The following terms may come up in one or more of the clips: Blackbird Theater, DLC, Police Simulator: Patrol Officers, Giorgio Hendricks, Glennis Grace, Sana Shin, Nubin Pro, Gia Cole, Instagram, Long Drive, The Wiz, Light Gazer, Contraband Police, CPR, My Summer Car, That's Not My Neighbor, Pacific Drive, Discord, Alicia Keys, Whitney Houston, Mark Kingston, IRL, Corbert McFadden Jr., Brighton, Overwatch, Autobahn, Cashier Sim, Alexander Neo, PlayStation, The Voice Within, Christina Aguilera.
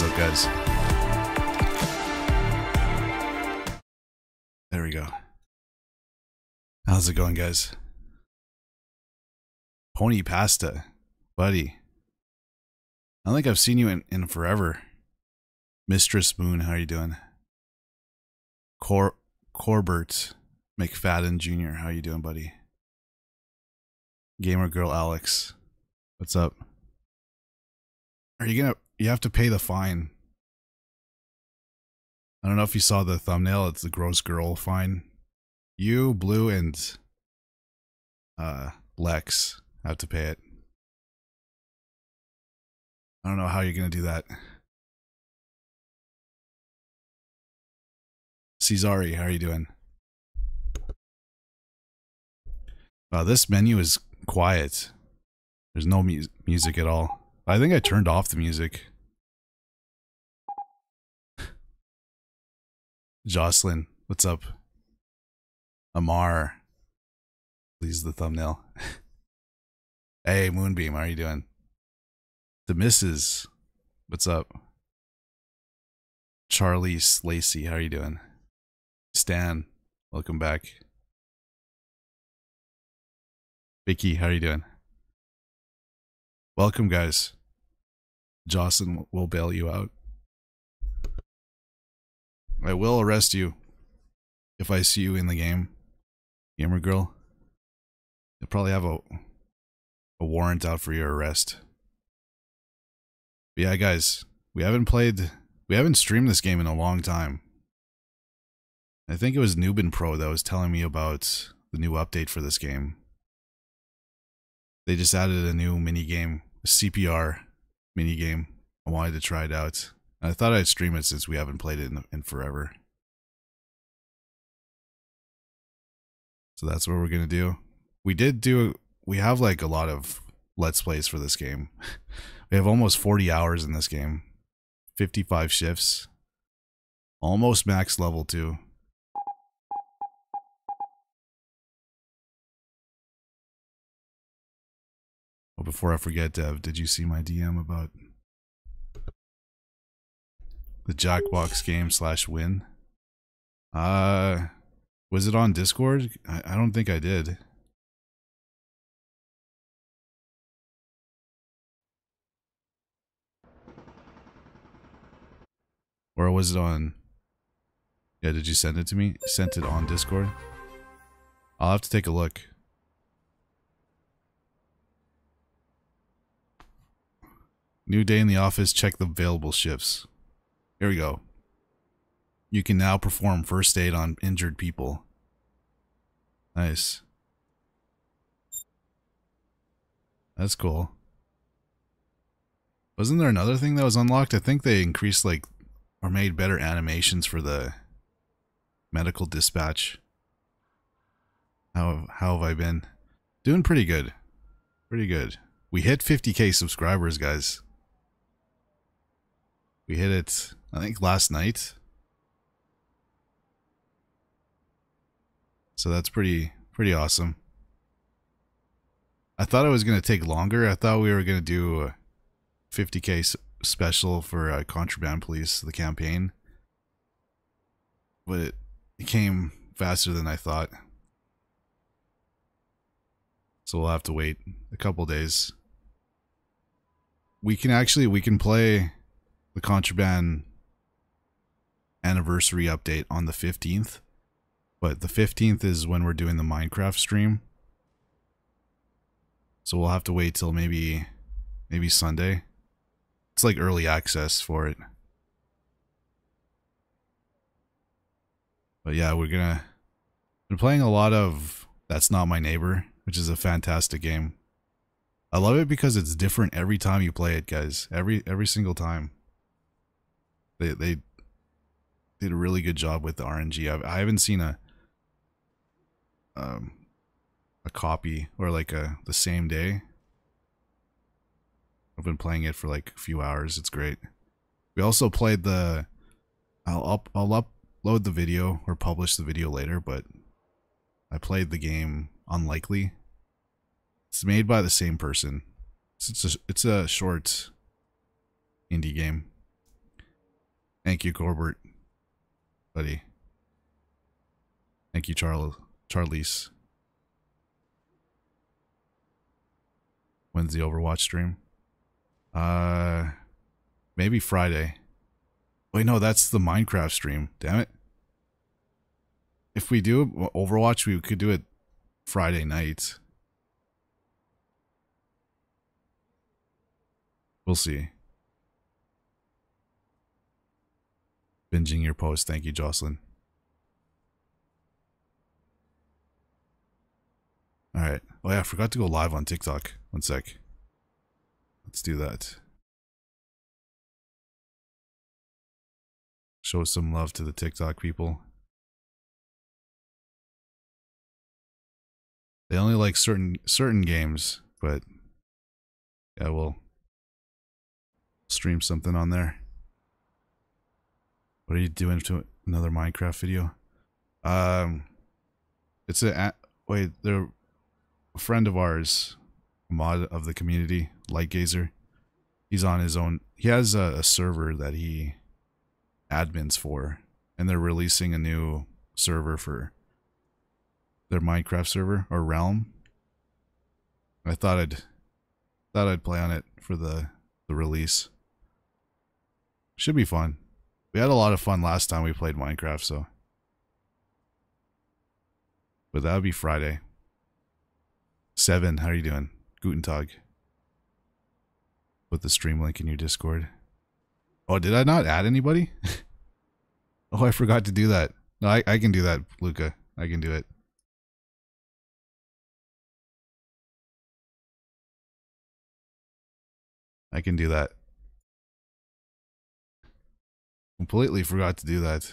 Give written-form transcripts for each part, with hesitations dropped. What's up, guys? There we go. How's it going, guys? Pony Pasta, buddy. I don't think I've seen you in forever. Mistress Moon, how are you doing? Corbert McFadden Jr., how you doing, buddy? Gamer Girl Alex, what's up? Are you gonna? You have to pay the fine. I don't know if you saw the thumbnail. It's the gross girl fine. You, Blue, and Lex have to pay it. I don't know how you're gonna do that. Cesari, how are you doing? Wow, this menu is quiet. There's no music at all. I think I turned off the music. Jocelyn, what's up? Amar, please the thumbnail. Hey, Moonbeam, how are you doing? The Misses, what's up? Charlize Lacey, how are you doing? Stan, welcome back. Vicky, how are you doing? Welcome, guys. Jocelyn will bail you out. I will arrest you if I see you in the game, Gamer Girl. You'll probably have a warrant out for your arrest. But yeah, guys, we haven't streamed this game in a long time. I think it was Nubin Pro that was telling me about the new update for this game. They just added a new mini game, a CPR mini game. I wanted to try it out. I thought I'd stream it since we haven't played it in forever. So that's what we're gonna do. We have like a lot of Let's Plays for this game. We have almost 40 hours in this game, 55 shifts, almost max level too. Oh, before I forget, Dev, did you see my DM about the Jackbox game /win? Was it on Discord? I don't think I did. Or was it on... Yeah, did you send it to me? Sent it on Discord? I'll have to take a look. New day in the office, check the available shifts. Here we go. You can now perform first aid on injured people. Nice. That's cool. Wasn't there another thing that was unlocked? I think they increased, like, or made better animations for the medical dispatch. How have I been? Doing pretty good. Pretty good. We hit 50k subscribers, guys. We hit it, I think, last night. So that's pretty awesome. I thought it was going to take longer. I thought we were going to do a 50k special for Contraband Police, the campaign. But it came faster than I thought. So we'll have to wait a couple days. We can play the Contraband anniversary update on the 15th, but the 15th is when we're doing the Minecraft stream, so we'll have to wait till maybe Sunday. It's like early access for it. But yeah, we're playing a lot of That's Not My Neighbor, which is a fantastic game. I love it because it's different every time you play it, guys. Every single time. They did a really good job with the RNG. I haven't seen a copy or like the same day. I've been playing it for like a few hours. It's great. We also played the... I'll upload the video or publish the video later, but I played the game Unlikely. It's made by the same person. It's a short indie game. Thank you, Corbett. Buddy. Thank you, Charlize. When's the Overwatch stream? Maybe Friday. Wait, no, that's the Minecraft stream. Damn it. If we do Overwatch, we could do it Friday night. We'll see. Binging your post. Thank you, Jocelyn. All right. Oh, yeah, I forgot to go live on TikTok. One sec. Let's do that. Show some love to the TikTok people. They only like certain games, but yeah, we'll stream something on there. What are you doing to another Minecraft video? It's a wait. They're a friend of ours, a mod of the community, Light Gazer. He's on his own. He has a server that he admins for, and they're releasing a new server for their Minecraft server or realm. I thought I'd play on it for the release. Should be fun. We had a lot of fun last time we played Minecraft, so. But that would be Friday. Seven, how are you doing? Guten Tag. Put the stream link in your Discord. Oh, did I not add anybody? Oh, I forgot to do that. No, I can do that, Luca. I can do it. I can do that. Completely forgot to do that.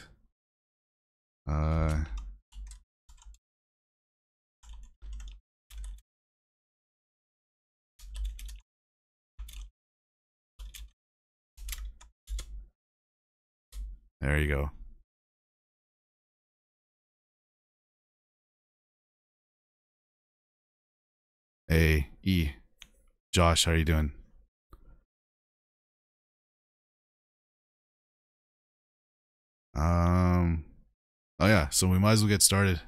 There you go. Hey, E. Josh, how are you doing? Oh yeah, so we might as well get started.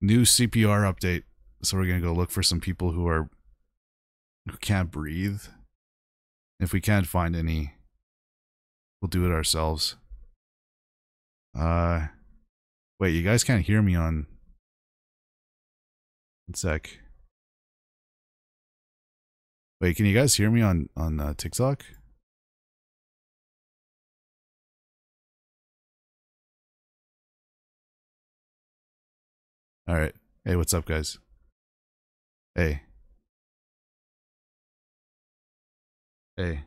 New CPR update. So we're gonna go look for some people who can't breathe. If we can't find any, we'll do it ourselves. Wait, you guys can't hear me on. One sec. Wait, can you guys hear me on TikTok? All right. Hey, what's up, guys? Hey. Hey.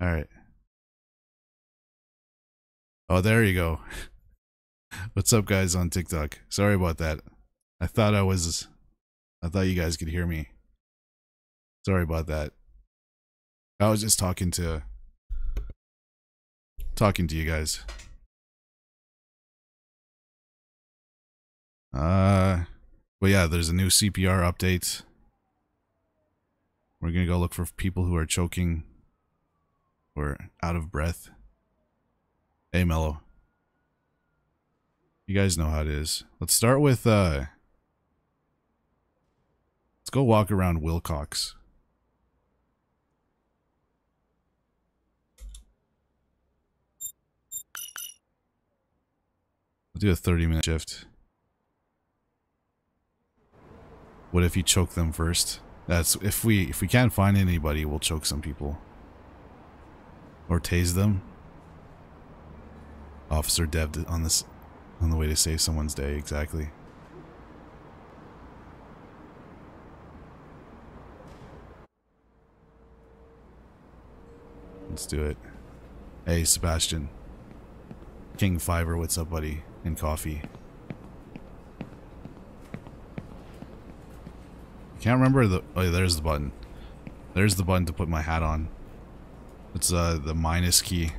All right. Oh, there you go. What's up, guys, on TikTok? Sorry about that. I thought you guys could hear me. Sorry about that. I was just talking to you guys. Well, yeah, there's a new CPR update. We're gonna go look for people who are choking or out of breath. Hey, Mello. You guys know how it is. Let's start with let's go walk around Wilcox. Do a 30-minute shift. What if you choke them first? That's if we can't find anybody, we'll choke some people. Or tase them. Officer Dev on the way to save someone's day, exactly. Let's do it. Hey, Sebastian. King Fiver, what's up, buddy? And coffee. Can't remember the. Oh, there's the button. There's the button to put my hat on. It's the minus key.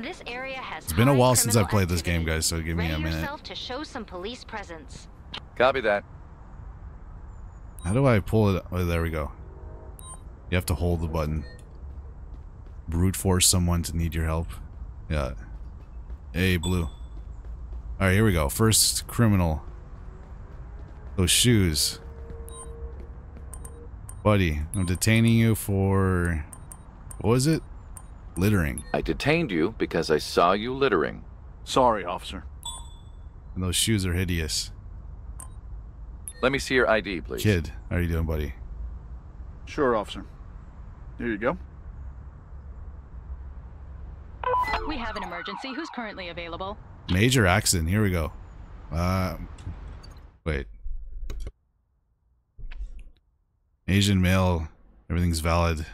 This area has. It's been a while since I've played this game, guys. So give me a minute. To show some police presence. Copy that. How do I pull it? Oh, there we go. You have to hold the button. Brute force someone to need your help. Yeah. Hey, Blue. Alright, here we go. First criminal. Those shoes. Buddy, I'm detaining you for... What was it? Littering. I detained you because I saw you littering. Sorry, officer. And those shoes are hideous. Let me see your ID, please. Kid, how are you doing, buddy? Sure, officer. Here you go. We have an emergency. Who's currently available? Major accident. Here we go. Wait. Asian male. Everything's valid.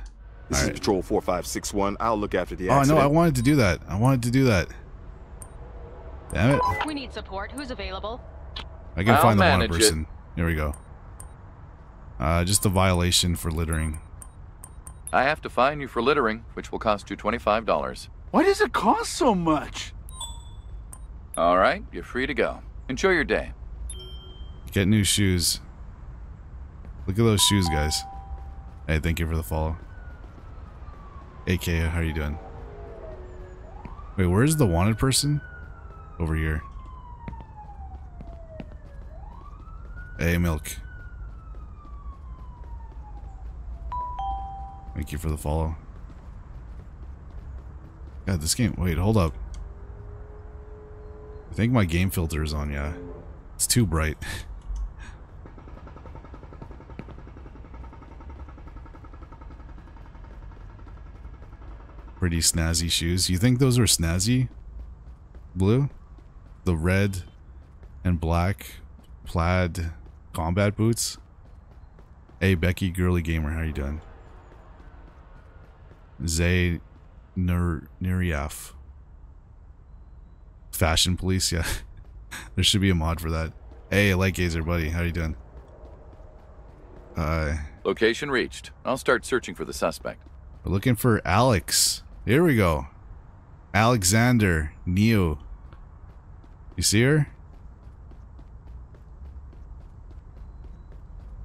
This is Patrol 4561. I'll look after the accident. Oh, no, I wanted to do that. I wanted to do that. Damn it. We need support. Who's available? I can find the one person. Here we go. Just a violation for littering. I have to fine you for littering, which will cost you $25. Why does it cost so much? Alright, you're free to go. Enjoy your day. Get new shoes. Look at those shoes, guys. Hey, thank you for the follow. AK, how are you doing? Wait, where's the wanted person? Over here. Hey, Milk. Thank you for the follow. God, this game... Wait, hold up. I think my game filter is on, yeah. It's too bright. Pretty snazzy shoes. You think those were snazzy? Blue? The red and black plaid combat boots? Hey, Becky, girly gamer, how you doing? Zay... Nuriaf. Fashion police, yeah. There should be a mod for that. Hey, Light Gazer, buddy, how you doing? Location reached. I'll start searching for the suspect. We're looking for Alex. Here we go. Alexander Neo. You see her?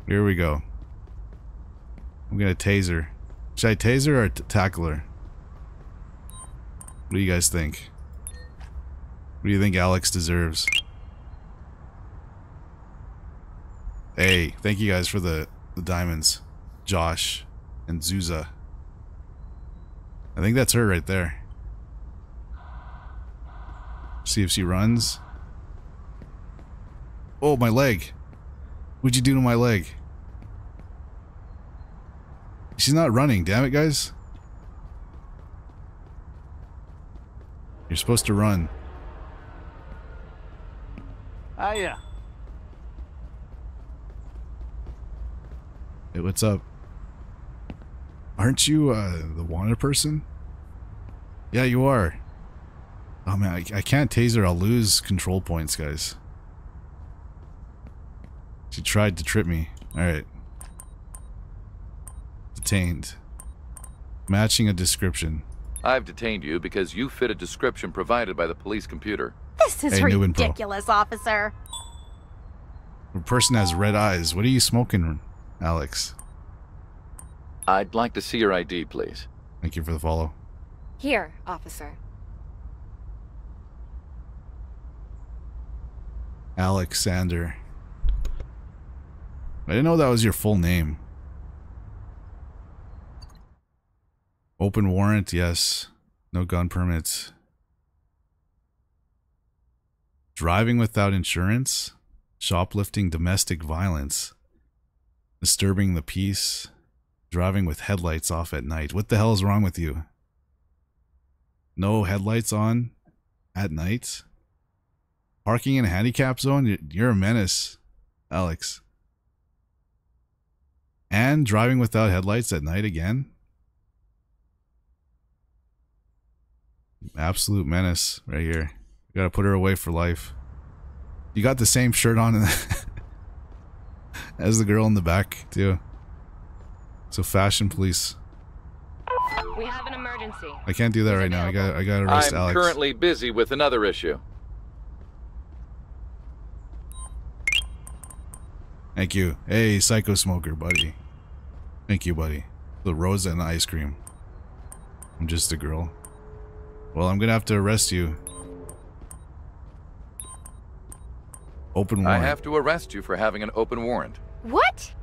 Here we go. I'm gonna tase her. Should I tase her or tackle her? What do you guys think? What do you think Alex deserves? Hey, thank you guys for the diamonds. Josh and Zuza. I think that's her right there. See if she runs. Oh, my leg. What'd you do to my leg? She's not running, damn it, guys. You're supposed to run. Hiya. Hey, what's up? Aren't you the wanted person? Yeah, you are. Oh man, I can't tase her. I'll lose control points, guys. She tried to trip me. Alright. Detained. Matching a description. I've detained you because you fit a description provided by the police computer. This is ridiculous, officer. The person has red eyes. What are you smoking, Alex? I'd like to see your ID, please. Thank you for the follow. Here, officer. Alexander. I didn't know that was your full name. Open warrant, yes. No gun permits. Driving without insurance. Shoplifting, domestic violence. Disturbing the peace. Driving with headlights off at night. What the hell is wrong with you? No headlights on at night? Parking in a handicap zone? You're a menace, Alex. And driving without headlights at night again? Absolute menace right here. You gotta put her away for life. You got the same shirt on as the girl in the back too. So fashion police. We have an emergency. I can't do that right now. I gotta arrest Alex. I'm currently busy with another issue. Thank you. Hey, psycho smoker, buddy. Thank you, buddy. The rose and the ice cream. I'm just a girl. Well, I'm gonna have to arrest you. Open warrant. I have to arrest you for having an open warrant. What?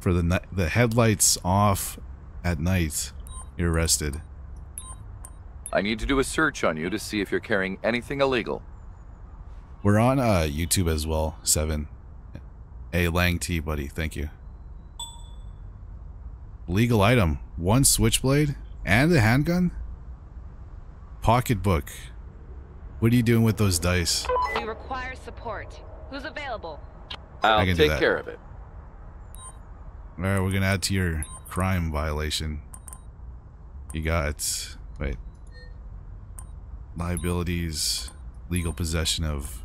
For the headlights off at night, you're arrested. I need to do a search on you to see if you're carrying anything illegal. We're on YouTube as well, Seven. Hey, Lang T, buddy. Thank you. Legal item. One switchblade and a handgun? Pocketbook. What are you doing with those dice? We require support. Who's available? I'll take care of it. Alright, we're going to add to your crime violation. You got... Wait. Liabilities. Legal possession of...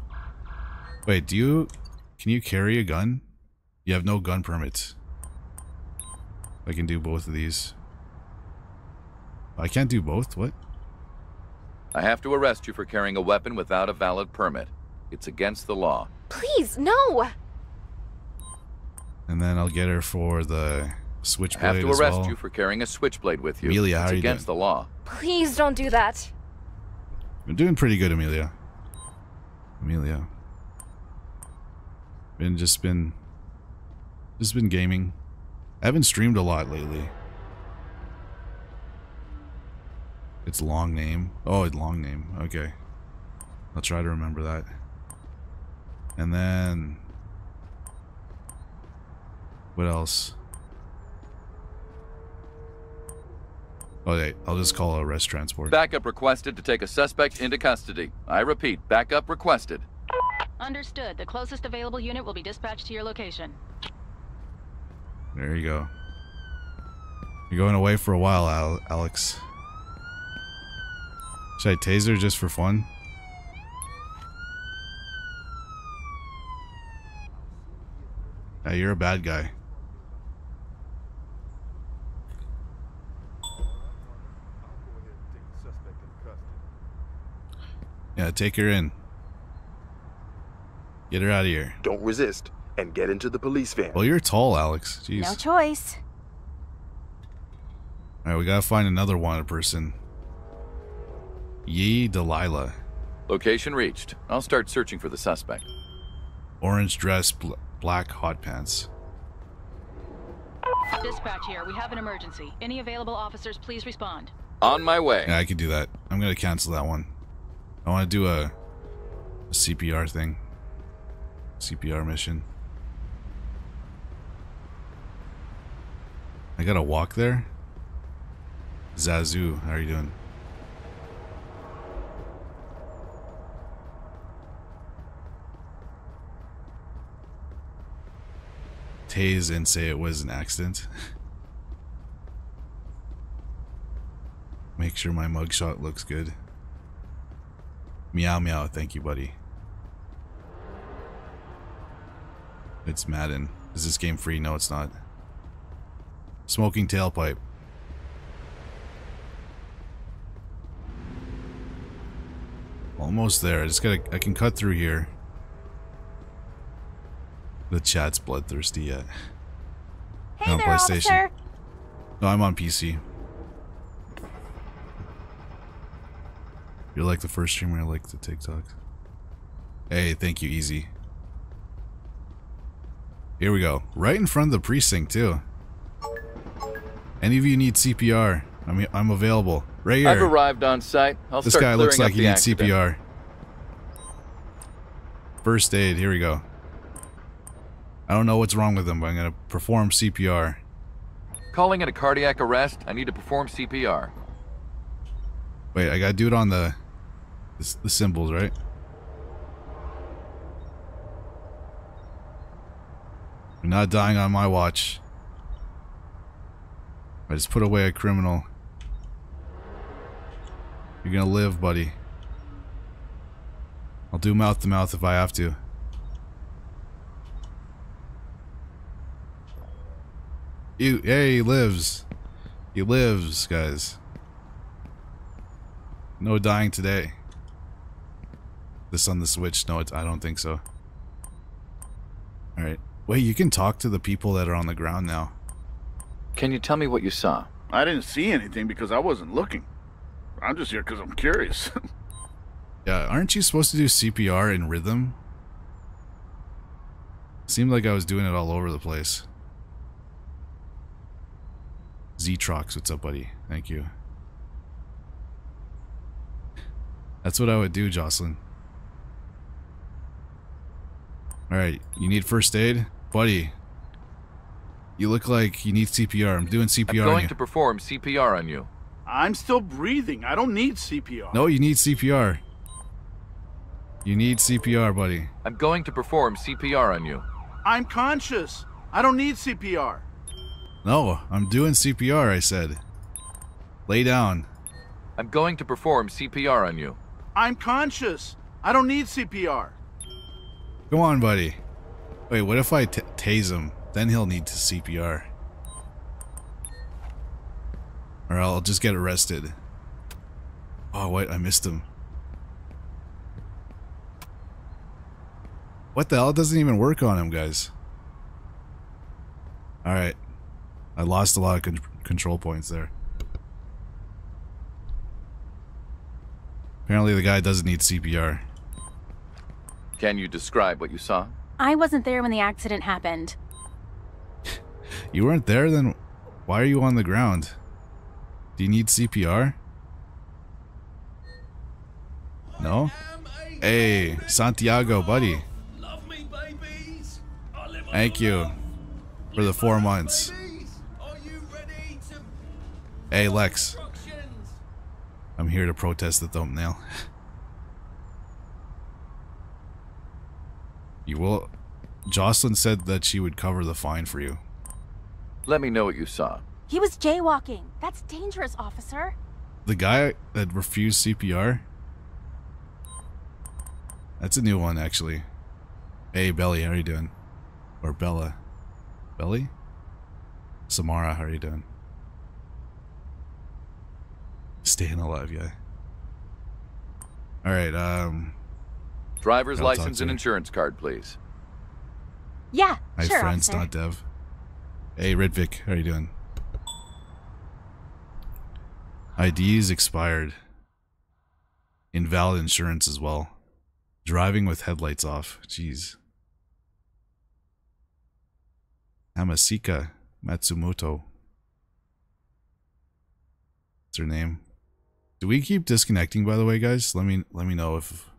Wait, do you... Can you carry a gun? You have no gun permits. I can do both of these. I can't do both? What? I have to arrest you for carrying a weapon without a valid permit. It's against the law. Please, no! And then I'll get her for the switchblade as well. I have to arrest you for carrying a switchblade with you. Amelia, how are you doing? It's against the law. Please don't do that. You're doing pretty good, Amelia. Amelia. Just been gaming. I haven't streamed a lot lately. It's long name. Oh, it's long name. Okay. I'll try to remember that. And then... What else? Okay, I'll just call a arrest transport. Backup requested to take a suspect into custody. I repeat, backup requested. Understood. The closest available unit will be dispatched to your location. There you go. You're going away for a while, Alex. Should I taser just for fun? Yeah, you're a bad guy. Yeah, take her in. Get her out of here. Don't resist and get into the police van. Well, you're tall, Alex. Jeez. No choice. Alright, we gotta find another wanted person. Yee Delilah. Location reached. I'll start searching for the suspect. Orange dress, black hot pants. Dispatch here. We have an emergency. Any available officers, please respond. On my way. Yeah, I can do that. I'm gonna cancel that one. I want to do a CPR thing. CPR mission. I gotta walk there? Zazu, how are you doing? Tase and say it was an accident. Make sure my mugshot looks good. Meow meow, thank you, buddy. It's Madden. Is this game free? No, it's not. Smoking tailpipe. Almost there. I just gotta. I can cut through here. The chat's bloodthirsty yet. Hey there, PlayStation. Officer. No, I'm on PC. You're like the first streamer I like to TikTok. Hey, thank you, Easy. Here we go. Right in front of the precinct too. Any of you need CPR? I mean, I'm available. Right here. I've arrived on site. I'll this guy looks like he needs CPR. First aid. Here we go. I don't know what's wrong with him, but I'm gonna perform CPR. Calling it a cardiac arrest. I need to perform CPR. Wait, I gotta do it on the symbols, right? You're not dying on my watch. I just put away a criminal. You're gonna live, buddy. I'll do mouth to mouth if I have to. Ew, hey, he lives. He lives, guys. No dying today. this on the Switch? No, I don't think so. Alright. Wait, you can talk to the people that are on the ground now. Can you tell me what you saw? I didn't see anything because I wasn't looking. I'm just here because I'm curious. Yeah, aren't you supposed to do CPR in rhythm? Seemed like I was doing it all over the place. Zetrox, what's up, buddy? Thank you. That's what I would do, Jocelyn. Alright, you need first aid? Buddy, you look like you need CPR. I'm doing CPR on you. I'm going to perform CPR on you. I'm still breathing. I don't need CPR. No, you need CPR. You need CPR, buddy. I'm going to perform CPR on you. I'm conscious. I don't need CPR. No, I'm doing CPR, I said. Lay down. I'm going to perform CPR on you. I'm conscious. I don't need CPR. Come on, buddy. Wait, what if I tase him? Then he'll need to CPR. Or I'll just get arrested. Oh, wait, I missed him. What the hell? It doesn't even work on him, guys. Alright. I lost a lot of control points there. Apparently the guy doesn't need CPR. Can you describe what you saw? I wasn't there when the accident happened. You weren't there? Then why are you on the ground? Do you need CPR? No? Hey, Santiago, buddy. Love me, babies. I live on Thank you farm. For the 4 months. Are you ready to hey, Lex. I'm here to protest the thumbnail. You will... Jocelyn said that she would cover the fine for you. Let me know what you saw. He was jaywalking. That's dangerous, officer. The guy that refused CPR? That's a new one, actually. Hey, Belly, how are you doing? Or Bella. Belly? Samara, how are you doing? Staying alive, yeah. Alright, driver's license and insurance card, please. Yeah, hi, sure, friends, officer. Not Dev. Hey, Ridvik, how are you doing? IDs expired. Invalid insurance as well. Driving with headlights off. Jeez. Hamasika Matsumoto. What's her name? Do we keep disconnecting, by the way, guys? Let me know if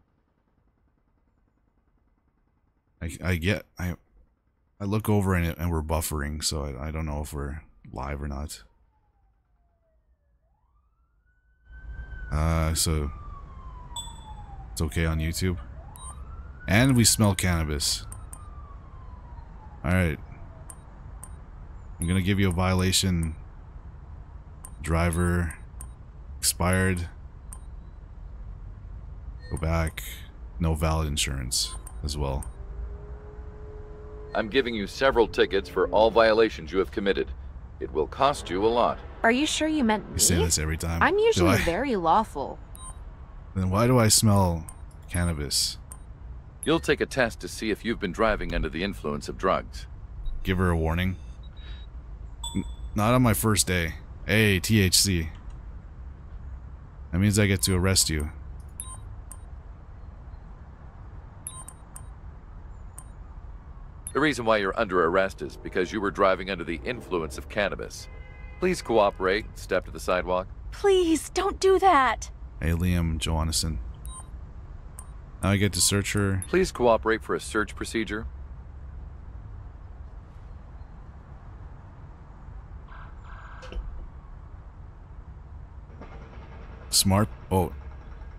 I look over and we're buffering, so I don't know if we're live or not. So it's okay on YouTube. And we smell cannabis. Alright. I'm gonna give you a violation. Driver expired. Go back. No valid insurance as well. I'm giving you several tickets for all violations you have committed. It will cost you a lot. Are you sure you meant me? You say this every time. I'm usually very lawful. Then why do I smell cannabis? You'll take a test to see if you've been driving under the influence of drugs. Give her a warning. Not on my first day. Hey, THC. That means I get to arrest you. The reason why you're under arrest is because you were driving under the influence of cannabis. Please cooperate. Step to the sidewalk. Please, don't do that. Hey, Liam Johannesson. Now I get to search her. Please cooperate for a search procedure. Smart. Oh.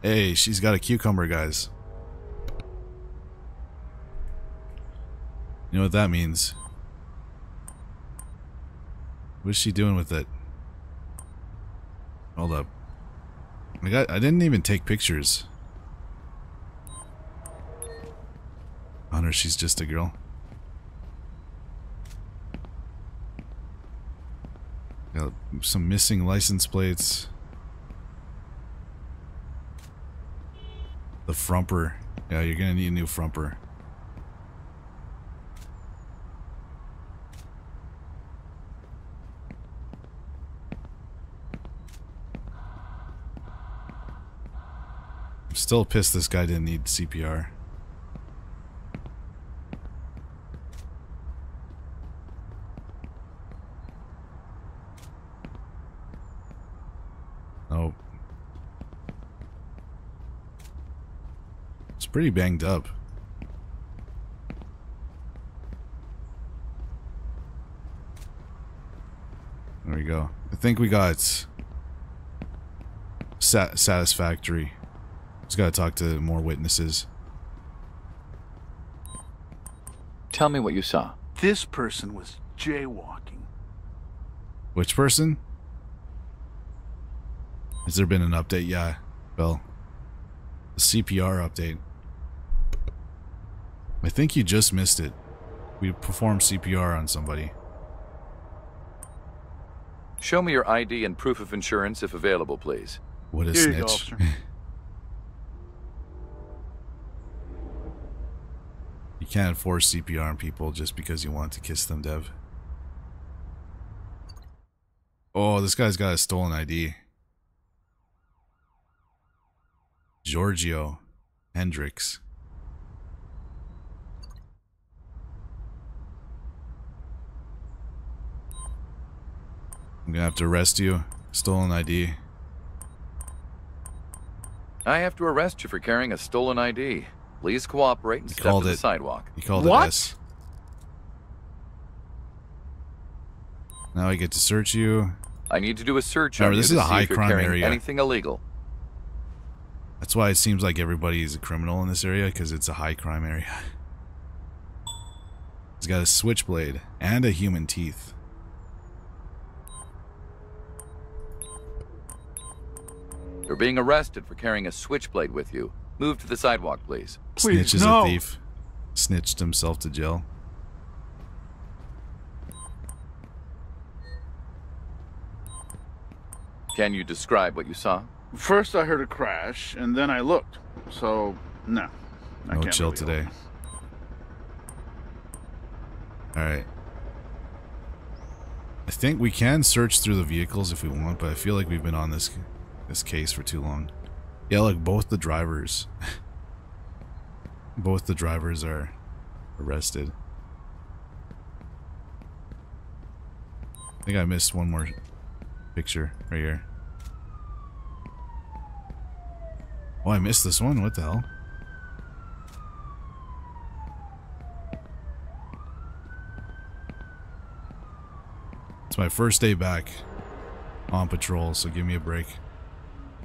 Hey, she's got a cucumber, guys. You know what that means. What's she doing with it? Hold up. I didn't even take pictures. Honor, she's just a girl. Got some missing license plates. The frumper. Yeah, you're gonna need a new frumper. I'm still pissed this guy didn't need CPR. Nope. It's pretty banged up. There we go. I think we got satisfactory. Just gotta talk to more witnesses. Tell me what you saw. This person was jaywalking. Which person? Has there been an update? Yeah, well, the CPR update. I think you just missed it. We performed CPR on somebody. Show me your ID and proof of insurance if available, please. What a snitch. Here you go, officer. You can't enforce CPR on people just because you want to kiss them, Dev. Oh, this guy's got a stolen ID. Giorgio Hendricks. I'm gonna have to arrest you. Stolen ID. I have to arrest you for carrying a stolen ID. Please cooperate and step to the sidewalk. You called it this. Now I get to search you. I need to do a search on you to see if you're carrying anything illegal. That's why it seems like everybody is a criminal in this area, because it's a high crime area. He's got a switchblade and a human teeth. You're being arrested for carrying a switchblade with you. Move to the sidewalk, please. Snitch is a thief. Snitched himself to jail. Can you describe what you saw? First I heard a crash, and then I looked. So, no. I can't chill today. Alright. I think we can search through the vehicles if we want, but I feel like we've been on this case for too long. Yeah, look, both the drivers. Both the drivers are arrested. I think I missed one more picture right here. Oh, I missed this one. What the hell? It's my first day back on patrol, so give me a break.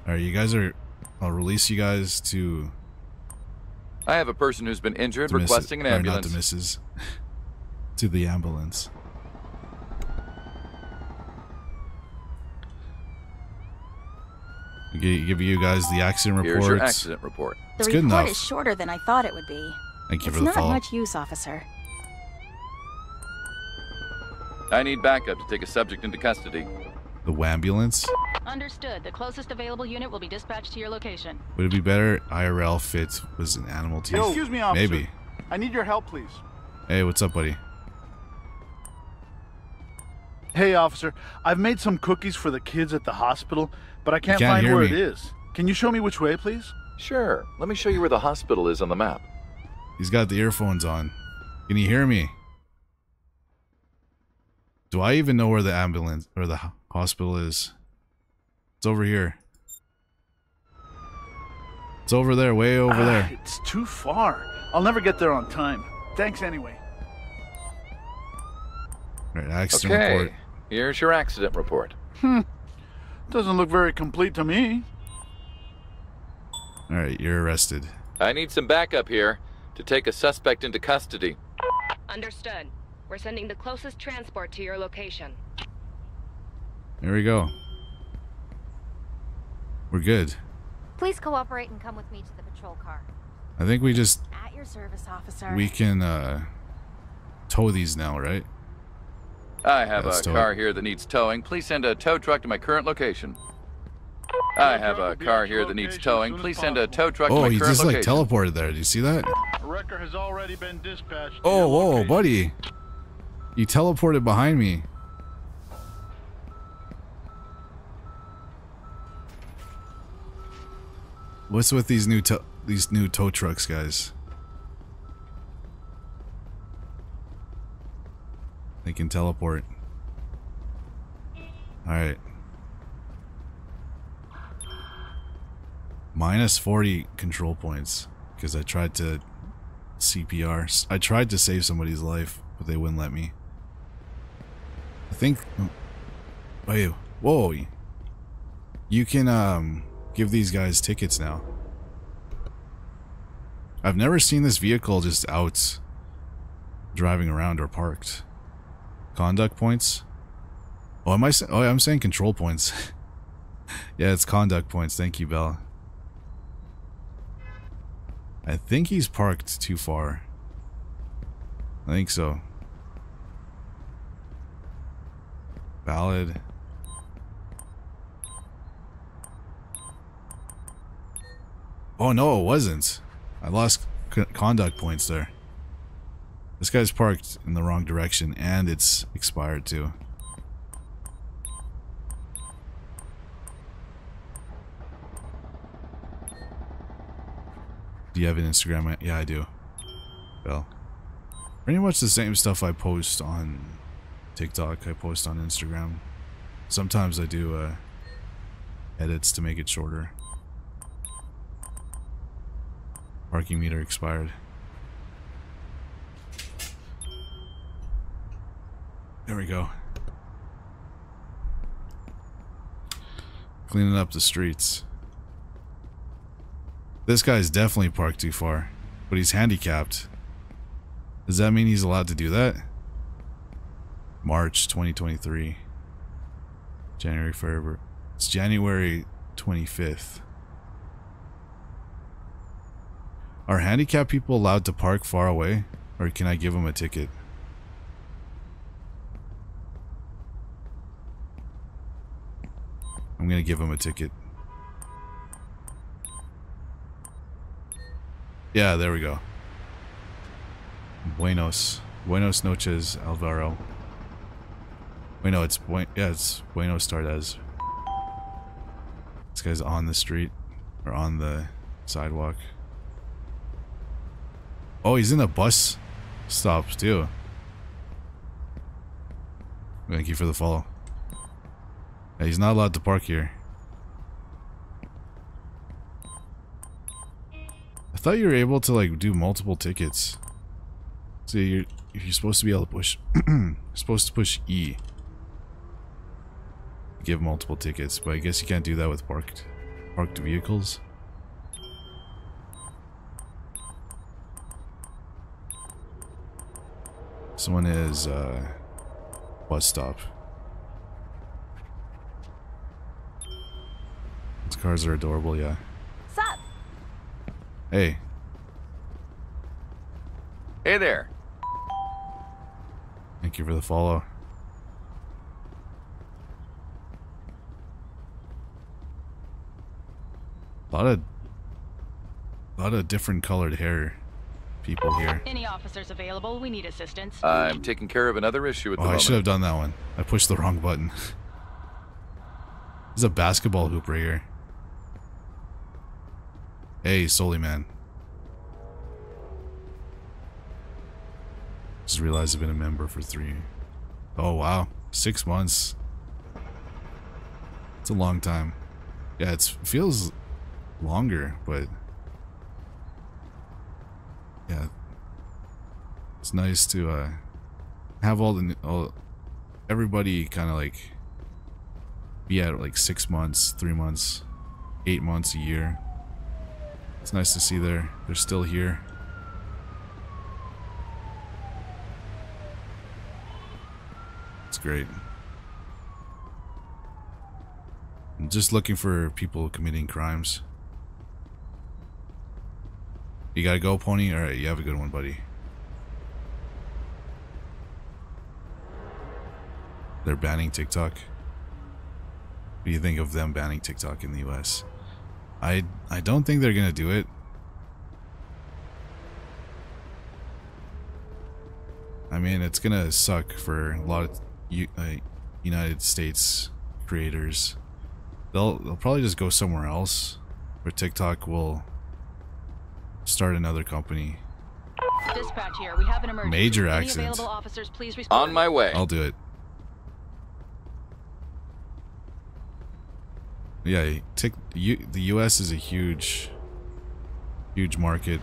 Alright, you guys are... I'll release you guys to... I have a person who's been injured requesting an ambulance. Not to Mrs. To the ambulance. Give you guys the accident reports. Here's your accident report. It's good enough. The report is shorter than I thought it would be. Thank you for the follow. It's not much use, officer. I need backup to take a subject into custody. The wambulance? Understood. The closest available unit will be dispatched to your location. Would it be better IRL fit was an animal team? No, excuse me, officer. Maybe. I need your help, please. Hey, what's up, buddy? Hey, officer. I've made some cookies for the kids at the hospital, but I can't find where it is. Can you show me which way, please? Sure. Let me show you where the hospital is on the map. He's got the earphones on. Can you hear me? Do I even know where the ambulance or the hospital is? It's over here. It's over there, way over there. It's too far. I'll never get there on time. Thanks anyway. Alright, accident report. Here's your accident report. Hmm. Doesn't look very complete to me. Alright, you're arrested. I need some backup here to take a suspect into custody. Understood. We're sending the closest transport to your location. Here we go. We're good. Please cooperate and come with me to the patrol car. I think we just... At your service, officer. We can, tow these now, right? I have a car here that needs towing. Please send a tow truck to my current location. I have a car here that needs towing. Please send a tow truck to my current location. Oh, he just like teleported there. Do you see that? A wrecker has already been dispatched. Oh, whoa, buddy. You teleported behind me. What's with these new tow trucks, guys? They can teleport. All right. Minus 40 control points because I tried to CPR. I tried to save somebody's life, but they wouldn't let me. I think. Oh, whoa! You can give these guys tickets now. I've never seen this vehicle just out driving around or parked. Conduct points. Oh, am I? Oh, I'm saying control points. Yeah, it's conduct points. Thank you, Bella. I think he's parked too far. I think so. Valid. Oh no, it wasn't. I lost conduct points there. This guy's parked in the wrong direction and it's expired too. Do you have an Instagram? Yeah, I do. Well, pretty much the same stuff I post on TikTok, I post on Instagram. Sometimes I do edits to make it shorter. Parking meter expired. There we go. Cleaning up the streets. This guy's definitely parked too far, but he's handicapped. Does that mean he's allowed to do that? March 2023. January forever. It's January 25th. Are handicapped people allowed to park far away, or can I give them a ticket? I'm gonna give them a ticket. Yeah, there we go. Buenos noches, Alvaro. Wait, no, it's Buenos Tardes. This guy's on the street or on the sidewalk. Oh, he's in the bus stops too. Thank you for the follow. Yeah, he's not allowed to park here. I thought you were able to like do multiple tickets. See, you're supposed to be able to push. You're supposed to push E. Give multiple tickets, but I guess you can't do that with parked vehicles. Someone is bus stop. These cars are adorable, yeah. Hey. Hey there. Thank you for the follow. A lot of different colored hair people here. Any officers available? We need assistance. I'm taking care of another issue at the moment. I should have done that one. I pushed the wrong button. There's a basketball hoop right here. Hey, Soliman. Just realized I've been a member for 3. Oh wow, 6 months. It's a long time. Yeah, it feels longer, but yeah, it's nice to have everybody kind of like be at like 6 months, 3 months, 8 months, a year. It's nice to see they're still here. It's great. I'm just looking for people committing crimes. You gotta go, Pony? Alright, you have a good one, buddy. They're banning TikTok. What do you think of them banning TikTok in the US? I don't think they're gonna do it. I mean, it's gonna suck for a lot of United States creators. They'll probably just go somewhere else, where TikTok will start another company. Dispatch here. We have an emergency. Major accident. Officers, please respond. On my way. I'll do it. Yeah, the US is a huge market.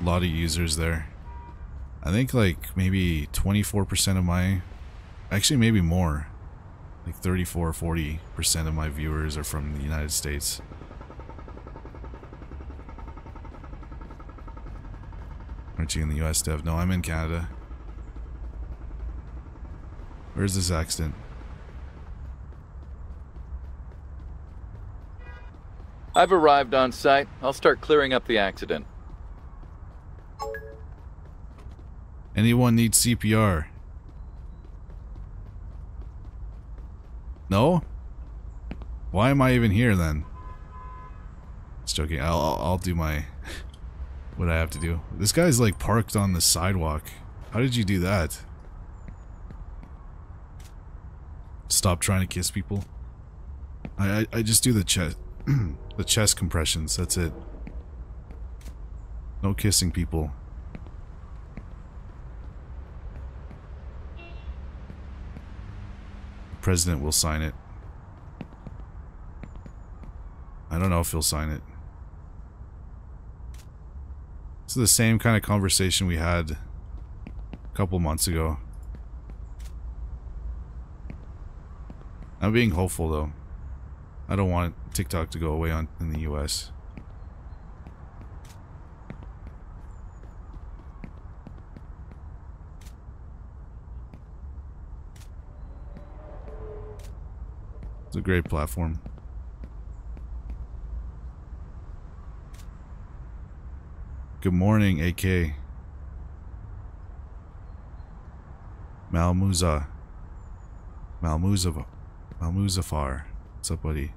A lot of users there. I think like maybe 24% of my, actually maybe more, like 34 40% of my viewers are from the United States. Aren't you in the US, Dev? No, I'm in Canada. Where's this accident? I've arrived on site. I'll start clearing up the accident. Anyone need CPR? No? Why am I even here then? Just joking. I'll do my what I have to do. This guy's like parked on the sidewalk. How did you do that? Stop trying to kiss people. I just do the chest the chest compressions. That's it. No kissing people. President will sign it. I don't know if he'll sign it. It's the same kind of conversation we had a couple months ago. I'm being hopeful though. I don't want TikTok to go away in the US. It's a great platform. Good morning, AK. Malmuzafar. What's up, buddy?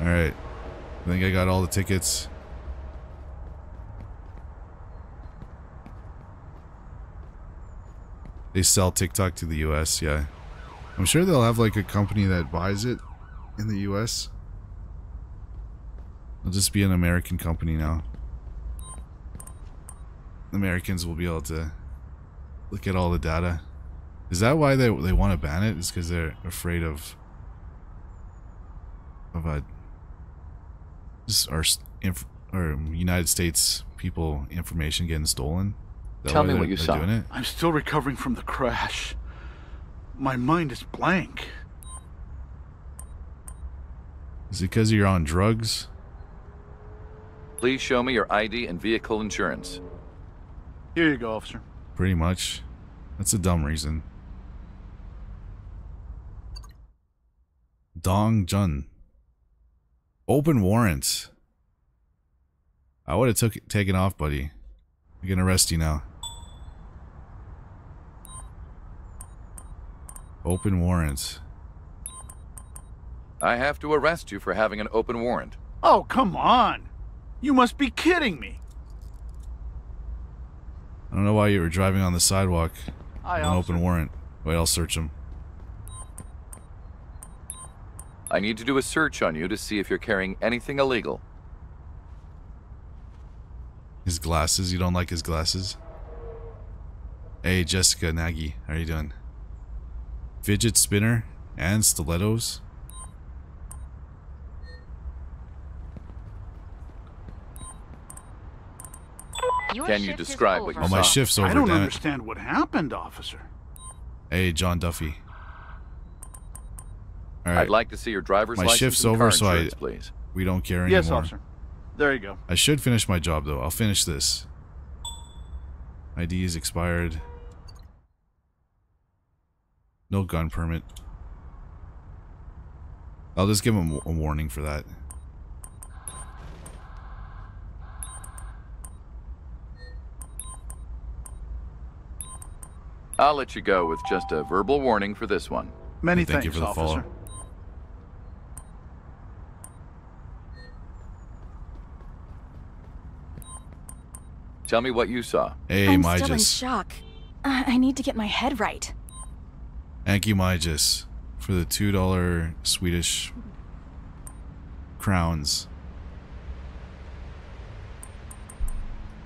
Alright. I think I got all the tickets. They sell TikTok to the US, yeah. I'm sure they'll have like a company that buys it in the US. It'll just be an American company now. Americans will be able to look at all the data. Is that why they want to ban it? Is because they're afraid of just our United States people information getting stolen? Tell me what you saw. I'm still recovering from the crash. My mind is blank. Is it because you're on drugs? Please show me your ID and vehicle insurance. Here you go, officer. Pretty much. That's a dumb reason. Dong Jun. Open warrants. I would have taken off, buddy. I'm gonna arrest you now. Open warrant. I have to arrest you for having an open warrant. Oh, come on! You must be kidding me! I don't know why you were driving on the sidewalk. An open warrant. Wait, I'll search him. I need to do a search on you to see if you're carrying anything illegal. His glasses? You don't like his glasses? Hey, Jessica Nagy, how are you doing? Fidget spinner and stilettos. Can you describe what you saw? Oh, my shift's over. I don't understand what happened, officer. Hey, John Duffy. All right. I'd like to see your driver's license. My shift's over, so we don't care anymore. Yes, officer. There you go. I should finish my job though. I'll finish this. ID is expired. No gun permit. I'll just give him a warning for that. I'll let you go with just a verbal warning for this one. Many thanks, officer. Thank you for the follow. Tell me what you saw. Hey, Myges. I'm still in shock. I need to get my head right. Thank you, Myges, for the $2 Swedish crowns.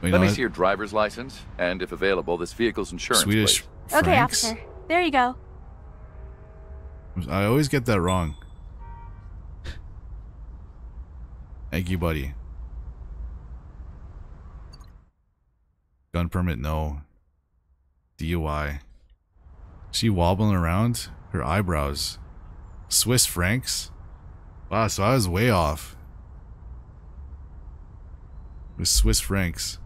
Wait, let me see your driver's license, and if available, this vehicle's insurance. Swedish francs? Okay, officer. There you go. I always get that wrong. Thank you, buddy. Gun permit, no. DUI. She wobbling around? Her eyebrows. Swiss francs? Wow, so I was way off. It was Swiss francs.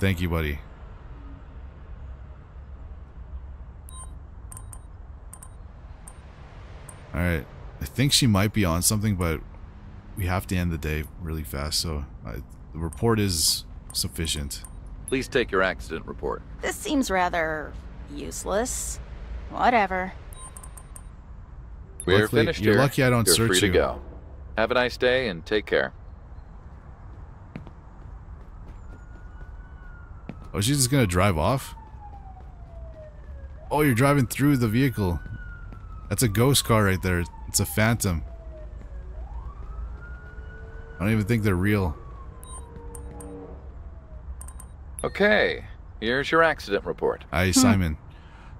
Thank you, buddy. Alright. I think she might be on something, but we have to end the day really fast, so the report is sufficient. Please take your accident report. This seems rather useless. Whatever. We're finished here. You're lucky I don't search you. You're free to go. Have a nice day and take care. Oh, she's just gonna drive off? Oh, you're driving through the vehicle. That's a ghost car right there. It's a phantom. I don't even think they're real. Okay, here's your accident report. Hi, Simon.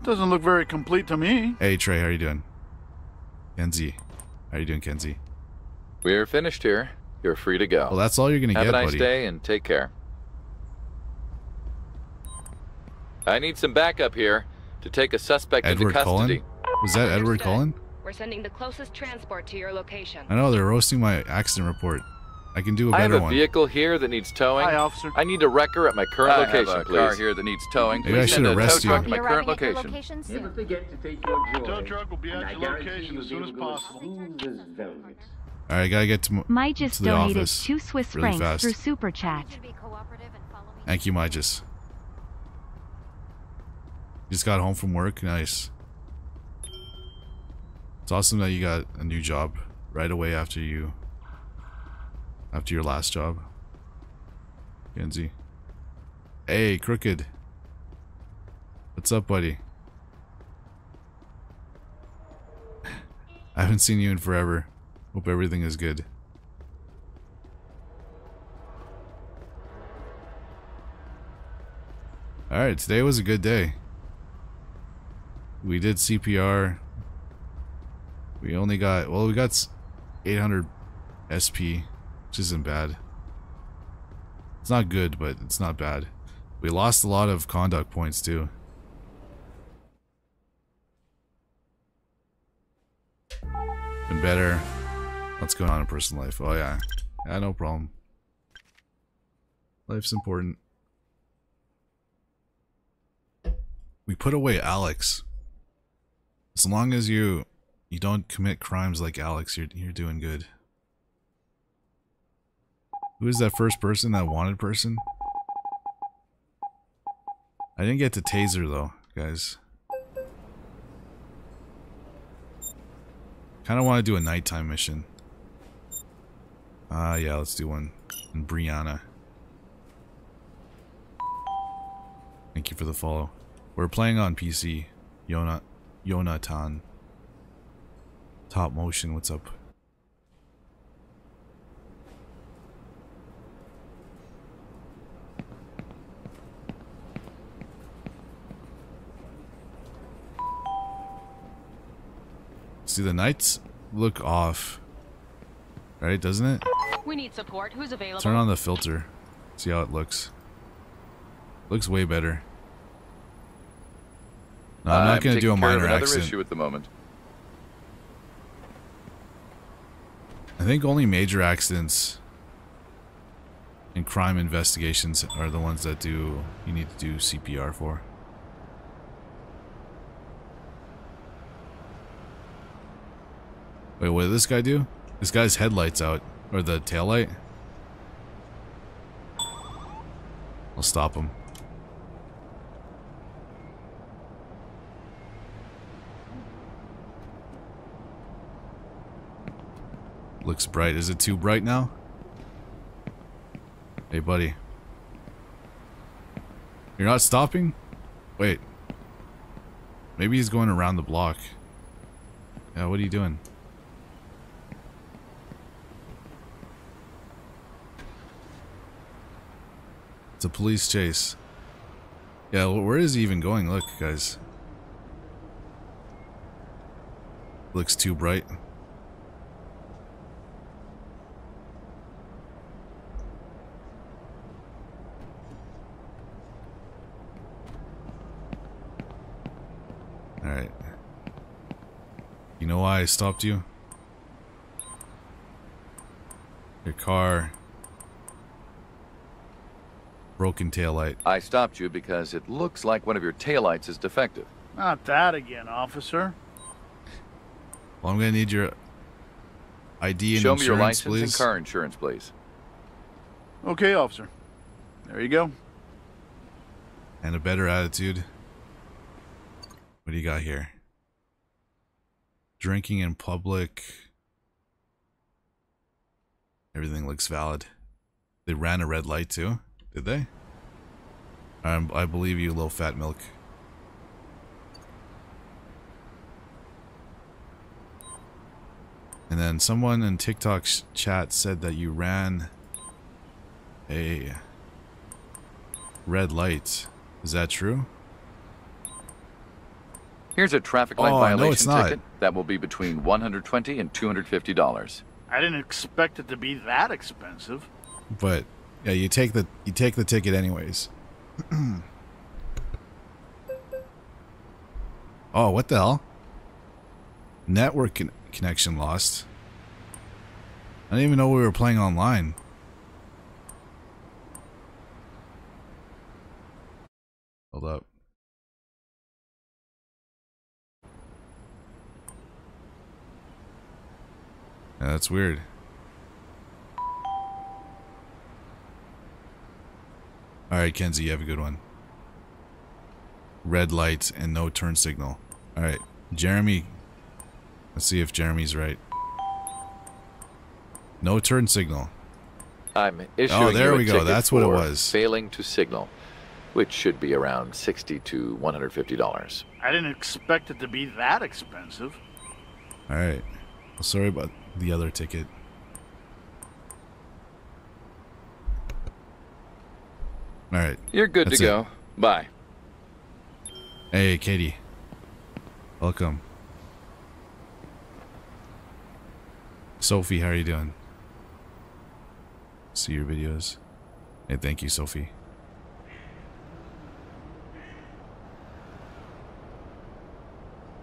Doesn't look very complete to me. Hey, Trey, how are you doing? Kenzie. How are you doing, Kenzie? We're finished here. You're free to go. Well, that's all you're going to get, buddy. Have a nice day and take care. I need some backup here to take a suspect into custody. Was that Edward Cullen? We're sending the closest transport to your location. I know, they're roasting my accident report. I can do a better one. I have a vehicle here that needs towing. Hi, officer. I need a wrecker at my current location, please. I have a car here that needs towing. Maybe I should arrest you. My current location. Never forget to take your joy. Tow truck will be at your location as soon as possible. All right, I gotta get to the office. Myges donated 2 Swiss francs through Super Chat. Thank you, Myges. Just got home from work. Nice. It's awesome that you got a new job right away after you. After your last job. Kenzie. Hey, Crooked. What's up, buddy? I haven't seen you in forever. Hope everything is good. Alright, today was a good day. We did CPR. We only got... well, we got 800 SP. Which isn't bad. It's not good, but it's not bad. We lost a lot of conduct points too. Been better. What's going on in personal life? Oh yeah. Yeah, no problem. Life's important. We put away Alex. As long as you don't commit crimes like Alex, you're doing good. Who is that first person, that wanted person? I didn't get to taser though, guys. Kinda wanna do a nighttime mission. Ah yeah, let's do one. And Brianna. Thank you for the follow. We're playing on PC. Yonatan. Top Motion, what's up? See, the nights look off, right? Doesn't it? We need support. Who's available? Turn on the filter. See how it looks. Looks way better. No, I'm not going to do a minor accident issue at the moment. I think only major accidents and crime investigations are the ones that you need to do CPR for. Wait, what did this guy do? This guy's headlight's out. Or the taillight? I'll stop him. Looks bright. Is it too bright now? Hey, buddy. You're not stopping? Wait. Maybe he's going around the block. Yeah, what are you doing? It's a police chase. Yeah, where is he even going? Look, guys. Looks too bright. Alright. You know why I stopped you? Your car. Broken taillight. I stopped you because it looks like one of your taillights is defective. Not that again, officer. Well, I'm gonna need your ID and insurance, please. Show me your license and car insurance, please. Okay, officer. There you go. And a better attitude. What do you got here? Drinking in public. Everything looks valid. They ran a red light too. Did they? I believe you, low fat milk. And then someone in TikTok's chat said that you ran a red light. Is that true? Here's a traffic light violation ticket that will be between $120 and $250. I didn't expect it to be that expensive. But yeah, you take the ticket anyways. Oh, what the hell? Network connection lost. I didn't even know we were playing online. Hold up. Yeah, that's weird. Alright, Kenzie, you have a good one. Red lights and no turn signal. Alright, Jeremy. Let's see if Jeremy's right. No turn signal. I'm issuing you a ticket that's what it was. Failing to signal, which should be around $60 to $150. I didn't expect it to be that expensive. Alright. Well, sorry about the other ticket. All right. You're good to go. Bye. Hey, Katie. Welcome. Sophie, how are you doing? See your videos. Hey, thank you, Sophie.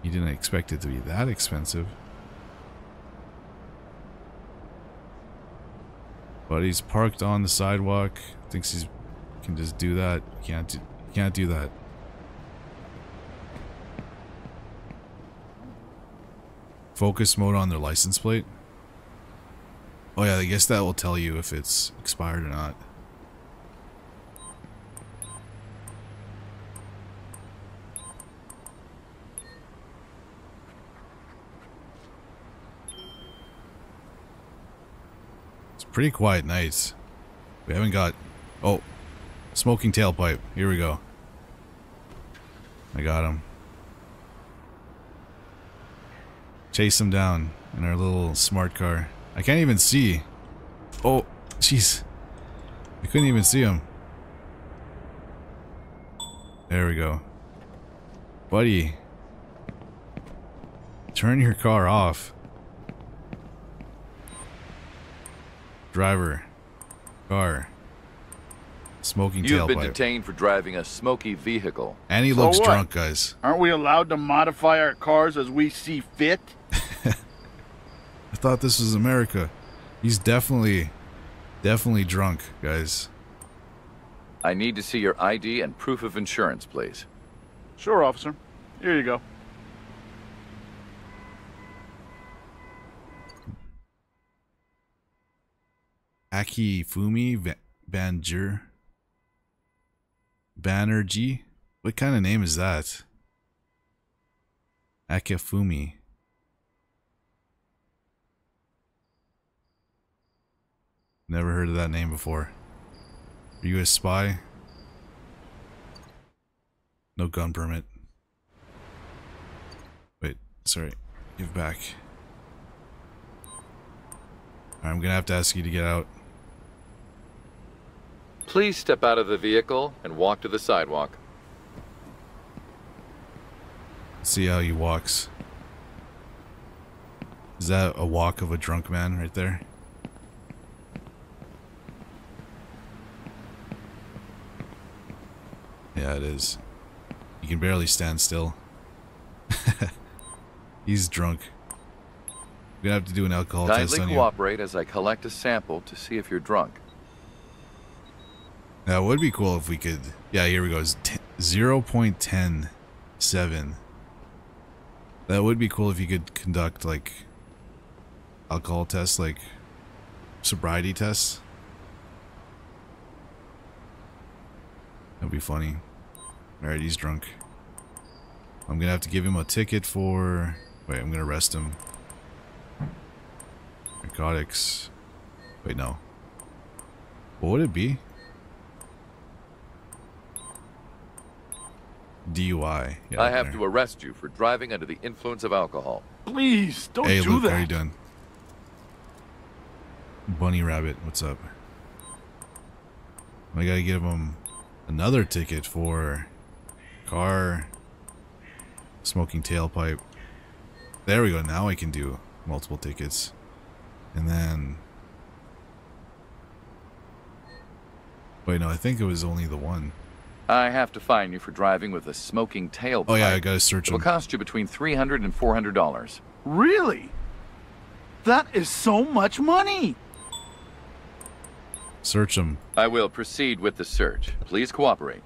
You didn't expect it to be that expensive. But he's parked on the sidewalk. Thinks he's can just do that. Can't do that. Focus mode on their license plate. Oh yeah, I guess that will tell you if it's expired or not. It's pretty quiet nights. We haven't got oh. Smoking tailpipe. Here we go. I got him. Chase him down in our little smart car. I can't even see. Oh, jeez. I couldn't even see him. There we go. Buddy. Turn your car off. Driver. Car. Smoking tailpipe. You've been detained for driving a smoky vehicle. And he looks drunk, guys. Aren't we allowed to modify our cars as we see fit? I thought this was America. He's definitely drunk, guys. I need to see your ID and proof of insurance, please. Sure, officer. Here you go. Akifumi Banjir. Banerjee? What kind of name is that? Akefumi. Never heard of that name before. Are you a spy? No gun permit. Wait, sorry. Give back. Alright, I'm gonna have to ask you to get out. Please step out of the vehicle and walk to the sidewalk. See how he walks. Is that a walk of a drunk man right there? Yeah, it is. You can barely stand still. He's drunk. We're gonna have to do an alcohol test on you. Kindly cooperate as I collect a sample to see if you're drunk. That would be cool if we could. Yeah, here we go. 0.107. That would be cool if you could conduct like alcohol tests, like sobriety tests. That'd be funny. Alright, he's drunk. I'm gonna have to give him a ticket for... Wait, I'm gonna arrest him. Narcotics. Wait, no. What would it be? DUI. Yeah, I have to arrest you for driving under the influence of alcohol. Please, don't do that! Hey, Luke, how are you doing? Bunny Rabbit, what's up? I gotta give him another ticket for... car... smoking tailpipe. There we go, now I can do multiple tickets. And then... Wait, no, I think it was only the one. I have to fine you for driving with a smoking tailpipe. Oh yeah, I gotta search him. It will cost you between $300 and $400. Really? That is so much money! Search him. I will proceed with the search. Please cooperate.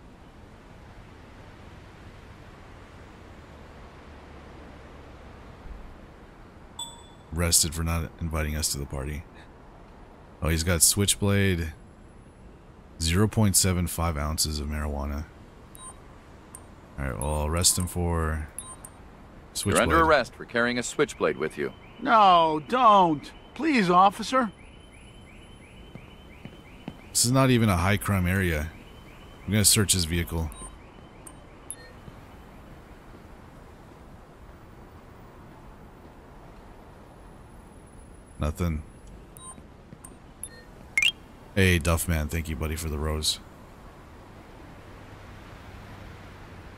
Arrested for not inviting us to the party. Oh, he's got switchblade. 0.75 ounces of marijuana. Alright, well, I'll arrest him for... switchblade. You're under arrest for carrying a switchblade with you. No, don't. Please, officer. This is not even a high crime area. I'm gonna search his vehicle. Nothing. Hey, Duffman, thank you, buddy, for the rose.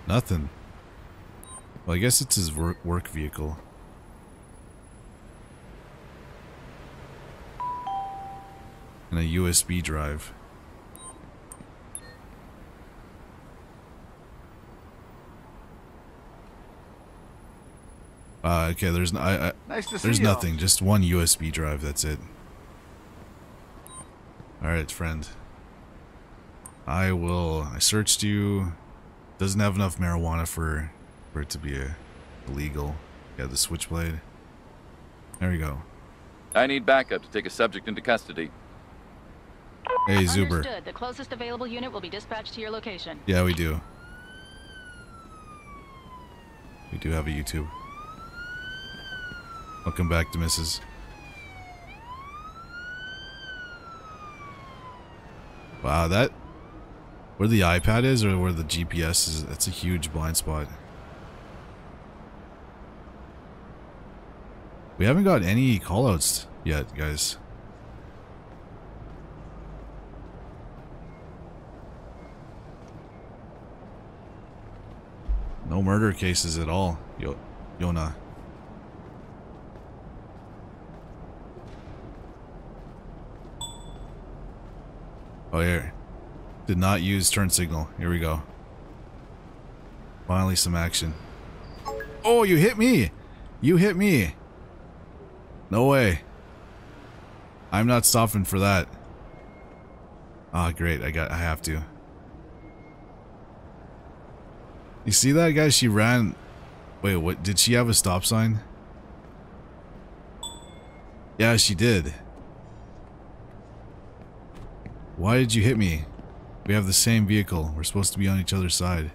Nothing. Well, I guess it's his work vehicle. And a USB drive. Okay, there's no, there's nothing, just one USB drive, that's it. Alright, friend. I searched you. Doesn't have enough marijuana for it to be illegal. Yeah, the switchblade. There we go. I need backup to take a subject into custody. Hey, Zuber. Understood. The closest available unit will be dispatched to your location. Yeah, we do. We do have a YouTube. Welcome back to Mrs. Wow, that... Where the iPad is or where the GPS is, that's a huge blind spot. We haven't got any callouts yet, guys. No murder cases at all, Yona. Oh, here. Did not use turn signal. Here we go. Finally some action. Oh, you hit me! You hit me! No way. I'm not stopping for that. Ah, great. I have to. You see that, guy? She ran... Wait, what? Did she have a stop sign? Yeah, she did. Why did you hit me? We have the same vehicle. We're supposed to be on each other's side.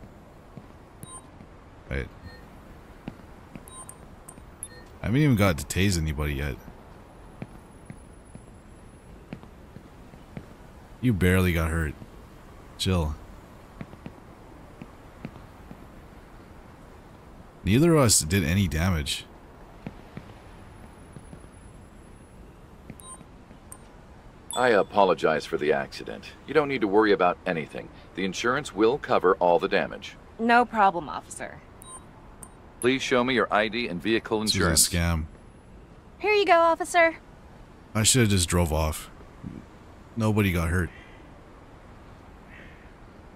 Right. I haven't even got to tase anybody yet. You barely got hurt. Chill. Neither of us did any damage. I apologize for the accident. You don't need to worry about anything. The insurance will cover all the damage. No problem, officer. Please show me your ID and vehicle insurance. It's a scam. Here you go, officer. I should have just drove off. Nobody got hurt.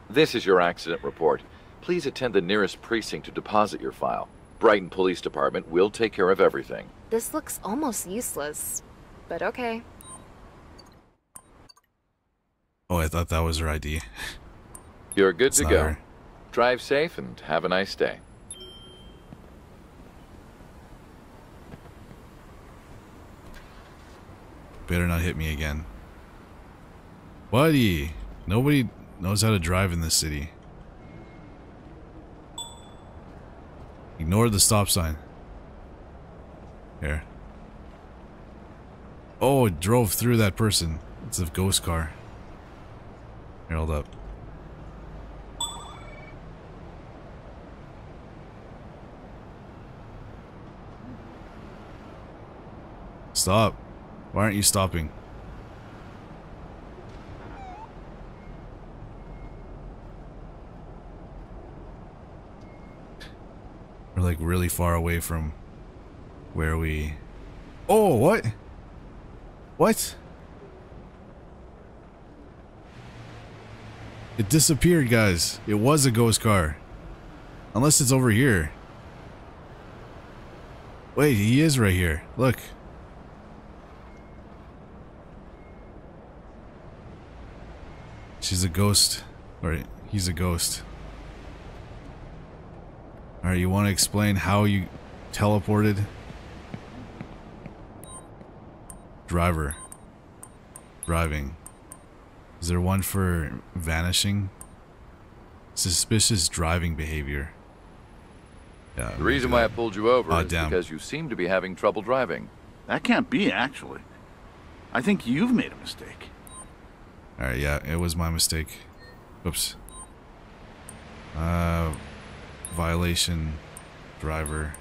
This is your accident report. Please attend the nearest precinct to deposit your file. Brighton Police Department will take care of everything. This looks almost useless, but okay. Oh, I thought that was her ID. You're good to go. Drive safe and have a nice day. Better not hit me again. Buddy, nobody knows how to drive in this city. Ignore the stop sign. Here. Oh, it drove through that person. It's a ghost car. Here, hold up. Stop. Why aren't you stopping? We're like really far away from where we... Oh, what? What? It disappeared, guys. It was a ghost car. Unless it's over here. Wait, he is right here. Look. She's a ghost. Alright, he's a ghost. Alright, you want to explain how you teleported? Driver. Driving. Is there one for vanishing? Suspicious driving behavior. Yeah, the reason why I pulled you over is because you seem to be having trouble driving. That can't be, actually. I think you've made a mistake. Alright, yeah, it was my mistake. Oops. Violation. Driver.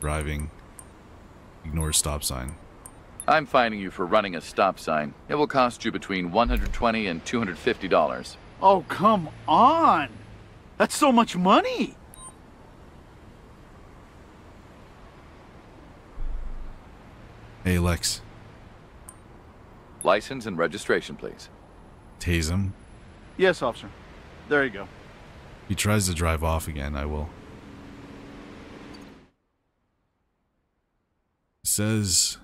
Driving. Ignore stop sign. I'm fining you for running a stop sign. It will cost you between $120 and $250. Oh, come on! That's so much money! Hey, Lex. License and registration, please. Tase him. Yes, officer. There you go. He tries to drive off again, I will. It says...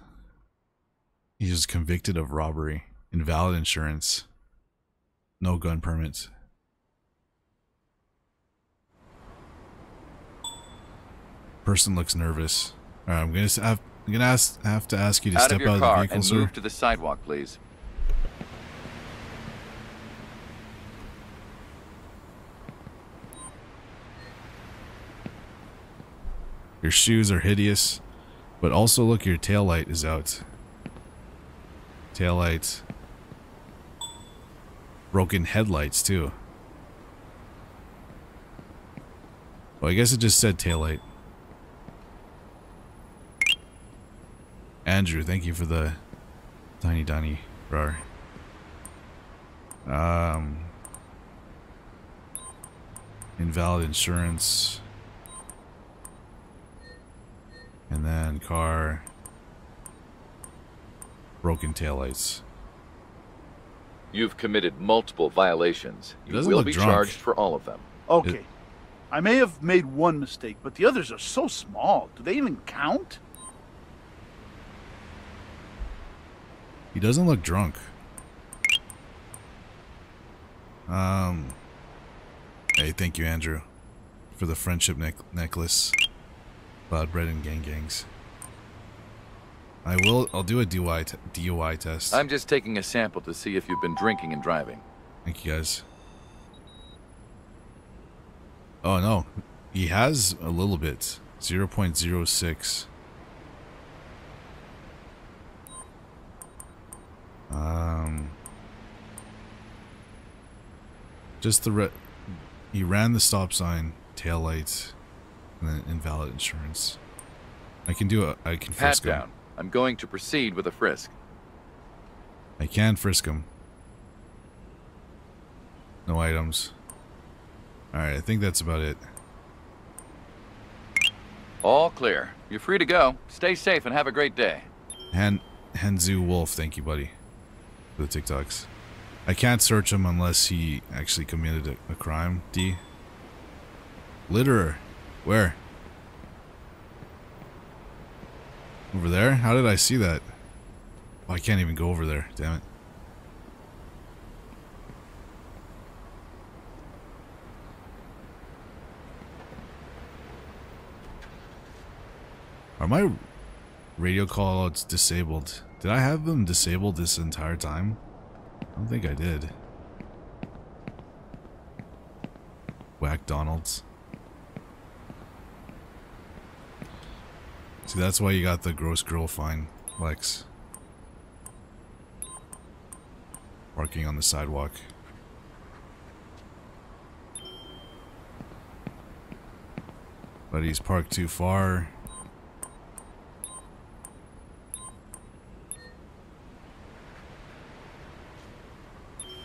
he was convicted of robbery, invalid insurance, no gun permits. Person looks nervous. All right, I'm gonna have to ask you to step out of the vehicle, sir. Move to the sidewalk, please. Your shoes are hideous, but also look, your taillight is out. Taillights. Broken headlights, too. Well, I guess it just said taillight. Andrew, thank you for the tiny Donnie Rar. Invalid insurance. And then car. Broken taillights. You've committed multiple violations. You will be charged for all of them. Okay. I may have made one mistake, but the others are so small. Do they even count? He doesn't look drunk. Hey, thank you, Andrew, for the friendship necklace. Cloud bread and gangs. I'll do a DUI test. I'm just taking a sample to see if you've been drinking and driving. Thank you guys. Oh no, he has a little bit. 0.06. Just the he ran the stop sign, tail lights, and then invalid insurance. I can do a frisk him. Pat down. I'm going to proceed with a frisk. I can frisk him. No items. Alright, I think that's about it. All clear. You're free to go. Stay safe and have a great day. Henzu Wolf, thank you, buddy. For the TikToks. I can't search him unless he actually committed a crime. D. Litterer. Where? Over there? How did I see that? Oh, I can't even go over there. Damn it. Are my radio callouts disabled? Did I have them disabled this entire time? I don't think I did. Whack Donalds. See, that's why you got the gross girl fine, Lex. Parking on the sidewalk. But he's parked too far.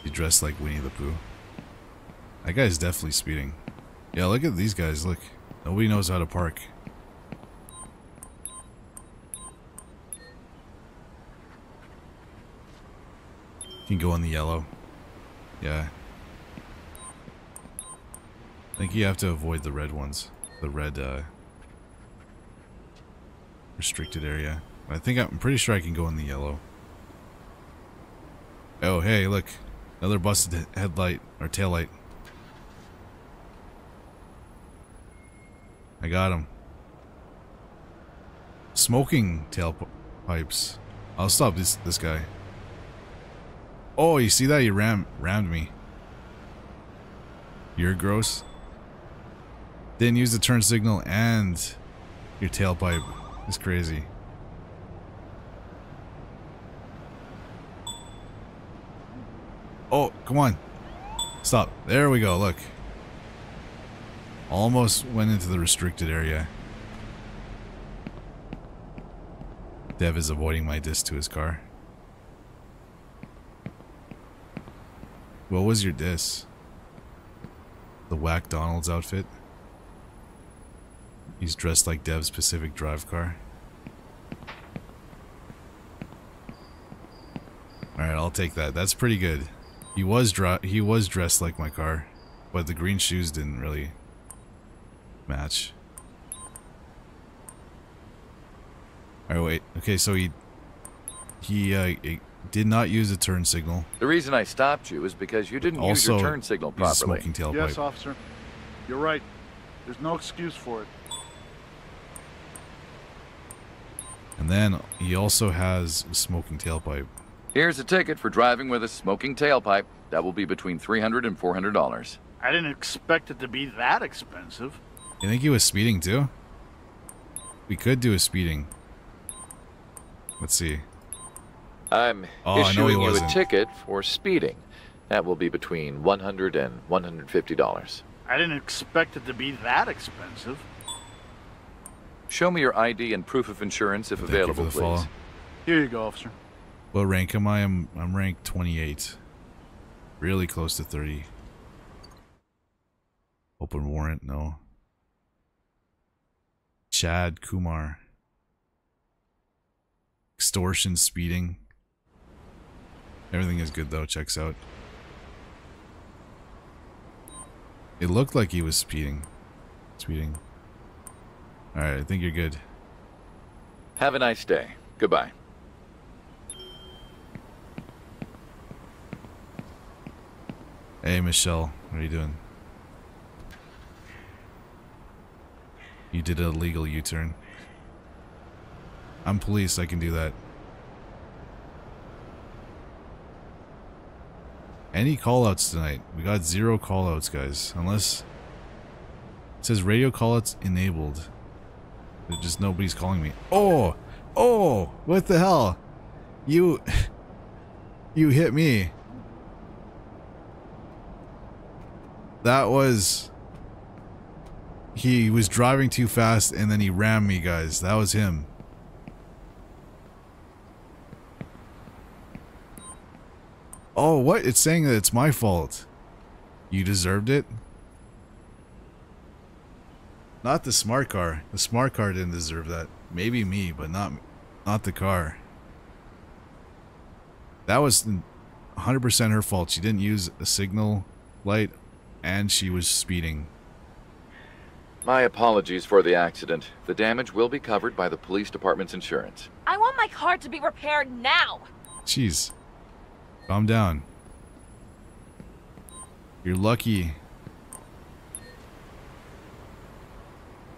He dressed like Winnie the Pooh. That guy's definitely speeding. Yeah, look at these guys, look. Nobody knows how to park. Can go on the yellow. Yeah. I think you have to avoid the red ones. The red, restricted area. I think I'm pretty sure I can go in the yellow. Oh, hey, look. Another busted headlight, or taillight. I got him. Smoking tailpipes. I'll stop this guy. Oh, you see that? He rammed me. You're gross. Didn't use the turn signal and your tailpipe. It's crazy. Oh, come on. Stop. There we go, look. Almost went into the restricted area. Dev is avoiding my disc to his car. What was your diss? The Whack Donald's outfit? He's dressed like Dev's Pacific Drive car. Alright, I'll take that. That's pretty good. He was dressed like my car, but the green shoes didn't really match. Alright, wait. Okay, so he did not use a turn signal. The reason I stopped you is because you didn't use your turn signal properly. Smoking tailpipe. Yes, officer. You're right. There's no excuse for it. And then he also has a smoking tailpipe. Here's a ticket for driving with a smoking tailpipe. That will be between $300 and $400. I didn't expect it to be that expensive. You think he was speeding too? We could do a speeding. Let's see. I'm issuing you a ticket for speeding. That will be between $100 and $150. I didn't expect it to be that expensive. Show me your ID and proof of insurance if available, please. Here you go, officer. What rank am I? I'm rank 28. Really close to 30. Open warrant, no. Chad Kumar. Extortion, speeding. Everything is good though, checks out. It looked like he was speeding. Alright, I think you're good. Have a nice day. Goodbye. Hey Michelle, what are you doing? You did a legal U-turn. I'm police, I can do that. Any callouts tonight? We got 0 callouts, guys. Unless it says radio callouts enabled. There's just nobody's calling me. Oh, oh! What the hell? You hit me. That was. He was driving too fast and then he rammed me, guys. That was him. Oh, what? It's saying that it's my fault. You deserved it? Not the smart car. The smart car didn't deserve that. Maybe me, but not the car. That was 100% her fault. She didn't use a signal light and she was speeding. My apologies for the accident. The damage will be covered by the police department's insurance. I want my car to be repaired now! Jeez. Calm down. You're lucky.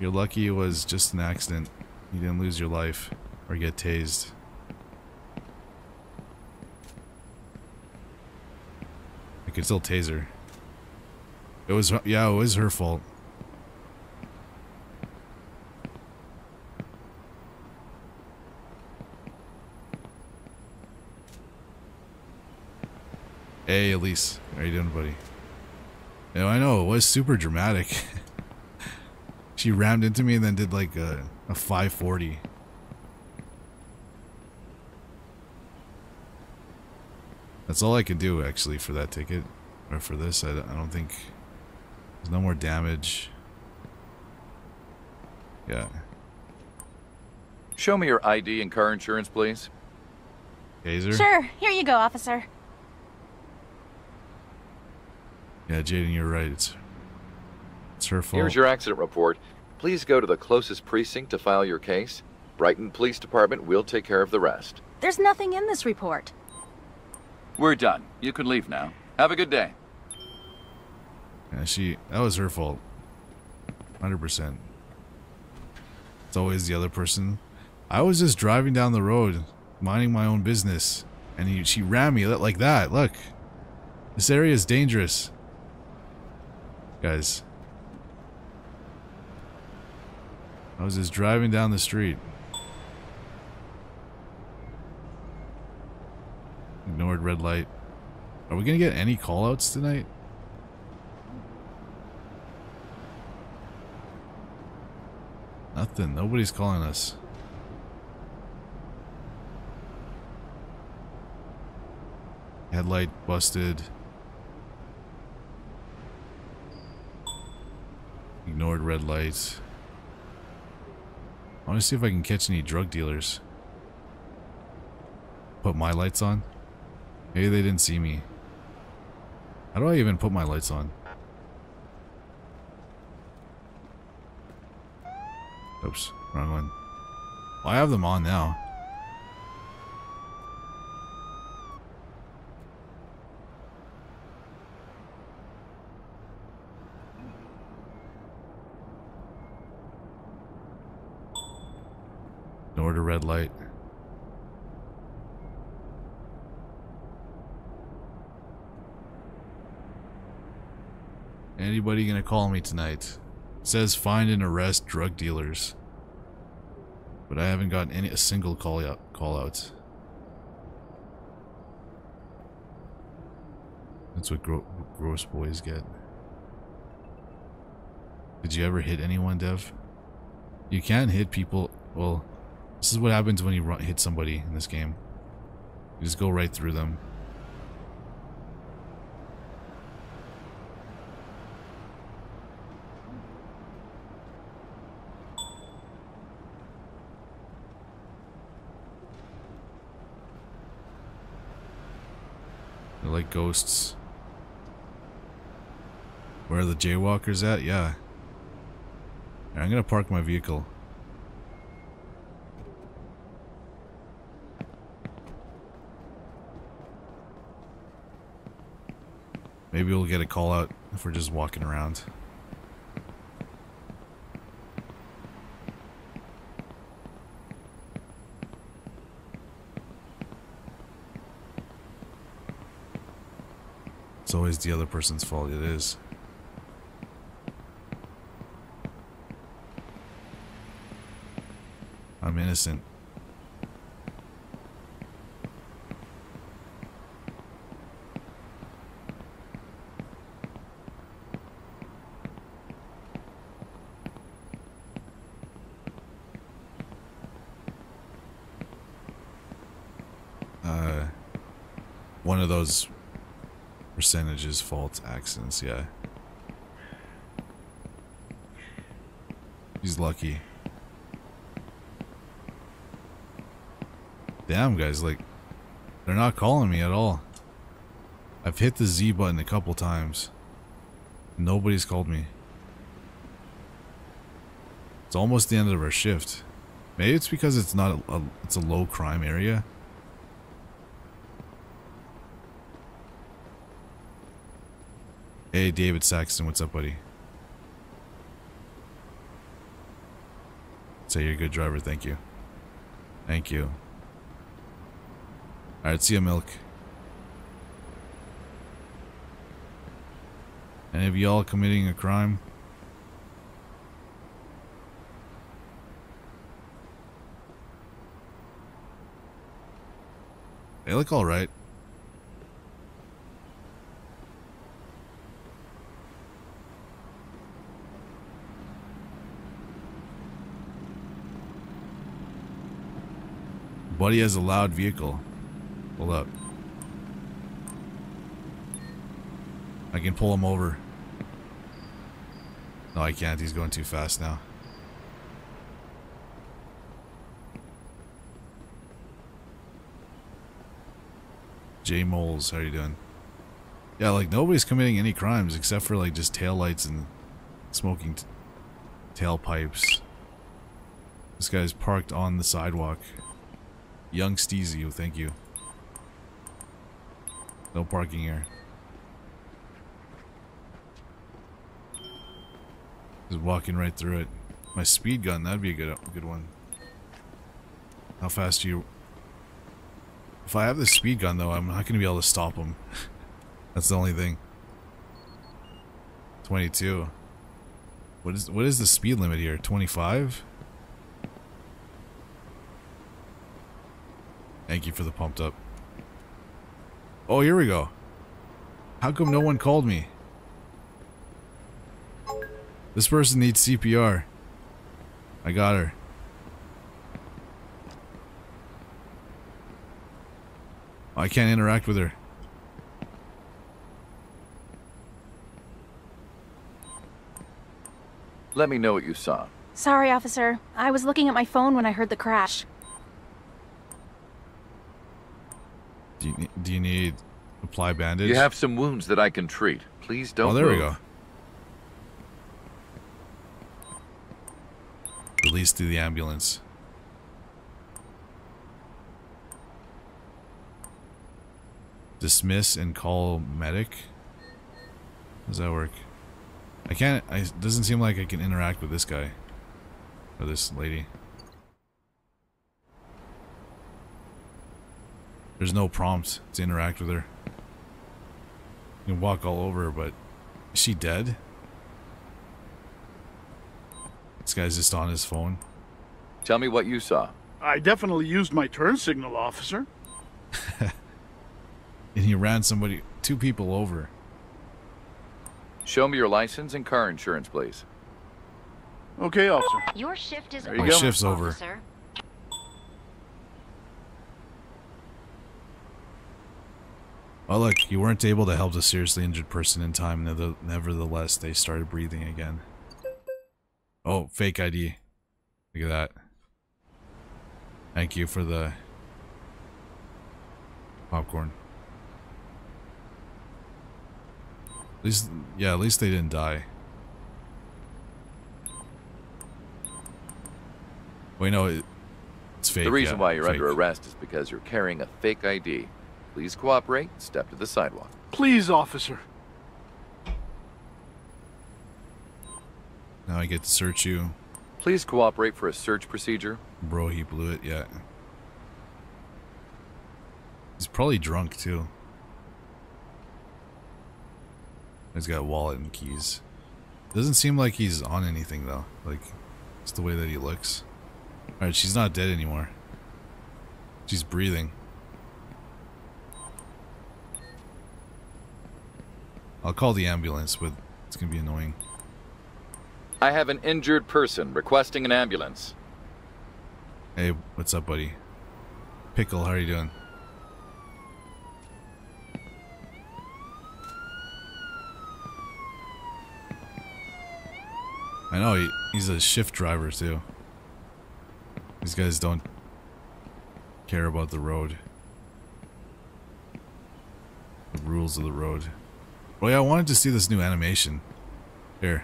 You're lucky it was just an accident. You didn't lose your life or get tased. I could still tase her. It was, yeah, it was her fault. Hey, Elise. How you doing, buddy? You know, I know, it was super dramatic. She rammed into me and then did like a 540. That's all I could do, actually, for that ticket. Or for this, I don't think... There's no more damage. Yeah. Show me your ID and car insurance, please. Gazer? Sure. Here you go, officer. Yeah, Jaden, you're right. It's her fault. Here's your accident report. Please go to the closest precinct to file your case. Brighton Police Department will take care of the rest. There's nothing in this report. We're done. You can leave now. Have a good day. Yeah, that was her fault. 100%. It's always the other person. I was just driving down the road, minding my own business, and she rammed me like that. Look. This area is dangerous. Guys, I was just driving down the street. Ignored red light. Are we gonna get any callouts tonight? Nothing. Nobody's calling us. Headlight busted. Ignored red lights. I want to see if I can catch any drug dealers. Put my lights on? Maybe they didn't see me. How do I even put my lights on? Oops, wrong one. Well, I have them on now. Ignored a red light. Anybody gonna call me tonight? It says find and arrest drug dealers, but I haven't gotten a single call out. That's what gross boys get. Did you ever hit anyone, Dev? You can hit people. Well, this is what happens when you hit somebody in this game. You just go right through them. They're like ghosts. Where are the jaywalkers at? Yeah. I'm gonna park my vehicle. Maybe we'll get a call out if we're just walking around. It's always the other person's fault, it is. I'm innocent. One of those percentages fault accidents, yeah. He's lucky. Damn, guys, like, they're not calling me at all. I've hit the Z button a couple times. Nobody's called me. It's almost the end of our shift. Maybe it's because it's not it's a low crime area. Hey, David Saxton, what's up, buddy? Say you're a good driver, thank you. Thank you. Alright, see ya, Milk. Any of y'all committing a crime? They look alright. Buddy has a loud vehicle. Hold up. I can pull him over. No, I can't. He's going too fast now. J Moles, how are you doing? Yeah, like nobody's committing any crimes except for like just taillights and smoking tailpipes. This guy's parked on the sidewalk. Young Steezy, thank you. No parking here. Just walking right through it. My speed gun, that'd be a good one. How fast do you... If I have the speed gun though, I'm not gonna be able to stop him. That's the only thing. 22. What is the speed limit here? 25? Thank you for the pumped up. Oh, here we go. How come no one called me? This person needs CPR. I got her. Oh, I can't interact with her. Let me know what you saw. Sorry, officer. I was looking at my phone when I heard the crash. Do you need apply bandage? You have some wounds that I can treat. Please don't. Oh, there we go. Released through the ambulance. Dismiss and call medic. How does that work? I can't. It doesn't seem like I can interact with this guy or this lady. There's no prompt to interact with her. You can walk all over her, but... Is she dead? This guy's just on his phone. Tell me what you saw. I definitely used my turn signal, officer. And he ran somebody... 2 people over. Show me your license and car insurance, please. Okay, officer. Your shift is over. My shift's over. Officer. Oh look, you weren't able to help the seriously injured person in time, nevertheless they started breathing again. Oh, fake ID. Look at that. Thank you for the... popcorn. At least, yeah, at least they didn't die. Wait, no, it's fake. The reason why you're under arrest is because you're carrying a fake ID. Please cooperate, step to the sidewalk. Please, officer. Now I get to search you. Please cooperate for a search procedure. Bro, he blew it, yeah. He's probably drunk, too. He's got a wallet and keys. Doesn't seem like he's on anything though. Like, it's the way that he looks. Alright, she's not dead anymore. She's breathing. I'll call the ambulance, but it's gonna be annoying. I have an injured person requesting an ambulance. Hey, what's up, buddy? Pickle, how are you doing? I know, he's a shift driver too. These guys don't care about the road. The rules of the road. Oh yeah, I wanted to see this new animation. Here.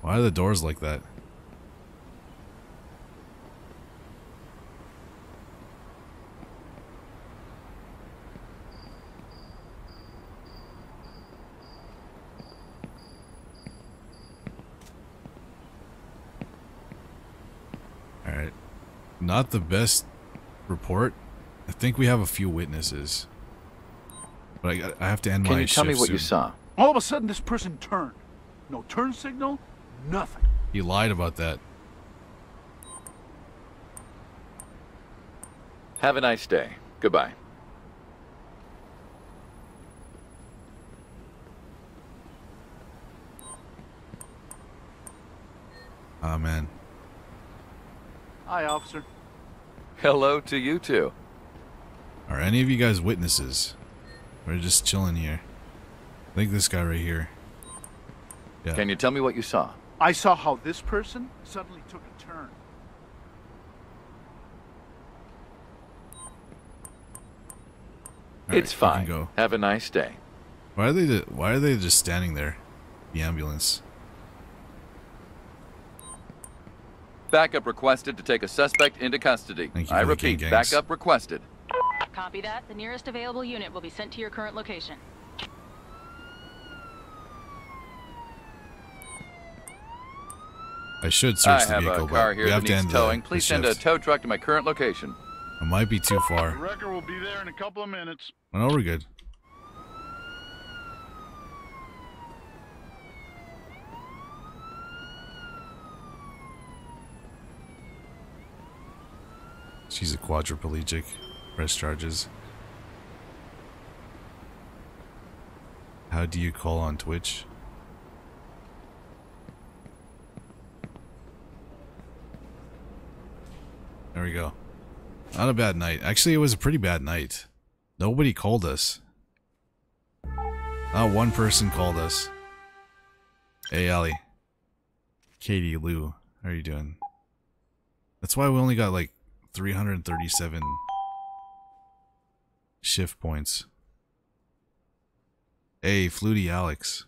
Why are the doors like that? Alright. Not the best report. I think we have a few witnesses. But I have to end my shift. Can you tell me what you saw? All of a sudden this person turned. No turn signal. Nothing. He lied about that. Have a nice day. Goodbye. Oh, man. Hi, officer. Hello to you two. Are any of you guys witnesses? We're just chilling here. I think this guy right here. Yeah. Can you tell me what you saw? I saw how this person suddenly took a turn. It's fine. Go. Have a nice day. Why are they just standing there? The ambulance. Backup requested to take a suspect into custody. Thank you. I repeat, backup requested. Copy that. The nearest available unit will be sent to your current location. I should search the vehicle, a car but here we have to end towing. Please send a tow truck to my current location. I might be too far. The wrecker will be there in a couple of minutes. Well, no, we're good. She's a quadriplegic. Press charges. How do you call on Twitch? There we go. Not a bad night. Actually, it was a pretty bad night. Nobody called us. Not one person called us. Hey, Allie. Katie, Lou, how are you doing? That's why we only got like 337 shift points. Hey, Flutie, Alex.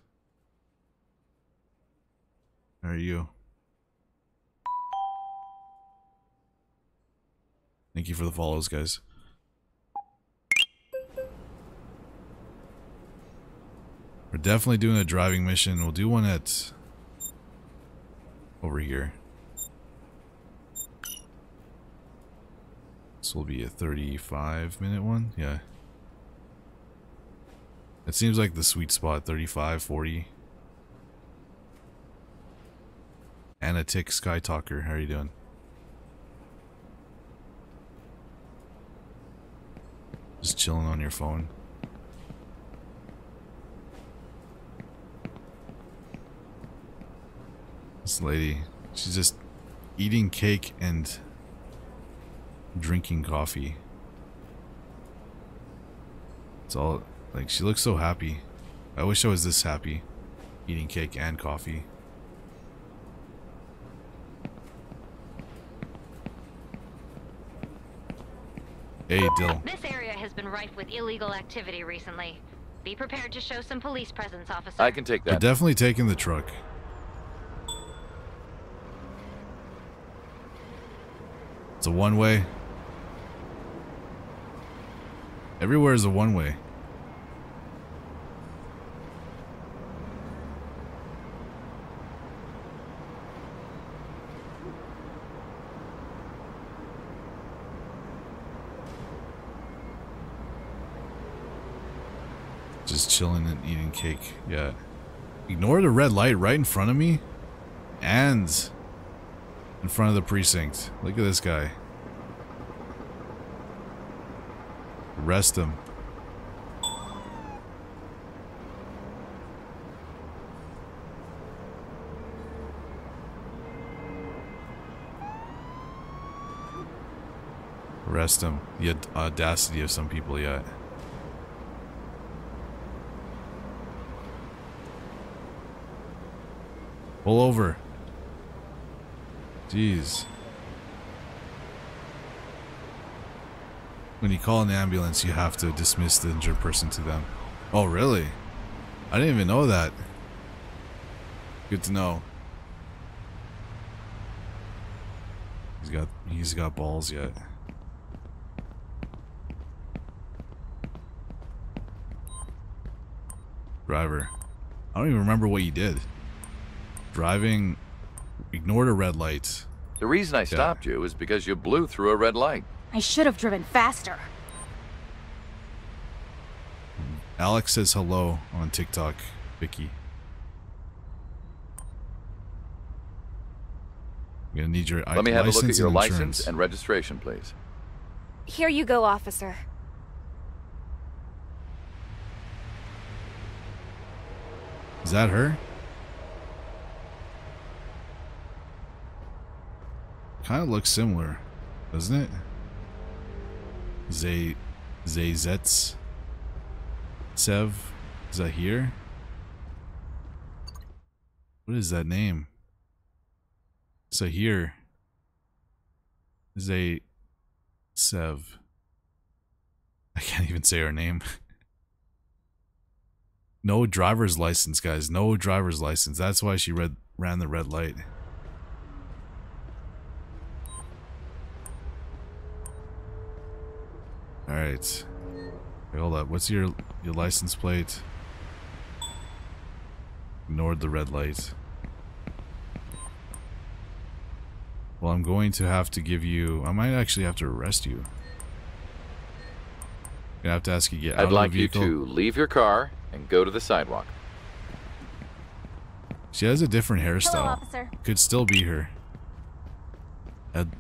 How are you? Thank you for the follows, guys. We're definitely doing a driving mission. We'll do one at over here. This will be a 35-minute one. Yeah. It seems like the sweet spot, 35, 40. Anatic Skytalker, how are you doing? Just chilling on your phone. This lady, she's just eating cake and drinking coffee. It's all, like, she looks so happy. I wish I was this happy, eating cake and coffee. Hey, Dill. This area has been rife with illegal activity recently. Be prepared to show some police presence, officer. I can take that. We're definitely taking the truck. It's a one-way. Everywhere is a one-way. Just chilling and eating cake. Yeah. Ignore the red light right in front of me. And in front of the precinct. Look at this guy. Arrest him. Arrest him. The audacity of some people, yeah. Pull over. Jeez. When you call an ambulance, you have to dismiss the injured person to them. Oh, really? I didn't even know that. Good to know. He's got balls yet. Driver. I don't even remember what you did. Driving. Ignored a red light. The reason I stopped you is because you blew through a red light. I should have driven faster. Alex says hello on TikTok, Vicky. I'm gonna need your license. Let me have a look at your license and registration, please. Here you go, officer. Is that her? Kind of looks similar, doesn't it? Zayzetsev? Is that here? What is that name? Sahir. Zaytsev. I can't even say her name. No driver's license, guys. No driver's license. That's why she ran the red light. Alright. Hey, hold up. What's your license plate? Ignored the red light. Well, I'm going to have to give you... I might actually have to arrest you. I'm gonna have to ask you to get out of the vehicle. I'd like you to leave your car and go to the sidewalk. She has a different hairstyle. Hello, officer. Could still be her.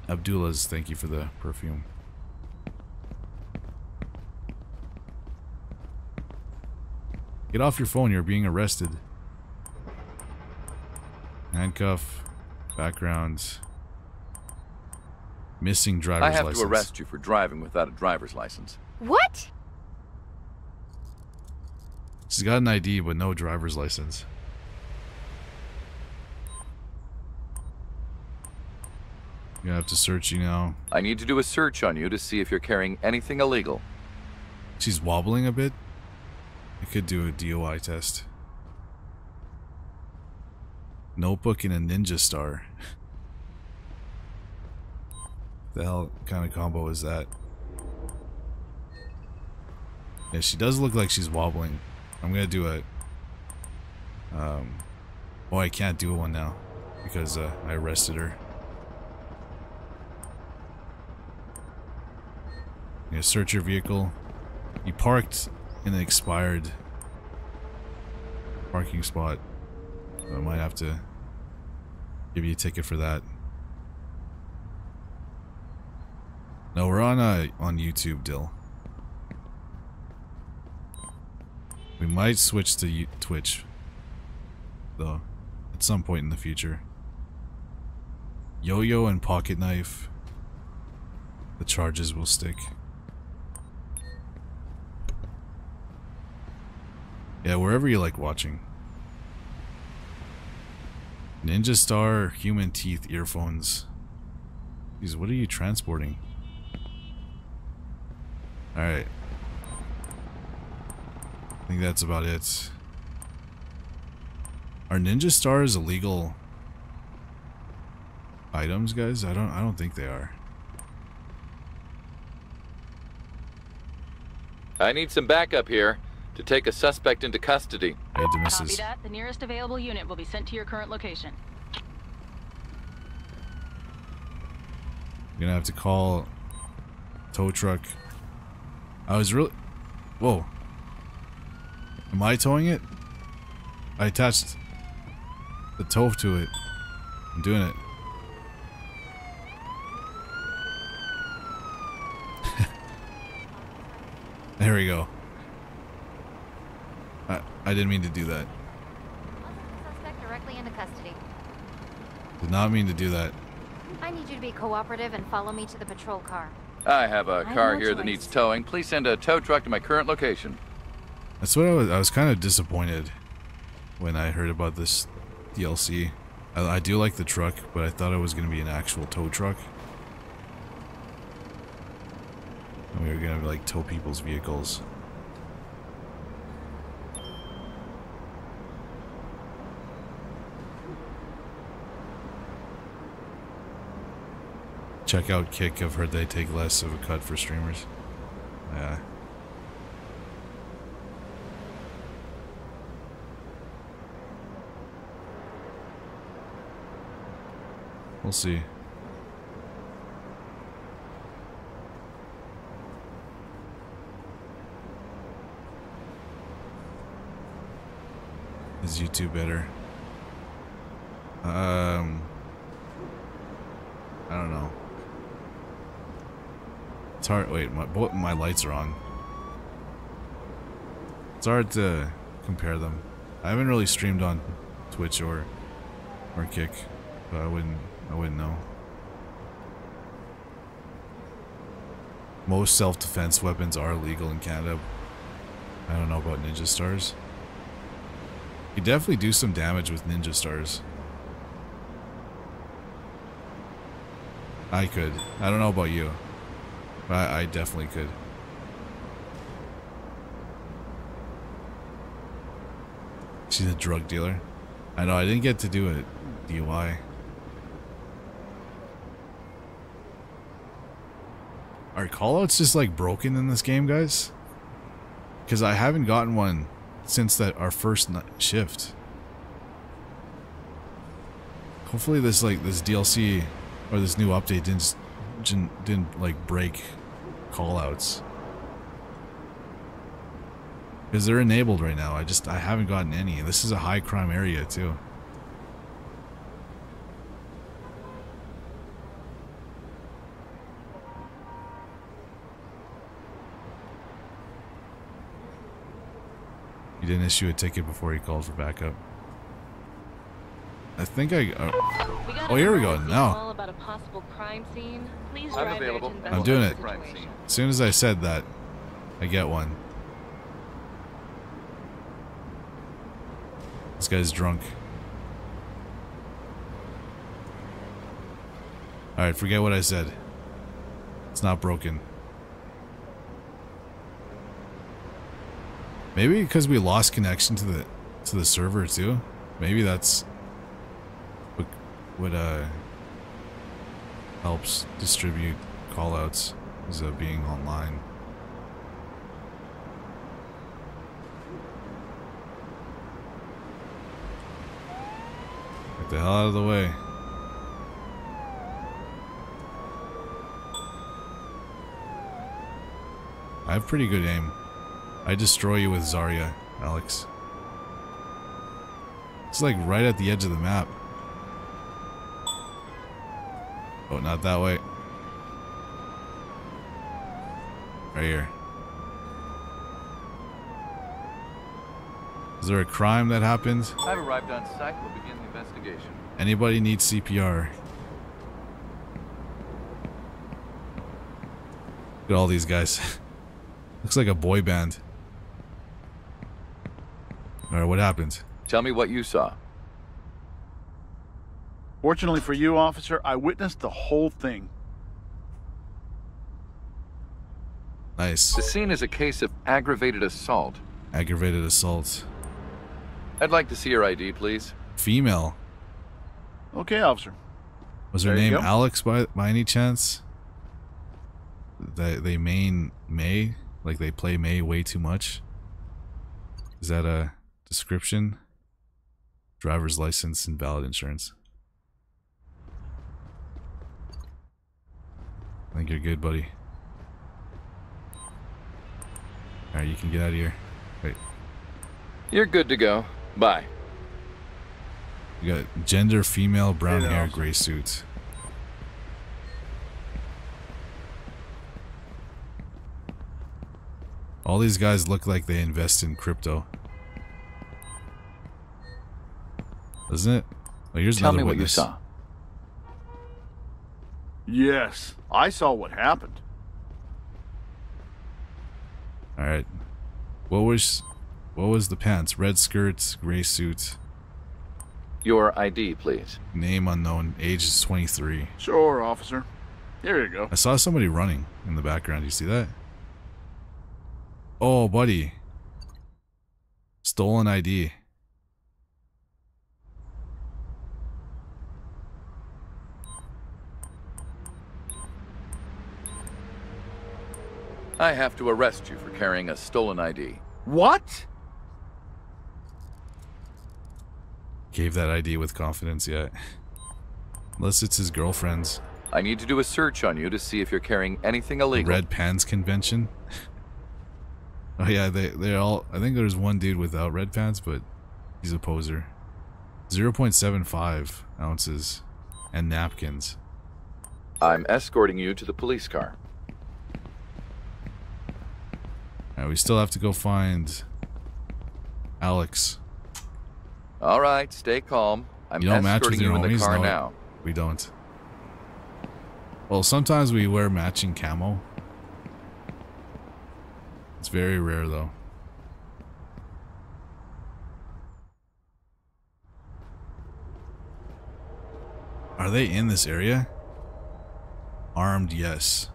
Abdullah's, thank you for the perfume. Get off your phone, you're being arrested. Handcuff. Background. Missing driver's license. I have to arrest you for driving without a driver's license. What? She's got an ID, but no driver's license. You have to search you now. I need to do a search on you to see if you're carrying anything illegal. She's wobbling a bit. I could do a DUI test. Notebook and a ninja star. The hell kind of combo is that? Yeah, she does look like she's wobbling. I'm gonna do a... oh, I can't do one now. Because I arrested her. I'm gonna search your vehicle. You parked... in an expired parking spot. So I might have to give you a ticket for that. No, we're on YouTube, Dill. We might switch to Twitch, though, at some point in the future. Yo-yo and pocket knife. The charges will stick. Yeah, wherever you like watching. Ninja Star, human teeth, earphones. Jeez, what are you transporting? Alright. I think that's about it. Are Ninja Stars illegal items, guys? I don't think they are. I need some backup here. To take a suspect into custody. Copy that. The nearest available unit will be sent to your current location. You're gonna have to call tow truck. I was really... Whoa. Am I towing it? I attached the tow to it. I'm doing it. There we go. I didn't mean to do that. Suspect directly into custody. Did not mean to do that. I need you to be cooperative and follow me to the patrol car. I have a car here that needs towing. Please send a tow truck to my current location. That's what I was kind of disappointed when I heard about this DLC. I do like the truck, but I thought it was going to be an actual tow truck. And we were going to like tow people's vehicles. Check out Kick. I've heard they take less of a cut for streamers. Yeah. We'll see. Is YouTube better? I don't know. It's hard. Wait, my lights are on. It's hard to compare them. I haven't really streamed on Twitch or Kick, but I wouldn't know. Most self-defense weapons are legal in Canada. I don't know about ninja stars. You definitely do some damage with ninja stars. I could. I don't know about you. But I definitely could. She's a drug dealer. I know, I didn't get to do a DUI. Are callouts just like broken in this game, guys? Because I haven't gotten one since our first shift. Hopefully this DLC or this new update didn't like break callouts. Because they're enabled right now. I haven't gotten any. This is a high crime area too. Didn't issue a ticket before he called for backup. I think oh, here we go. Now I'm doing it. As soon as I said that, I get one. This guy's drunk. Alright, forget what I said. It's not broken. Maybe because we lost connection to the server too. Maybe that's what helps distribute callouts is being online. Get the hell out of the way. I have pretty good aim. I destroy you with Zarya, Alex. It's like right at the edge of the map. Oh, not that way. Right here. Is there a crime that happened? I've arrived on site. We'll begin the investigation. Anybody need CPR? Look at all these guys. Looks like a boy band. Alright, what happened? Tell me what you saw. Fortunately for you, officer, I witnessed the whole thing. Nice. The scene is a case of aggravated assault. Aggravated assault. I'd like to see your ID, please. Female. Okay, officer. Was her name Alex by any chance? They main May? Like they play May way too much? Is that a... description? Driver's license and valid insurance. I think you're good, buddy. Alright, you can get out of here. Wait. You're good to go. Bye. You got gender, female, brown hair, gray suit. All these guys look like they invest in crypto. Doesn't it? Oh, here's another witness. Tell me what you saw. Yes, I saw what happened. Alright. What was the pants? Red skirts, gray suit. Your ID, please. Name unknown. Age is 23. Sure, officer. Here you go. I saw somebody running in the background. You see that? Oh, buddy. Stolen ID. I have to arrest you for carrying a stolen ID. What? Gave that ID with confidence yet. Unless it's his girlfriend's. I need to do a search on you to see if you're carrying anything illegal. Red Pants Convention? Oh yeah, they're all... I think there's one dude without red pants, but he's a poser. 0.75 ounces and napkins. I'm escorting you to the police car. Alright, we still have to go find Alex. Alright, stay calm. I'm escorting you in the car now. We don't. Well, sometimes we wear matching camo. It's very rare, though. Are they in this area? Armed, yes.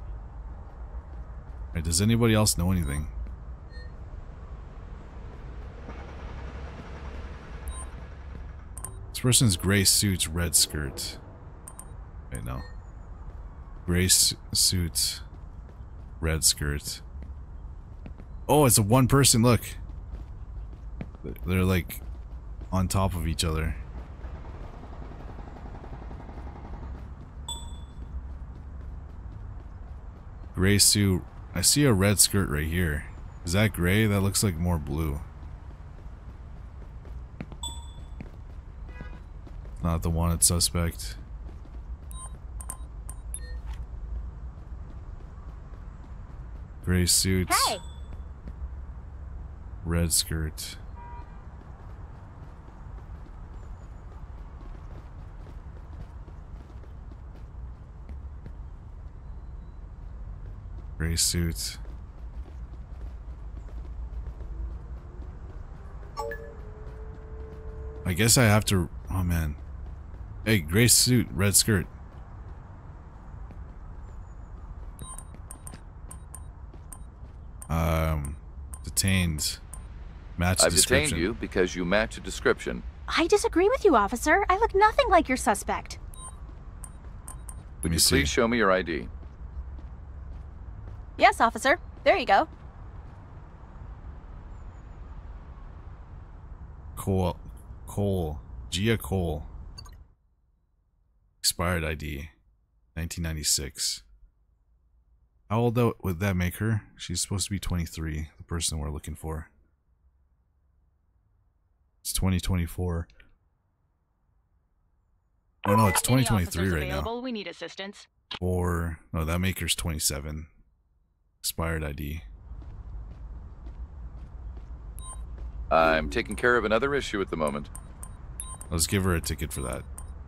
Alright, does anybody else know anything? This person's gray suits, red skirt. Wait, no. Gray suits, red skirt. Oh, it's a one person, look. They're like on top of each other. Gray suit. I see a red skirt right here. Is that gray? That looks like more blue. Not the wanted suspect. Gray suits. Hey. Red skirt. Gray suits. I guess I have to... Oh man. Hey, gray suit, red skirt. Detained. Match description. I've detained you because you match a description. I disagree with you, officer. I look nothing like your suspect. Would you please show me your ID? Yes, officer. There you go. Cole. Gia Cole. Expired ID. 1996. How old would that make her? She's supposed to be 23, the person we're looking for. It's 2024. Oh no, it's 2023 right now. We need assistance. Or, no, that maker's 27. Expired ID. I'm taking care of another issue at the moment. Let's give her a ticket for that.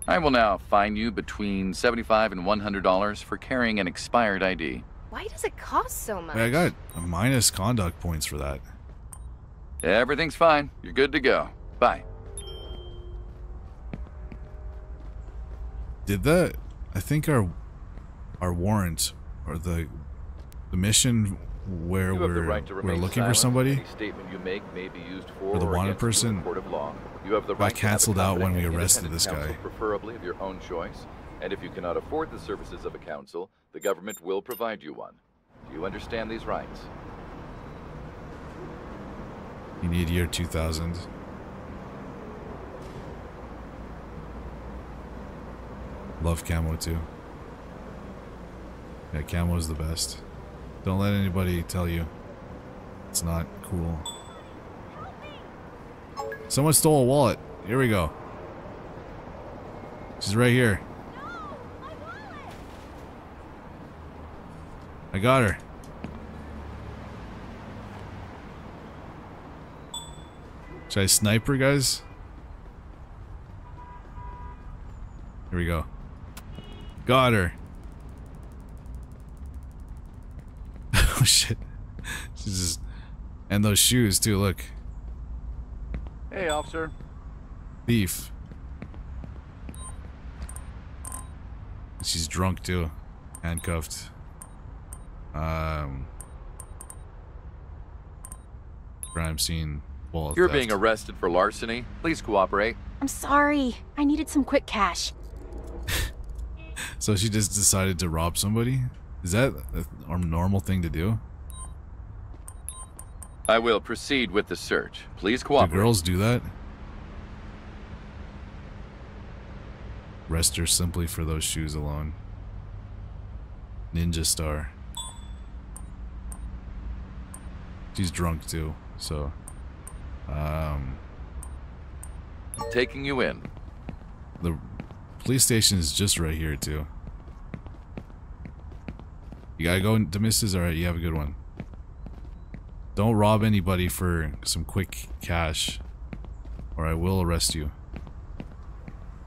I will now fine you between $75 and $100 for carrying an expired ID. Why does it cost so much? I got minus conduct points for that. Everything's fine. You're good to go. Bye. Did that... I think our warrant, or the mission where we're looking for somebody, or the wanted person, got cancelled out when we arrested this guy. Preferably of your own choice, and if you cannot afford the services of a counsel, the government will provide you one. Do you understand these rights? You need year 2000. Love camo too. Yeah, camo is the best. Don't let anybody tell you it's not cool. Someone stole a wallet. Here we go. She's right here. No, my wallet. I got her. Should I snipe her, guys? Here we go. Got her. Oh shit. She's just... And those shoes too, look. Hey, officer. Thief. She's drunk too. Handcuffed. Crime scene. You're being arrested for larceny. Please cooperate. I'm sorry. I needed some quick cash. So she just decided to rob somebody? Is that a normal thing to do? I will proceed with the search. Please cooperate. Do girls do that? Arrest her simply for those shoes alone. Ninja star. She's drunk too, so... Taking you in. The police station is just right here too. You gotta go into Mrs. Alright, you have a good one. Don't rob anybody for some quick cash or I will arrest you.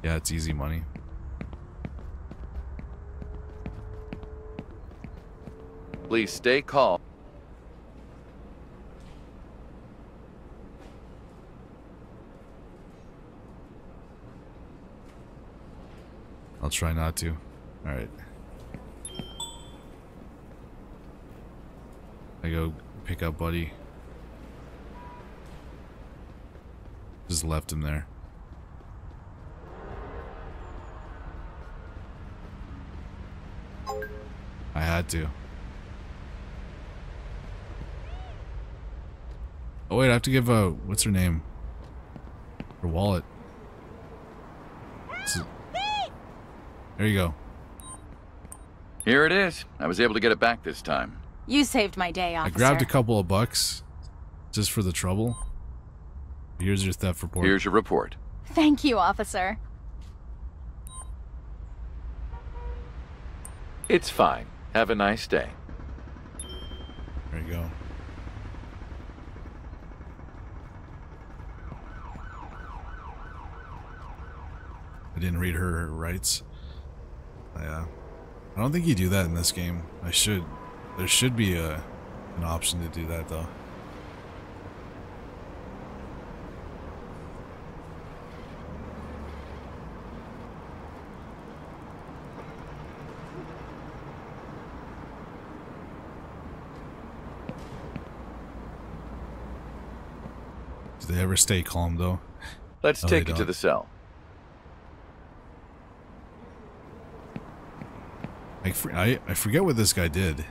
Yeah, it's easy money. Please stay calm. I'll try not to. Alright. I go pick up Buddy. Just left him there. I had to. Oh wait, I have to give a... What's her name? Her wallet. There you go. Here it is. I was able to get it back this time. You saved my day, officer. I grabbed a couple of bucks just for the trouble. Here's your theft report. Here's your report. Thank you, officer. It's fine. Have a nice day. There you go. I didn't read her rights. Yeah, I don't think you do that in this game. I should. There should be an option to do that though. Do they ever stay calm though? Let's take it to the cell. I forget what this guy did.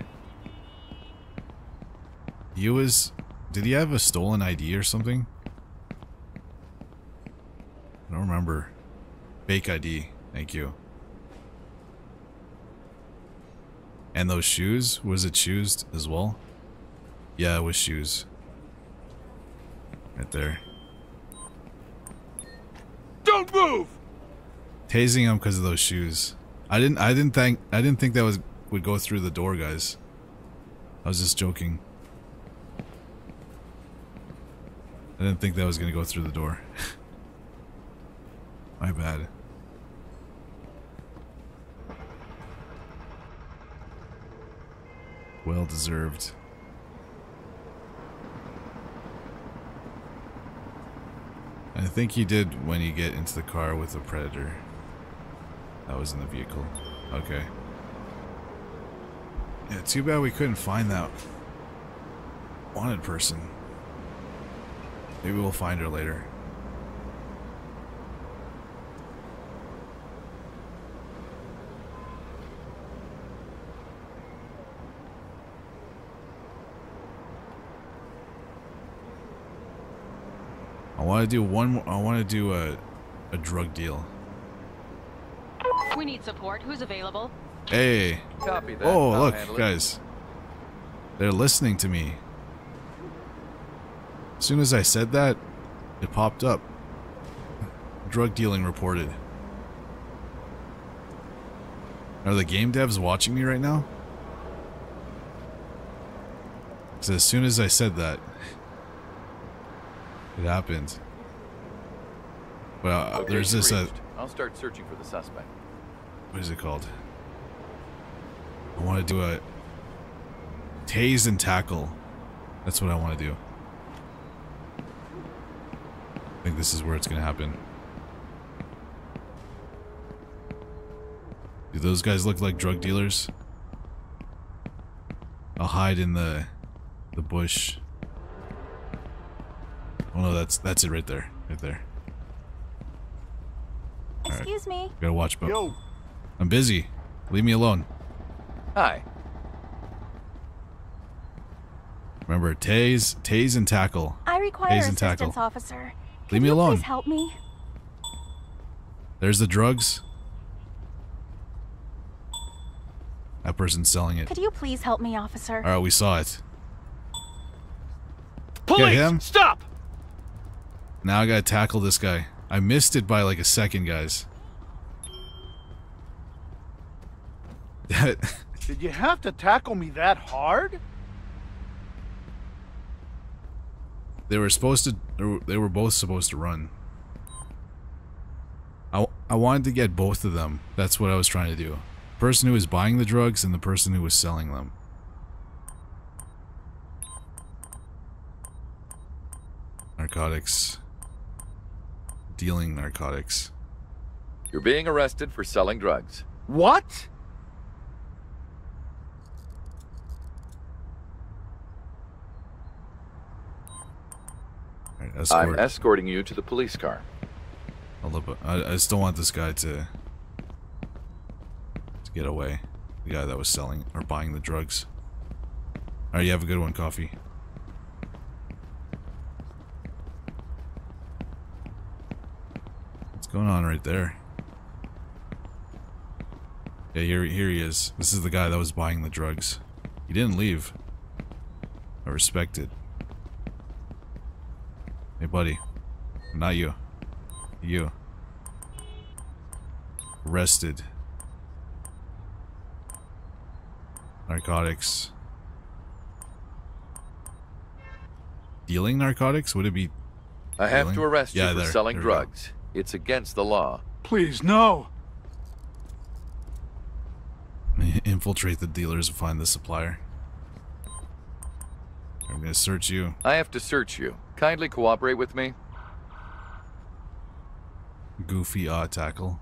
He was... Did he have a stolen ID or something? I don't remember. Fake ID. Thank you. And those shoes? Was it shoes as well? Yeah, it was shoes. Right there. Don't move! Tasing him because of those shoes. I didn't think that would go through the door, guys. I was just joking. I didn't think that was gonna go through the door. My bad. Well deserved. I think he did when you get into the car with the predator. That was in the vehicle. Okay. Yeah, too bad we couldn't find that wanted person. Maybe we'll find her later. I want to do one more. I want to do a drug deal. We need support. Who's available? Hey. Copy that. Oh, I'll look, guys. They're listening to me. As soon as I said that, It popped up. Drug dealing reported. Are the game devs watching me right now? Because as soon as I said that, it happened. Well, okay, there's this. I'll start searching for the suspect. What is it called? I want to do a tase and tackle. That's what I want to do. I think this is where it's going to happen. Do those guys look like drug dealers? I'll hide in the bush. Oh no, that's it right there. Right there. Right. Excuse me. Gotta watch, but I'm busy. Leave me alone. Hi. Remember, tase and tackle. I require assistance, officer. Leave me alone. Please help me. There's the drugs. That person's selling it. Could you please help me, officer? All right, we saw it. Police, stop! Now I gotta tackle this guy. I missed it by like a second, guys. Did you have to tackle me that hard? They were supposed to. They were both supposed to run. I wanted to get both of them. That's what I was trying to do. The person who was buying the drugs and the person who was selling them. Narcotics. Dealing narcotics. You're being arrested for selling drugs. What? Right, escort. I'm escorting you to the police car. I just don't want this guy to get away. The guy that was selling or buying the drugs. All right, you have a good one, Coffee. Going on right there. Yeah, here he is. This is the guy that was buying the drugs. He didn't leave. I respect it. Hey, buddy. Not you. You. Arrested. Narcotics. Dealing narcotics? Would it be... I have to arrest you for selling drugs. It's against the law. Please, no! Infiltrate the dealers and find the supplier. I'm gonna search you. I have to search you. Kindly cooperate with me. Goofy tackle.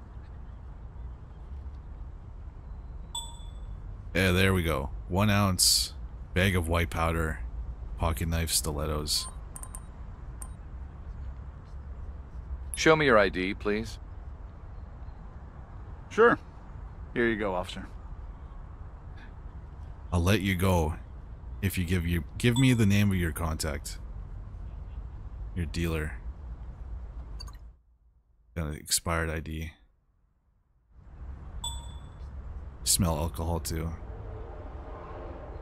Yeah, there we go. 1 ounce, bag of white powder, pocket knife, stilettos. Show me your ID, please. Sure. Here you go, officer. I'll let you go if you give me the name of your contact. Your dealer. Got an expired ID. Smell alcohol too.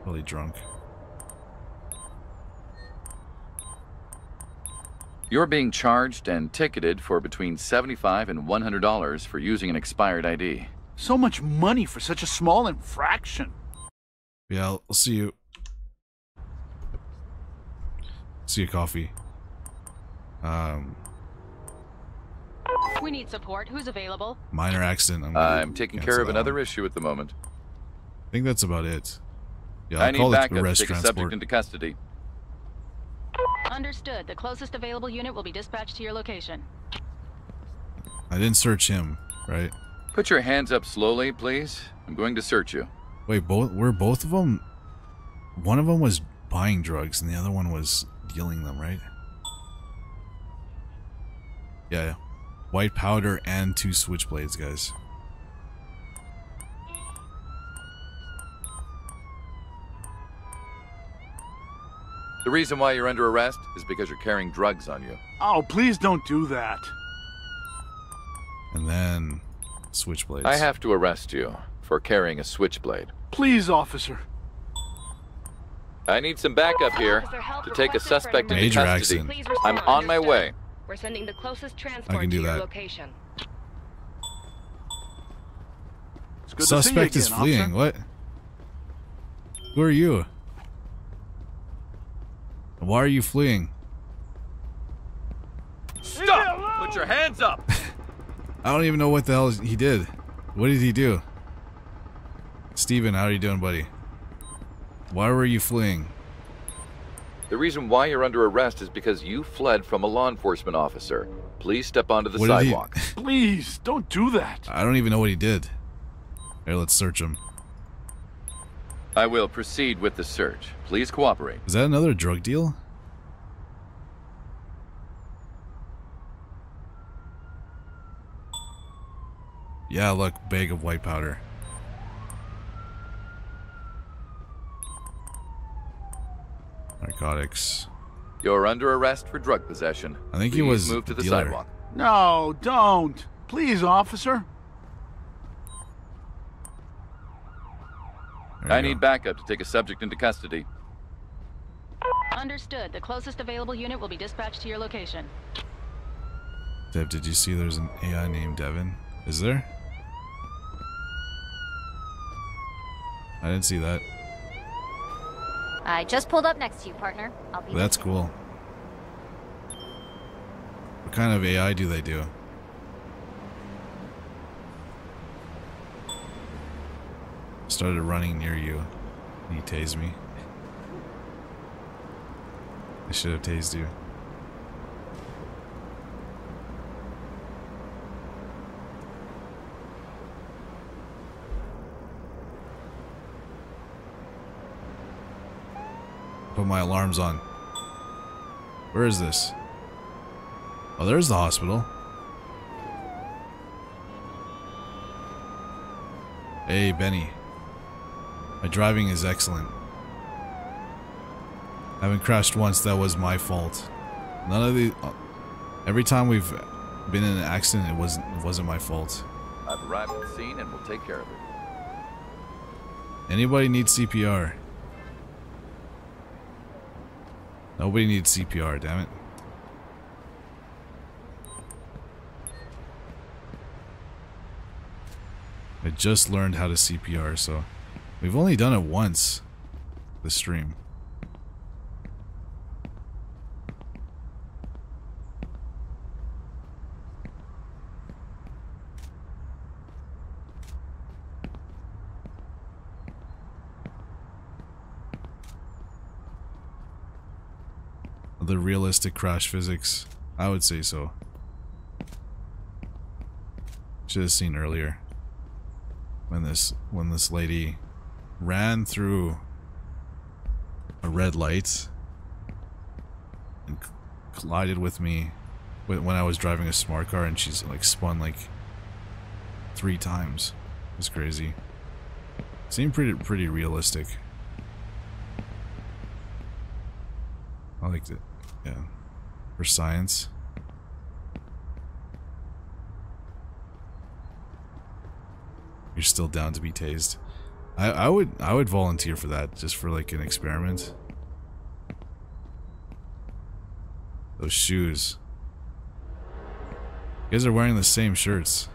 Really drunk. You're being charged and ticketed for between $75 and $100 for using an expired ID. So much money for such a small infraction. Yeah, I'll see you. See you, Coffee. We need support. Who's available? Minor accident. I'm taking care of another issue at the moment. I think that's about it. Yeah, I need backup to take a subject into custody. Understood. The closest available unit will be dispatched to your location. I didn't search him, right? Put your hands up slowly, please. I'm going to search you. Wait, both of them? One of them was buying drugs and the other one was dealing them, right? Yeah. White powder and 2 switchblades, guys. The reason why you're under arrest is because you're carrying drugs on you. Oh, please don't do that. And then, switchblades. I have to arrest you for carrying a switchblade. Please, officer. I need some backup here to take a suspect into custody. Major accident. I'm on my way. We're sending the closest transport to your location. Suspect is fleeing. What? Who are you? Why are you fleeing? Stop! Put your hands up! I don't even know what the hell he did. What did he do? Steven, how are you doing, buddy? Why were you fleeing? The reason why you're under arrest is because you fled from a law enforcement officer. Please step onto the sidewalk. Please, don't do that. I don't even know what he did. Here, let's search him. I will proceed with the search. Please cooperate. Is that another drug deal? Yeah, look, bag of white powder. Narcotics. You're under arrest for drug possession. I think he was moved to the sidewalk. No, don't. Please, officer. I need backup to take a subject into custody. Understood. The closest available unit will be dispatched to your location. Deb, did you see there's an AI named Devin? Is there? I didn't see that. I just pulled up next to you, partner. I'll be That's there. Cool. What kind of AI do they do? Started running near you. You tased me. I should have tased you. Put my alarms on. Where is this? Oh, there's the hospital. Hey, Benny. My driving is excellent. I haven't crashed once. That was my fault. None of the... Every time we've been in an accident, it wasn't my fault. I've arrived at the scene and we'll take care of it. Anybody need CPR? Nobody needs CPR, damn it. I just learned how to CPR, so... We've only done it once, this stream. The realistic crash physics, I would say so. Should have seen earlier when this lady ran through a red light and collided with me when I was driving a smart car, and she's like spun like 3 times. It was crazy. Seemed pretty realistic. I liked it. Yeah. For science. You're still down to be tased. I would volunteer for that, just for like an experiment. Those shoes. You guys are wearing the same shirts.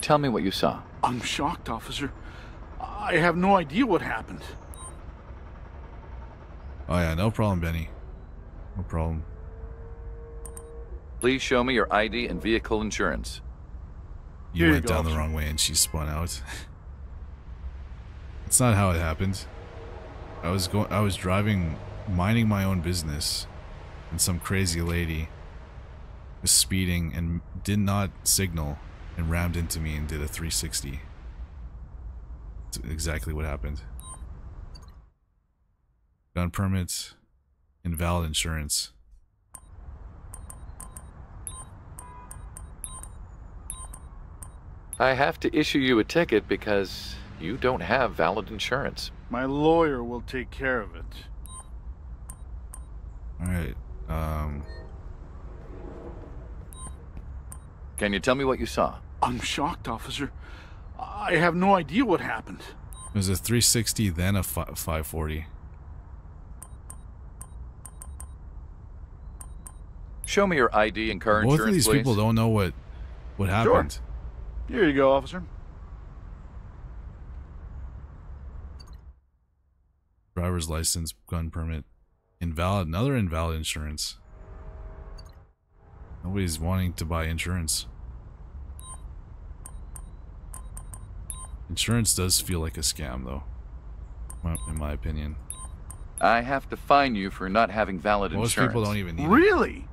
Tell me what you saw. I'm shocked, officer. I have no idea what happened. Oh yeah, no problem, Benny. No problem. Please show me your ID and vehicle insurance. You went down the wrong way and she spun out. That's not how it happened. I was driving, minding my own business, and some crazy lady was speeding and did not signal and rammed into me and did a 360. That's exactly what happened. Gun permits, invalid insurance. I have to issue you a ticket because you don't have valid insurance. My lawyer will take care of it. Alright, Can you tell me what you saw? I'm shocked, officer. I have no idea what happened. It was a 360, then a 540. Show me your ID and car insurance, please. Both of these people don't know what happened. Sure. Here you go, officer. Driver's license, gun permit. Invalid, another invalid insurance. Nobody's wanting to buy insurance. Insurance does feel like a scam, though, in my opinion. I have to fine you for not having valid insurance. Most people don't even need it. Really?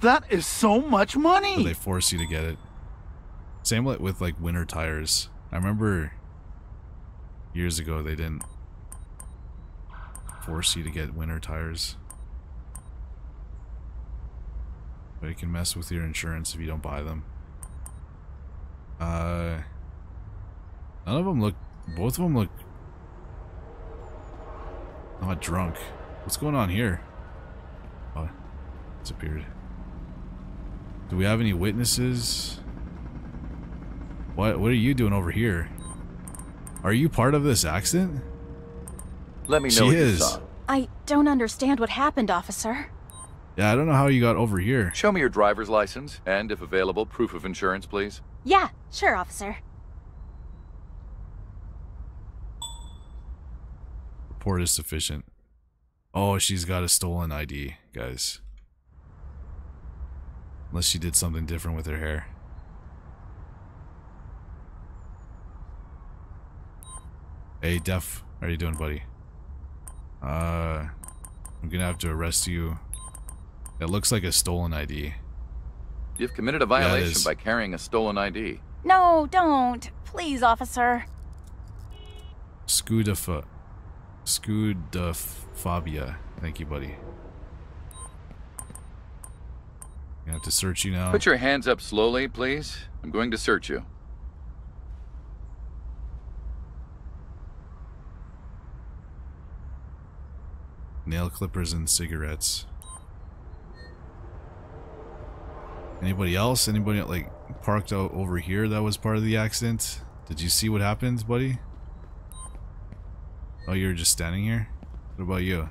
That is so much money! But they force you to get it. Same with, like, winter tires. I remember years ago they didn't force you to get winter tires. But it can mess with your insurance if you don't buy them. None of them look... Both of them look... not drunk. What's going on here? Oh, disappeared. Do we have any witnesses? What are you doing over here? Are you part of this accident? Let me know what you saw. I don't understand what happened, officer. Yeah, I don't know how you got over here. Show me your driver's license and, if available, proof of insurance, please. Yeah, sure, officer. Report is sufficient. Oh, she's got a stolen ID, guys. Unless she did something different with her hair. Hey, Def, how are you doing, buddy? I'm gonna have to arrest you. It looks like a stolen ID. You've committed a violation by carrying a stolen ID. No, don't. Please, officer. Scudophobia. Thank you, buddy. I have to search you now. Put your hands up slowly, please. I'm going to search you. Nail clippers and cigarettes. Anybody else? Anybody like parked out over here that was part of the accident? Did you see what happened, buddy? Oh, you're just standing here? What about you?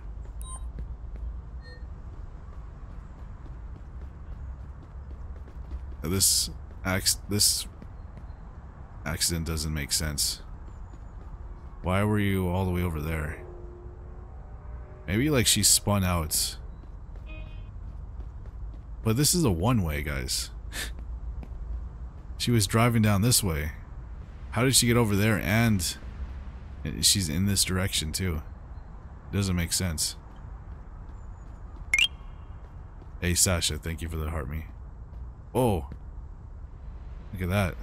This accident doesn't make sense. Why were you all the way over there? Maybe like she spun out. But this is a one-way, guys. She was driving down this way. How did she get over there and... she's in this direction too. Doesn't make sense. Hey Sasha, thank you for the heart me. Oh, look at that.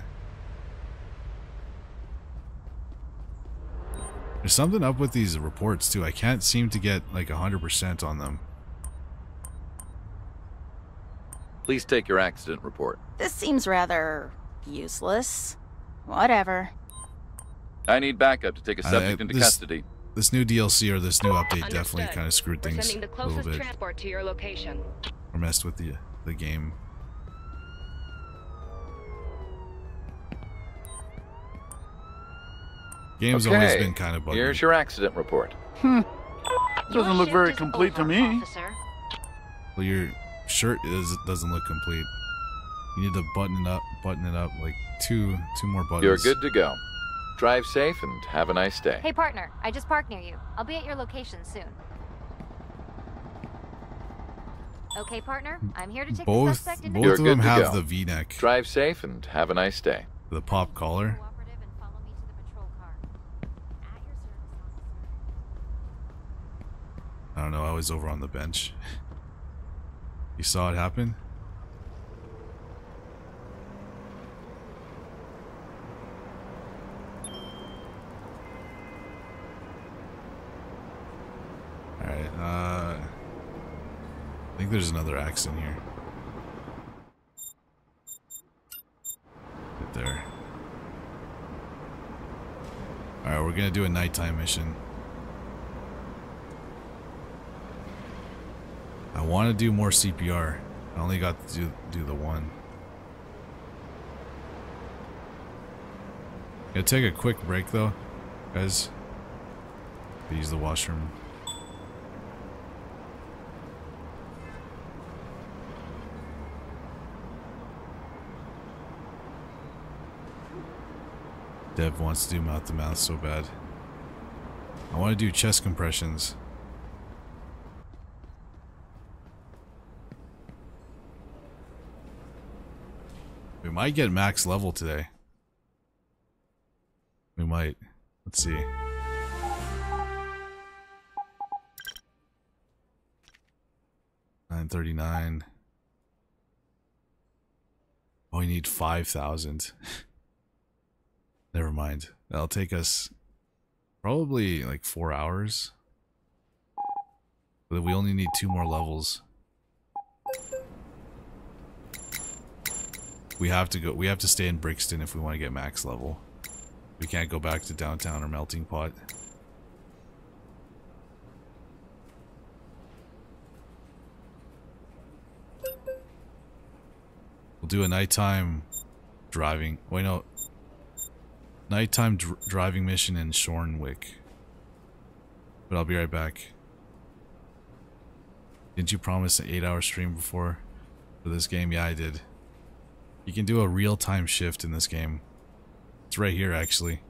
There's something up with these reports too. I can't seem to get like 100% on them. Please take your accident report. This seems rather useless. Whatever. I need backup to take a subject into custody. This new DLC or this new update definitely kind of screwed things a little bit. To your location. Or messed with the game. Game's always been kind of buggy. Here's your accident report. Doesn't look very complete to me. Well, your shirt doesn't look complete. You need to button it up like two more buttons. You're good to go. Drive safe and have a nice day. Hey partner, I just parked near you. I'll be at your location soon. Okay partner, I'm here to take the suspect into custody. Both of them have the V-neck. Drive safe and have a nice day. The pop collar. I don't know, I was over on the bench. You saw it happen? Alright, I think there's another axe in here. Right there. Alright, we're gonna do a nighttime mission. I want to do more CPR. I only got to do the one. Gonna take a quick break though, guys. Use the washroom. Dev wants to do mouth-to-mouth so bad. I want to do chest compressions. We might get max level today. We might. Let's see. $939. Oh, we need 5,000. Never mind. That'll take us probably like 4 hours. But we only need 2 more levels. We have to stay in Brixton if we want to get max level. We can't go back to downtown or melting pot. We'll do a nighttime driving. Wait, no. Nighttime driving mission in Shornwick. But I'll be right back. Didn't you promise an 8-hour stream before for this game? Yeah, I did. You can do a real-time shift in this game. It's right here, actually.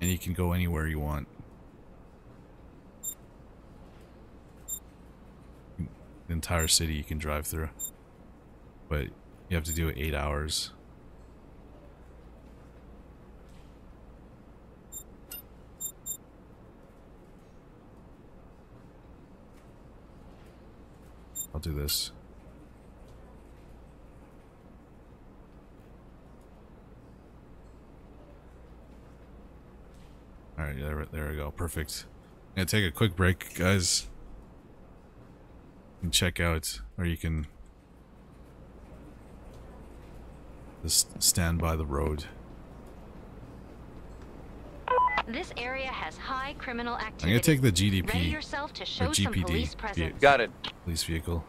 And you can go anywhere you want. The entire city you can drive through, but you have to do it 8 hours. I'll do this. All right, there we go. Perfect. I'm gonna take a quick break, guys. Check out, or you can just stand by the road. This area has high criminal activity. I'm gonna take the GDP. Ready yourself to show some police presence. Got it. Police vehicle.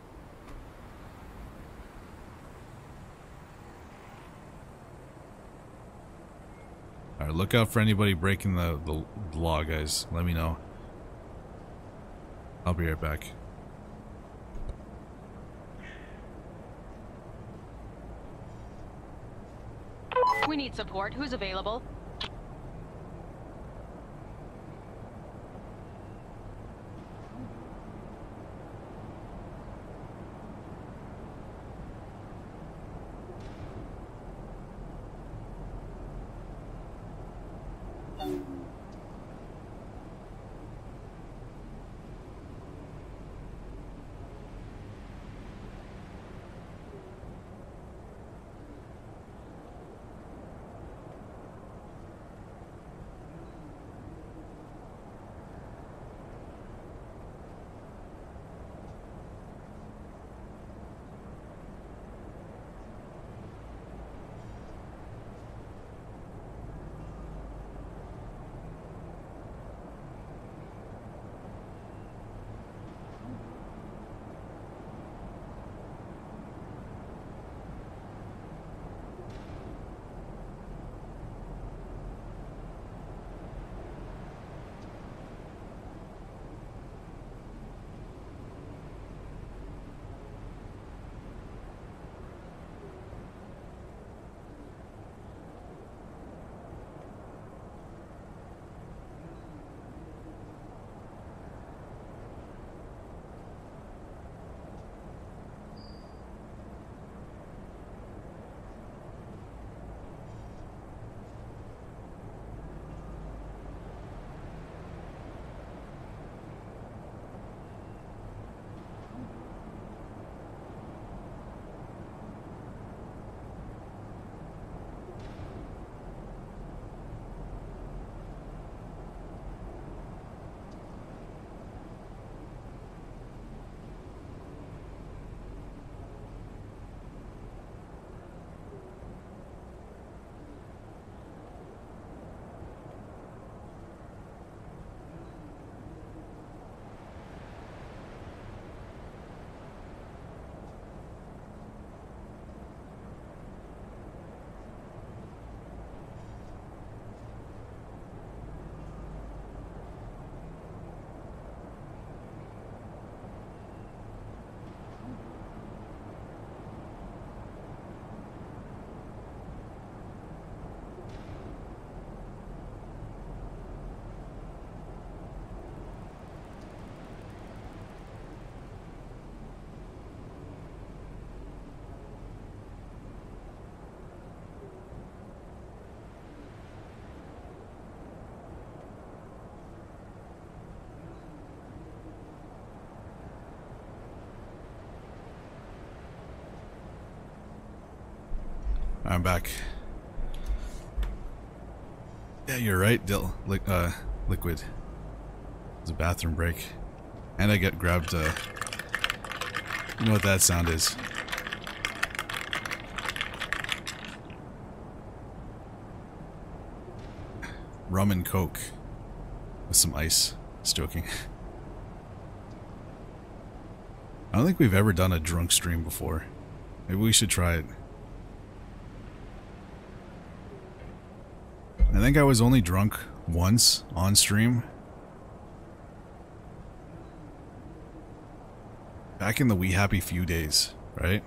All right, look out for anybody breaking the law, guys. Let me know. I'll be right back. We need support. Who's available? I'm back. Yeah, you're right, Liquid. It's a bathroom break. And I get grabbed, you know what that sound is. Rum and Coke. With some ice. Just joking. I don't think we've ever done a drunk stream before. Maybe we should try it. I think I was only drunk once on stream. Back in the Wee Happy Few days, right?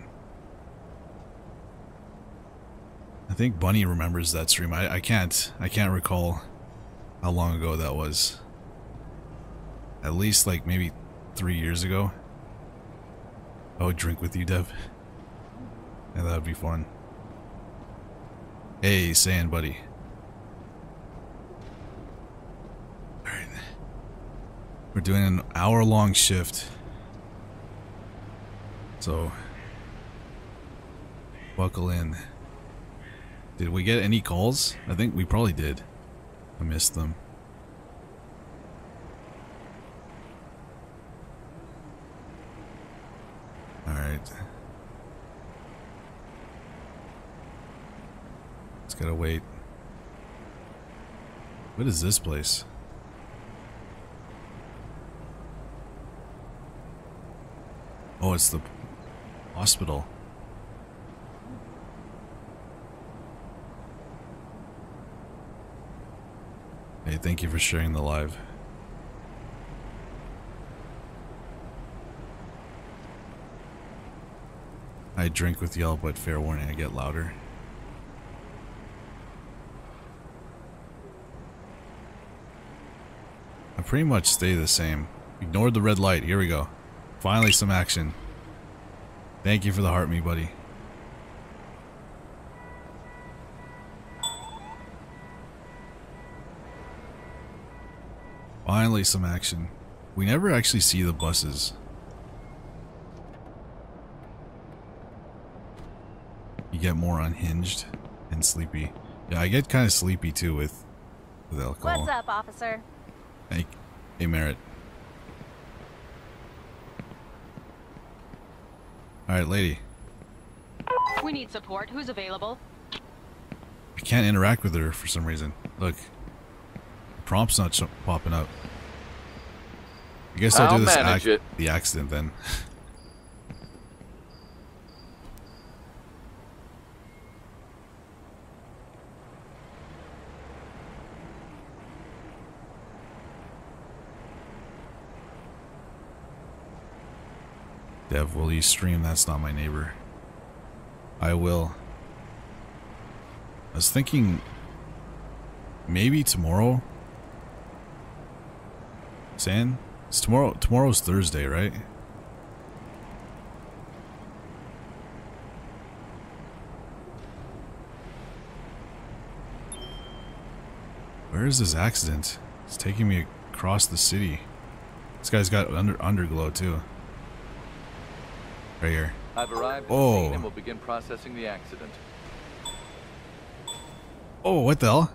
I think Bunny remembers that stream. I can't recall how long ago that was. At least like maybe 3 years ago. I would drink with you, Dev. Yeah, that would be fun. Hey, Saiyan buddy. Alright. We're doing an hour-long shift. So, buckle in. Did we get any calls? I think we probably did. I missed them. Alright. Just gotta wait. What is this place? Oh, it's the hospital. Hey, thank you for sharing the live. I drink with y'all, but fair warning, I get louder. I pretty much stay the same. Ignored the red light. Here we go. Finally some action. Thank you for the heart, me buddy. Finally some action. We never actually see the buses. You get more unhinged and sleepy. Yeah, I get kind of sleepy too with alcohol. What's up, officer? Hey Merritt. Alright, lady. We need support. Who's available? I can't interact with her for some reason. Look. The prompt's not popping up. I guess I'll do this the accident then. Dev, will you stream That's Not My Neighbor? I will. I was thinking maybe tomorrow. San? It's tomorrow. Tomorrow's Thursday, right? Where is this accident? It's taking me across the city. This guy's got underglow too. Right here. I've arrived at the scene and will begin processing the accident. Oh, what the hell?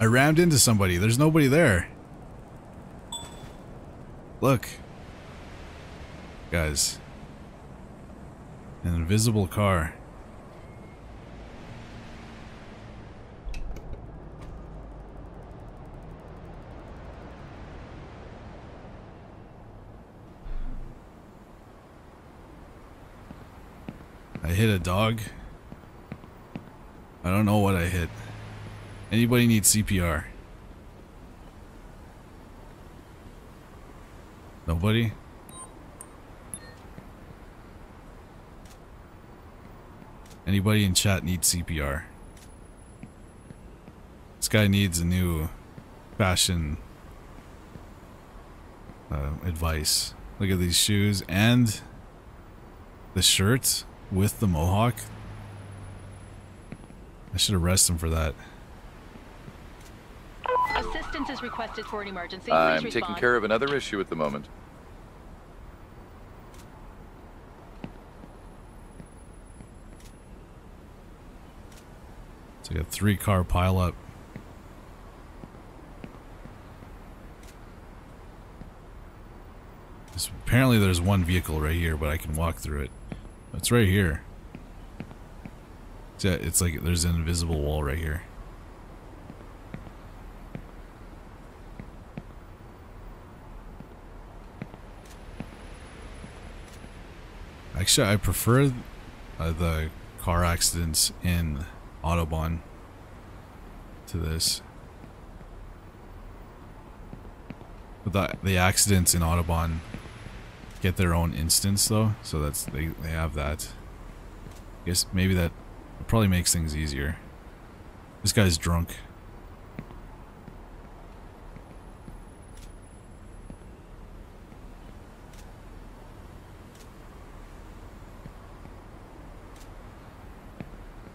I rammed into somebody. There's nobody there. Look. Guys. An invisible car. I hit a dog. I don't know what I hit. Anybody need CPR? Nobody? Anybody in chat need CPR? This guy needs a new fashion advice. Look at these shoes and the shirts. With the mohawk? I should arrest him for that. Assistance is requested for an emergency. I'm taking care of another issue at the moment. like a three-car pileup. Apparently there's one vehicle right here, but I can walk through it. It's right here. It's like there's an invisible wall right here. Actually, I prefer the car accidents in Autobahn to this. But the accidents in Autobahn get their own instance though, so that's they have that. I guess maybe that probably makes things easier. This guy's drunk.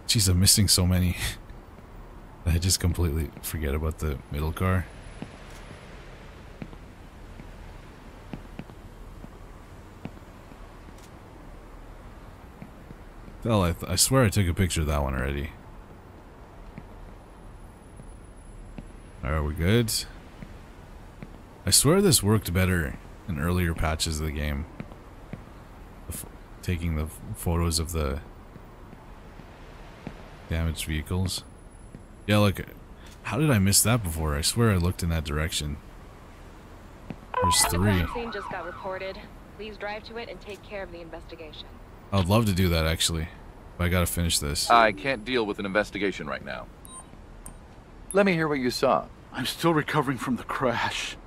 Jeez, I'm missing so many. I just completely forget about the middle car. Hell, I swear I took a picture of that one already. Are we good? I swear this worked better in earlier patches of the game. Taking the photos of the damaged vehicles. Yeah, look. How did I miss that before? I swear I looked in that direction. There's three. The scene just got reported. Please drive to it and take care of the investigation. I would love to do that, actually. But I gotta finish this. I can't deal with an investigation right now. Let me hear what you saw. I'm still recovering from the crash.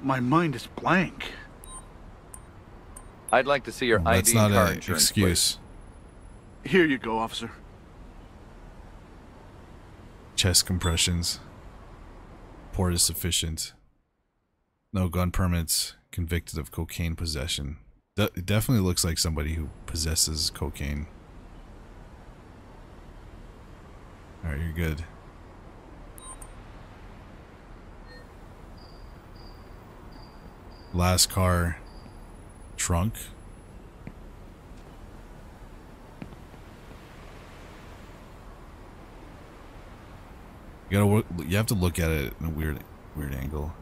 My mind is blank. I'd like to see your ID card. That's not an excuse. Please. Here you go, officer. Chest compressions. Port is sufficient. No gun permits. Convicted of cocaine possession. It definitely looks like somebody who possesses cocaine. Alright, you're good. Last car. Trunk. You gotta work, you have to look at it in a weird angle.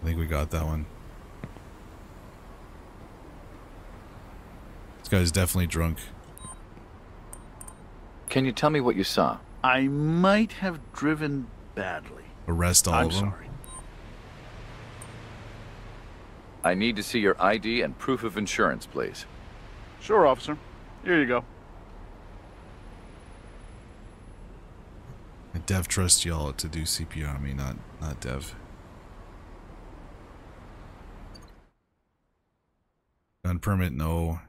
I think we got that one. This guy's definitely drunk. Can you tell me what you saw? I might have driven badly. Arrest all of them. I'm sorry. I need to see your ID and proof of insurance, please. Sure, officer. Here you go. I dev trust y'all to do CPR on me, not dev. Gun permit, no.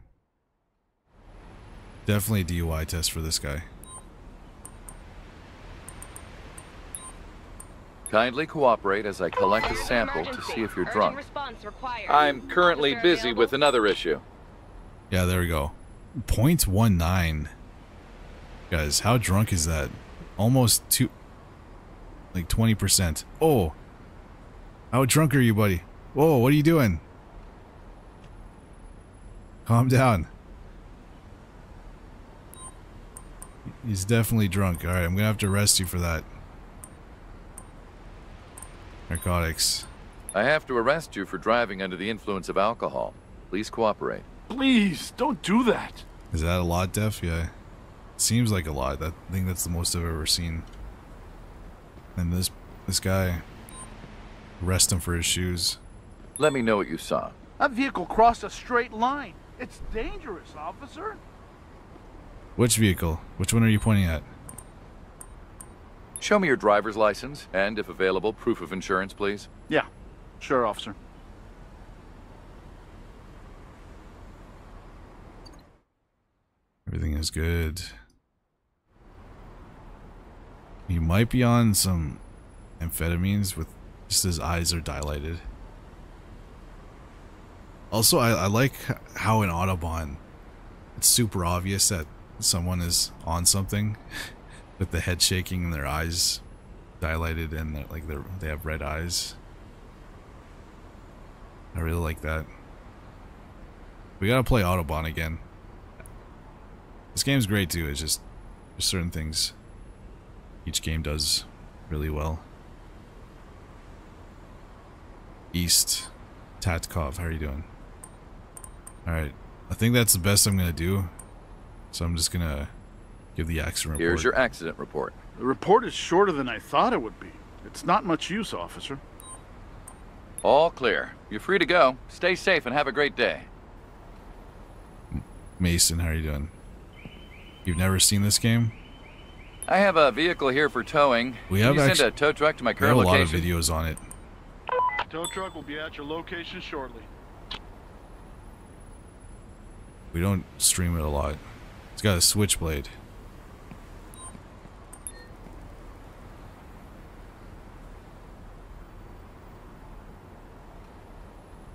Definitely a DUI test for this guy. Kindly cooperate as I collect a sample to see if you're drunk. I'm currently busy with another issue. Yeah, there we go. 0.19. Guys, how drunk is that? Almost two... like 20%. Oh! How drunk are you, buddy? Whoa, what are you doing? Calm down. He's definitely drunk. Alright, I'm gonna have to arrest you for that. Narcotics. I have to arrest you for driving under the influence of alcohol. Please cooperate. Please, don't do that! Is that a lot, Def? Yeah. It seems like a lot. I think that's the most I've ever seen. And this guy... arrest him for his shoes. Let me know what you saw. That vehicle crossed a straight line. It's dangerous, officer. Which vehicle? Which one are you pointing at? Show me your driver's license and, if available, proof of insurance, please. Yeah. Sure, officer. Everything is good. You might be on some amphetamines with just his eyes are dilated. Also, I like how in Autobahn, it's super obvious that someone is on something, with the head shaking and their eyes dilated and they have red eyes. I really like that. We gotta play Autobahn again. This game's great too, it's just there's certain things each game does really well. East Tatkov, how are you doing? Alright, I think that's the best I'm gonna do. So I'm just gonna give the accident report. Here's your accident report. The report is shorter than I thought it would be. It's not much use, officer. All clear. You're free to go. Stay safe and have a great day. Mason, how are you doing? You've never seen this game? I have a vehicle here for towing. We have actually sent a tow truck to my current location. There are a lot of videos on it. Tow truck will be at your location shortly. We don't stream it a lot. It's got a switchblade.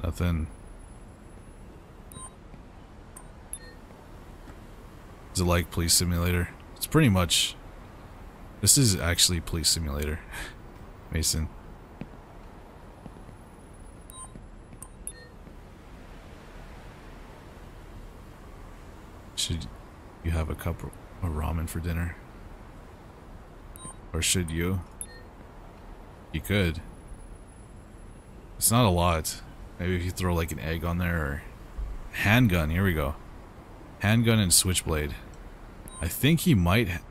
Nothing. Is it like Police Simulator? It's pretty much... This is actually Police Simulator. Mason. Should you have a cup of ramen for dinner? Or should you? You could. It's not a lot. Maybe if you throw like an egg on there or... Handgun, here we go. Handgun and switchblade. I think he might have...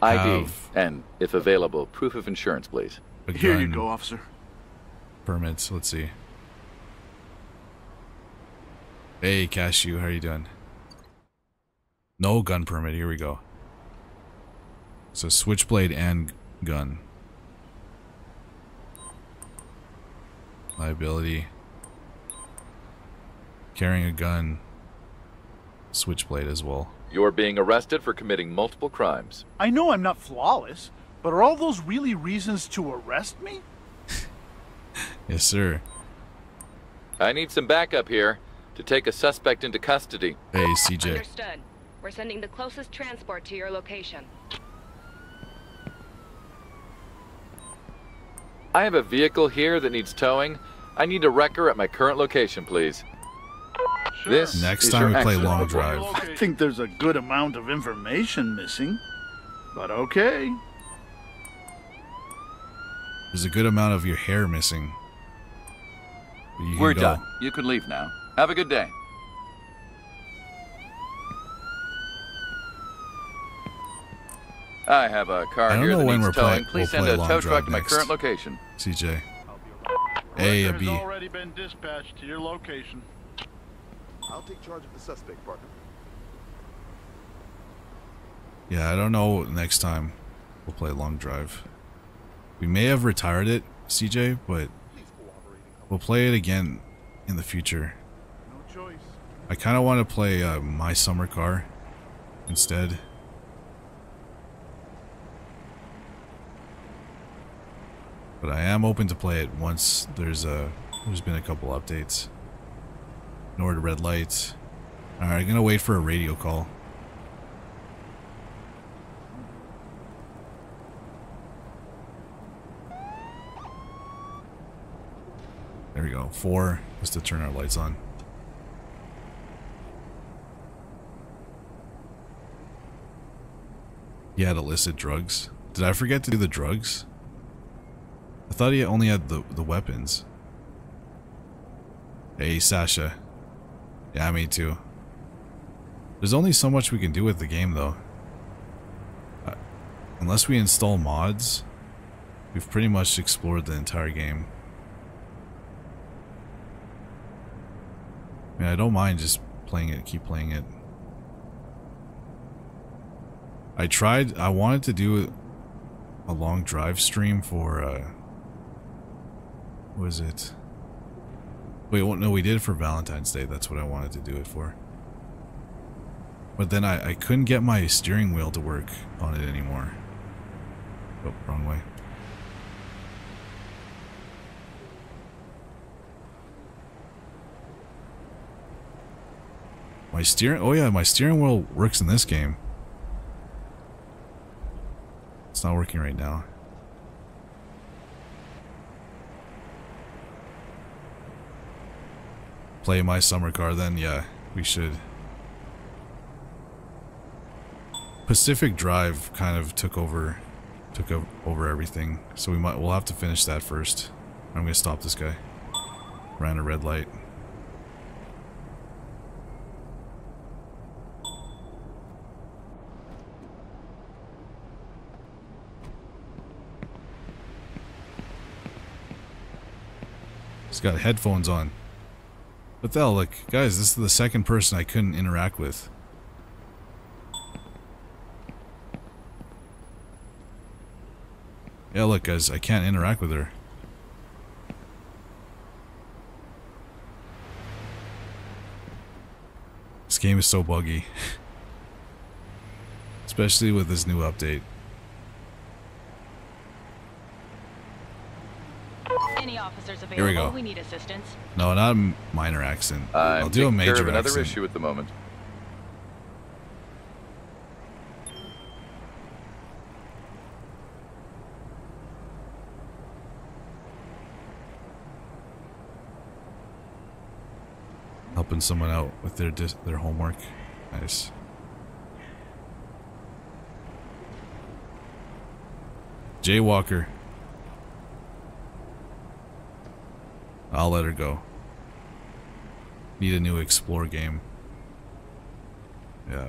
ID, and if available, proof of insurance, please. Here you go, officer. Permits, let's see. Hey, Cashew, how are you doing? No gun permit, here we go. So switchblade and gun. Liability. Carrying a gun. Switchblade as well. You're being arrested for committing multiple crimes. I know I'm not flawless, but are all those really reasons to arrest me? Yes, sir. I need some backup here to take a suspect into custody. Hey, CJ. Understood. We're sending the closest transport to your location. I have a vehicle here that needs towing. I need a wrecker at my current location, please. Sure. This next time we play Long Drive. I think there's a good amount of information missing, but okay. There's a good amount of your hair missing. We're done. You can leave now. Have a good day. I have a car here that needs towing. Please send a tow truck to my current location. CJ. A and B. Has already been dispatched to your location. I'll take charge of the suspect, partner. Yeah, I don't know. Next time we'll play Long Drive. We may have retired it, CJ, but we'll play it again in the future. No choice. I kind of want to play My Summer Car instead. But I am open to play it once there's been a couple updates. Nord red lights. Alright, I'm gonna wait for a radio call. There we go. 4 was to turn our lights on. He had illicit drugs. Did I forget to do the drugs? I thought he only had the weapons. Hey, Sasha. Yeah, me too. There's only so much we can do with the game, though. Unless we install mods, we've pretty much explored the entire game. I mean, I don't mind just playing it, keep playing it. I wanted to do a Long Drive stream for, what was it? Wait, no, we did it for Valentine's Day. That's what I wanted to do it for. But then I couldn't get my steering wheel to work on it anymore. Oh, wrong way. My steering wheel works in this game. It's not working right now. Play My Summer Car then? Yeah, we should. Pacific Drive kind of took over everything, so we'll have to finish that first. I'm gonna stop this guy. Ran a red light. He's got headphones on. What the hell, like, guys, this is the second person I couldn't interact with. Yeah, look, guys, I can't interact with her. This game is so buggy. Especially with this new update. Any officers available? Here we go. We need assistance. No, not a minor accident. I'll do a major accident. Another issue at the moment. Helping someone out with their homework. Nice. Jaywalker. I'll let her go. Need a new explore game. Yeah.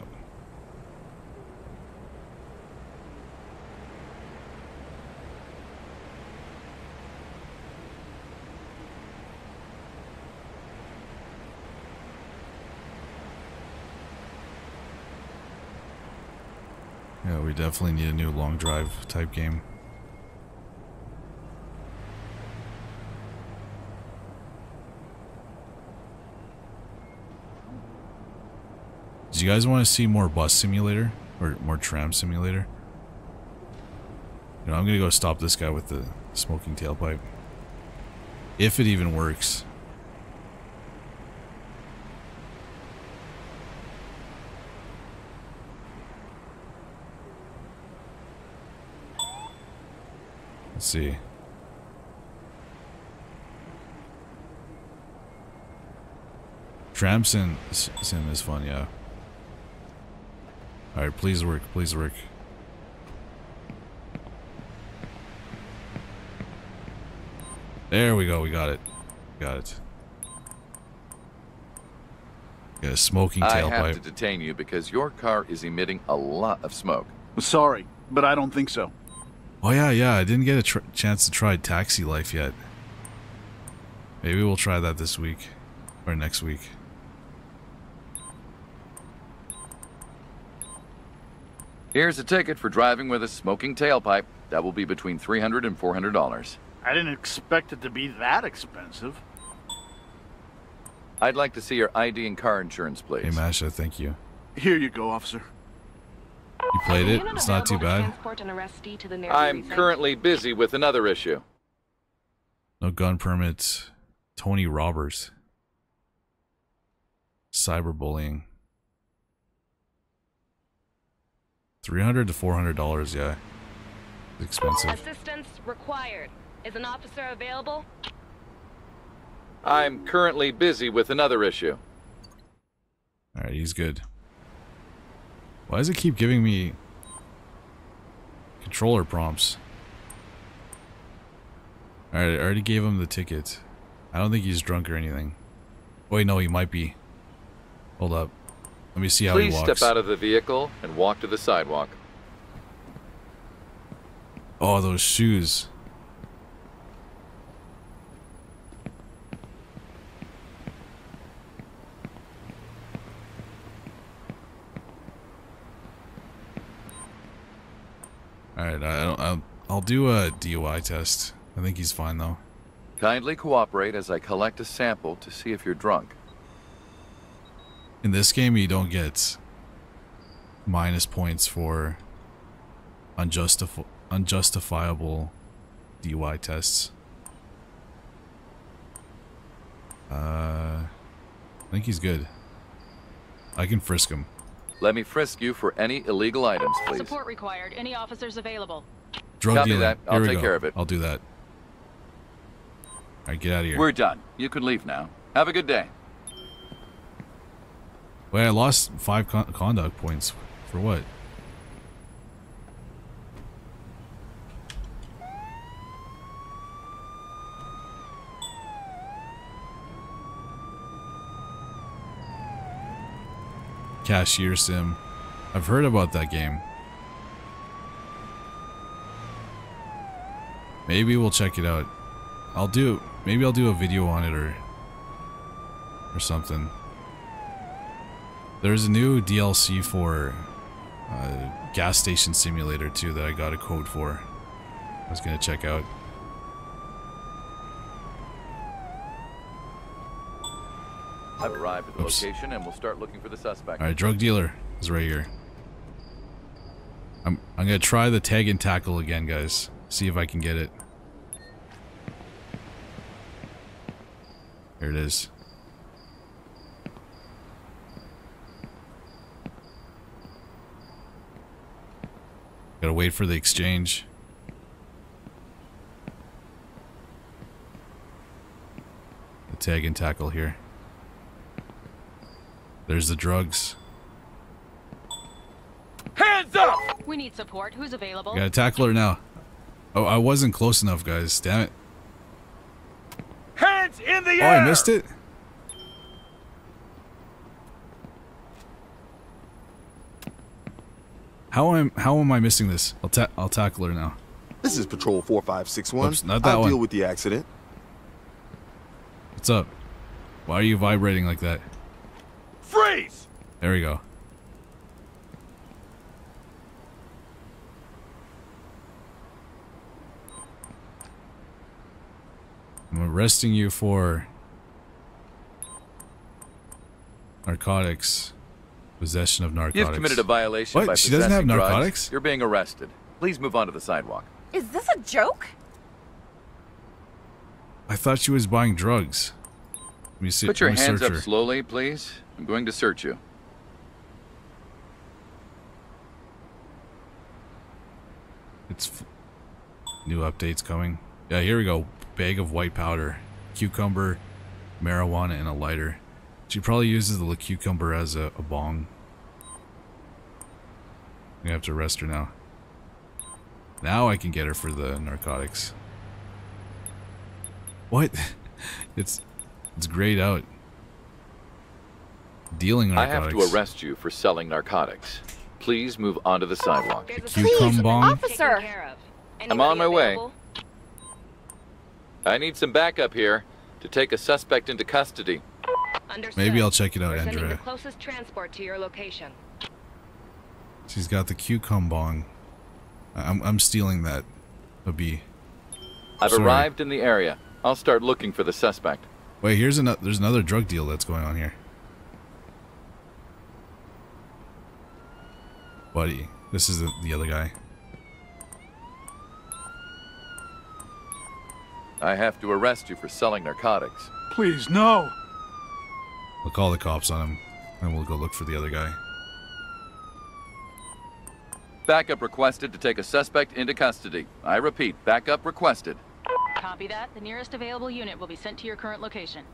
Yeah, we definitely need a new long drive type game. Do you guys want to see more Bus Simulator? Or more Tram Simulator? You know, I'm gonna go stop this guy with the smoking tailpipe. If it even works. Let's see. Tram Sim is fun, yeah. Alright, please work, please work. There we go, we got it. Got it. Got a smoking tailpipe. I have to detain you because your car is emitting a lot of smoke. Sorry, but I don't think so. Oh yeah, I didn't get a chance to try Taxi Life yet. Maybe we'll try that this week. Or next week. Here's a ticket for driving with a smoking tailpipe. That will be between $300 and $400. I didn't expect it to be that expensive. I'd like to see your ID and car insurance, please. Hey, Masha, thank you. Here you go, officer. You played it? It's not too bad. I'm currently busy with another issue. No gun permits. Tony Robbers. Cyberbullying. $300 to $400, yeah. It's expensive. Assistance required. Is an officer available? I'm currently busy with another issue. Alright, he's good. Why does it keep giving me controller prompts? Alright, I already gave him the ticket. I don't think he's drunk or anything. Wait, no, he might be. Hold up. Let me see how he walks. Please step out of the vehicle and walk to the sidewalk. Oh, those shoes. Alright, I'll do a DUI test. I think he's fine, though. Kindly cooperate as I collect a sample to see if you're drunk. In this game, you don't get minus points for unjustifiable DUI tests. I think he's good. I can frisk him. Let me frisk you for any illegal items, please. Support required. Any officers available? Drug dealer. I'll take care of it. I'll do that. All right, get out of here. We're done. You can leave now. Have a good day. Wait, I lost 5 conduct points. For what? Cashier Sim. I've heard about that game. Maybe we'll check it out. Maybe I'll do a video on it or something. There's a new DLC for Gas Station Simulator too that I got a code for. I was gonna check out. I've arrived at the location and we'll start looking for the suspect. Alright, drug dealer is right here. I'm gonna try the tag and tackle again, guys. See if I can get it. Here it is. Gotta wait for the exchange. The tag and tackle here. There's the drugs. Hands up! We need support. Who's available? Gotta tackle her now. Oh, I wasn't close enough, guys. Damn it. Hands in the air! Oh, I missed it? How am I missing this? I'll tackle her now. This is Patrol 4561. Oops, not that one. I'll deal with the accident. What's up? Why are you vibrating like that? Freeze! There we go. I'm arresting you for narcotics. Possession of narcotics. You've committed a violation by possessing drugs. She doesn't have narcotics? You're being arrested. Please move on to the sidewalk. Is this a joke? I thought she was buying drugs. Let me see. Put your hands up slowly, please. I'm going to search you. It's new updates coming. Yeah, here we go. Bag of white powder, cucumber, marijuana, and a lighter. She probably uses the cucumber as a bong. We have to arrest her now. Now I can get her for the narcotics. What? It's grayed out. Dealing narcotics. I have to arrest you for selling narcotics. Please move onto the sidewalk. The cucumber bong? Officer. I'm on my way. I need some backup here to take a suspect into custody. Understood. Maybe I'll check it out, Andrea. The closest transport to your location. She's got the cucumber bong. I'm stealing that. A bee. I've arrived in the area. I'll start looking for the suspect. Wait, there's another drug deal that's going on here. Buddy, this is the other guy. I have to arrest you for selling narcotics. Please, no! We'll call the cops on him, and we'll go look for the other guy. Backup requested to take a suspect into custody. I repeat, backup requested. Copy that. The nearest available unit will be sent to your current location.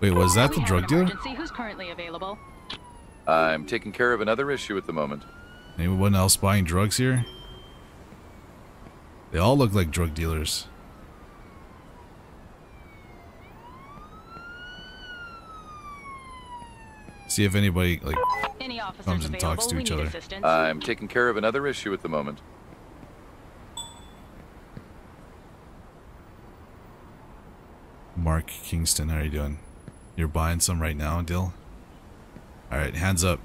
Wait, was that the drug dealer? Who's currently available? I'm taking care of another issue at the moment. Anyone else buying drugs here? They all look like drug dealers. See if anybody comes and talks to each other. I'm taking care of another issue at the moment. Mark Kingston, how are you doing? You're buying some right now, Dill? Alright, hands up.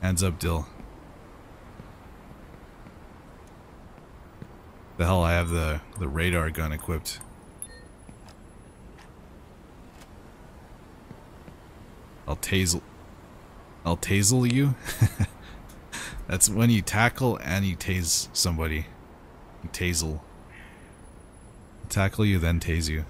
Hands up, Dill. The hell, I have the radar gun equipped. I'll taser you? That's when you tackle and you tase somebody. You taser. Tackle you, then tase you.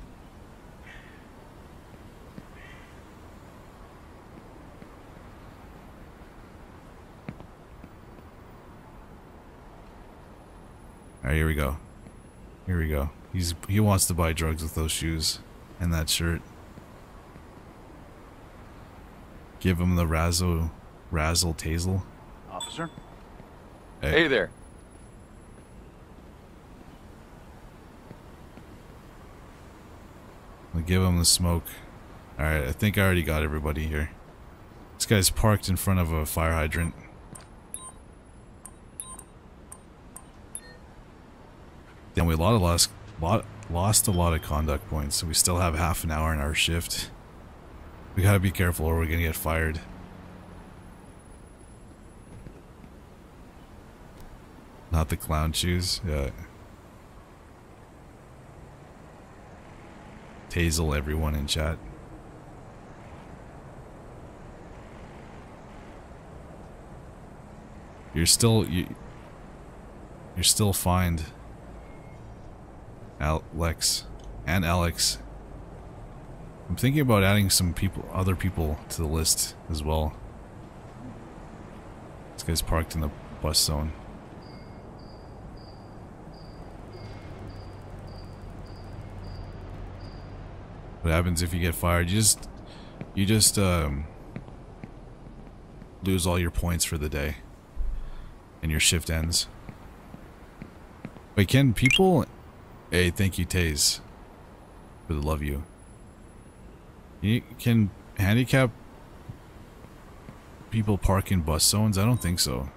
Alright, here we go. Here we go. He wants to buy drugs with those shoes and that shirt. Give him the razzle tazel. Officer? Hey there. I'll give him the smoke. Alright, I think I already got everybody here. This guy's parked in front of a fire hydrant. Then we lost a lot of conduct points, so we still have half an hour in our shift. We gotta be careful or we're gonna get fired. Not the clown shoes, yeah. Tazel everyone in chat. You're still fined. Alex and Alex. I'm thinking about adding some people, other people to the list as well. This guy's parked in the bus zone. What happens if you get fired? You just lose all your points for the day, and your shift ends. Wait, can people? Hey, thank you, Taze. For the love you. You can handicap people park in bus zones? I don't think so.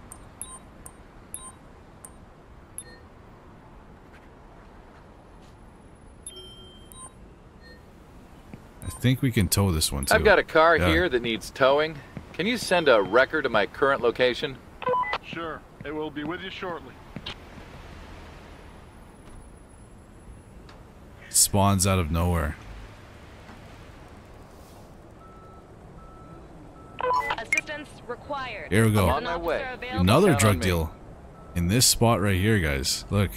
I think we can tow this one too. I've got a car here that needs towing. Can you send a wrecker to my current location? Sure, it will be with you shortly. Spawns out of nowhere. Assistance required. Here we go. On my way. Another drug deal in this spot right here, guys. Look.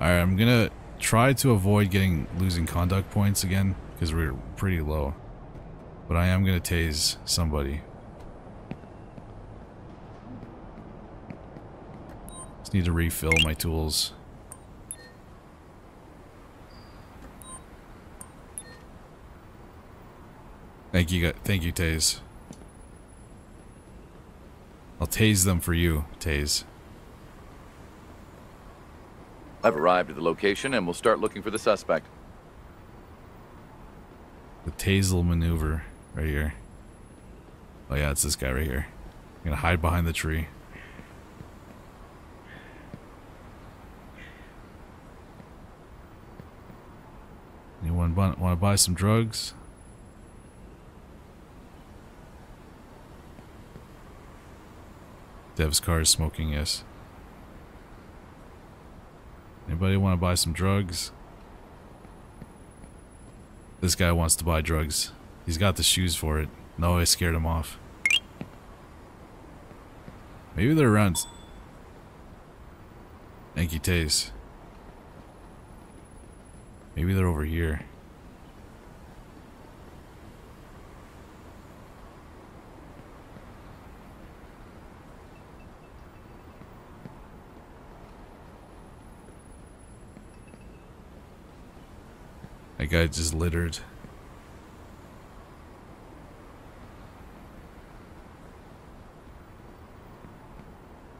Alright, I'm gonna try to avoid losing conduct points again because we're pretty low. But I am gonna tase somebody. Just need to refill my tools. Thank you, Taze. I'll tase them for you, Taze. I've arrived at the location and we'll start looking for the suspect. The Tazel maneuver right here. Oh yeah, it's this guy right here. I'm gonna hide behind the tree. Anyone wanna buy some drugs? Dev's car is smoking, yes. Anybody want to buy some drugs? This guy wants to buy drugs. He's got the shoes for it. No, I scared him off. Maybe they're around... Thank you, Taze. Maybe they're over here. That guy just littered.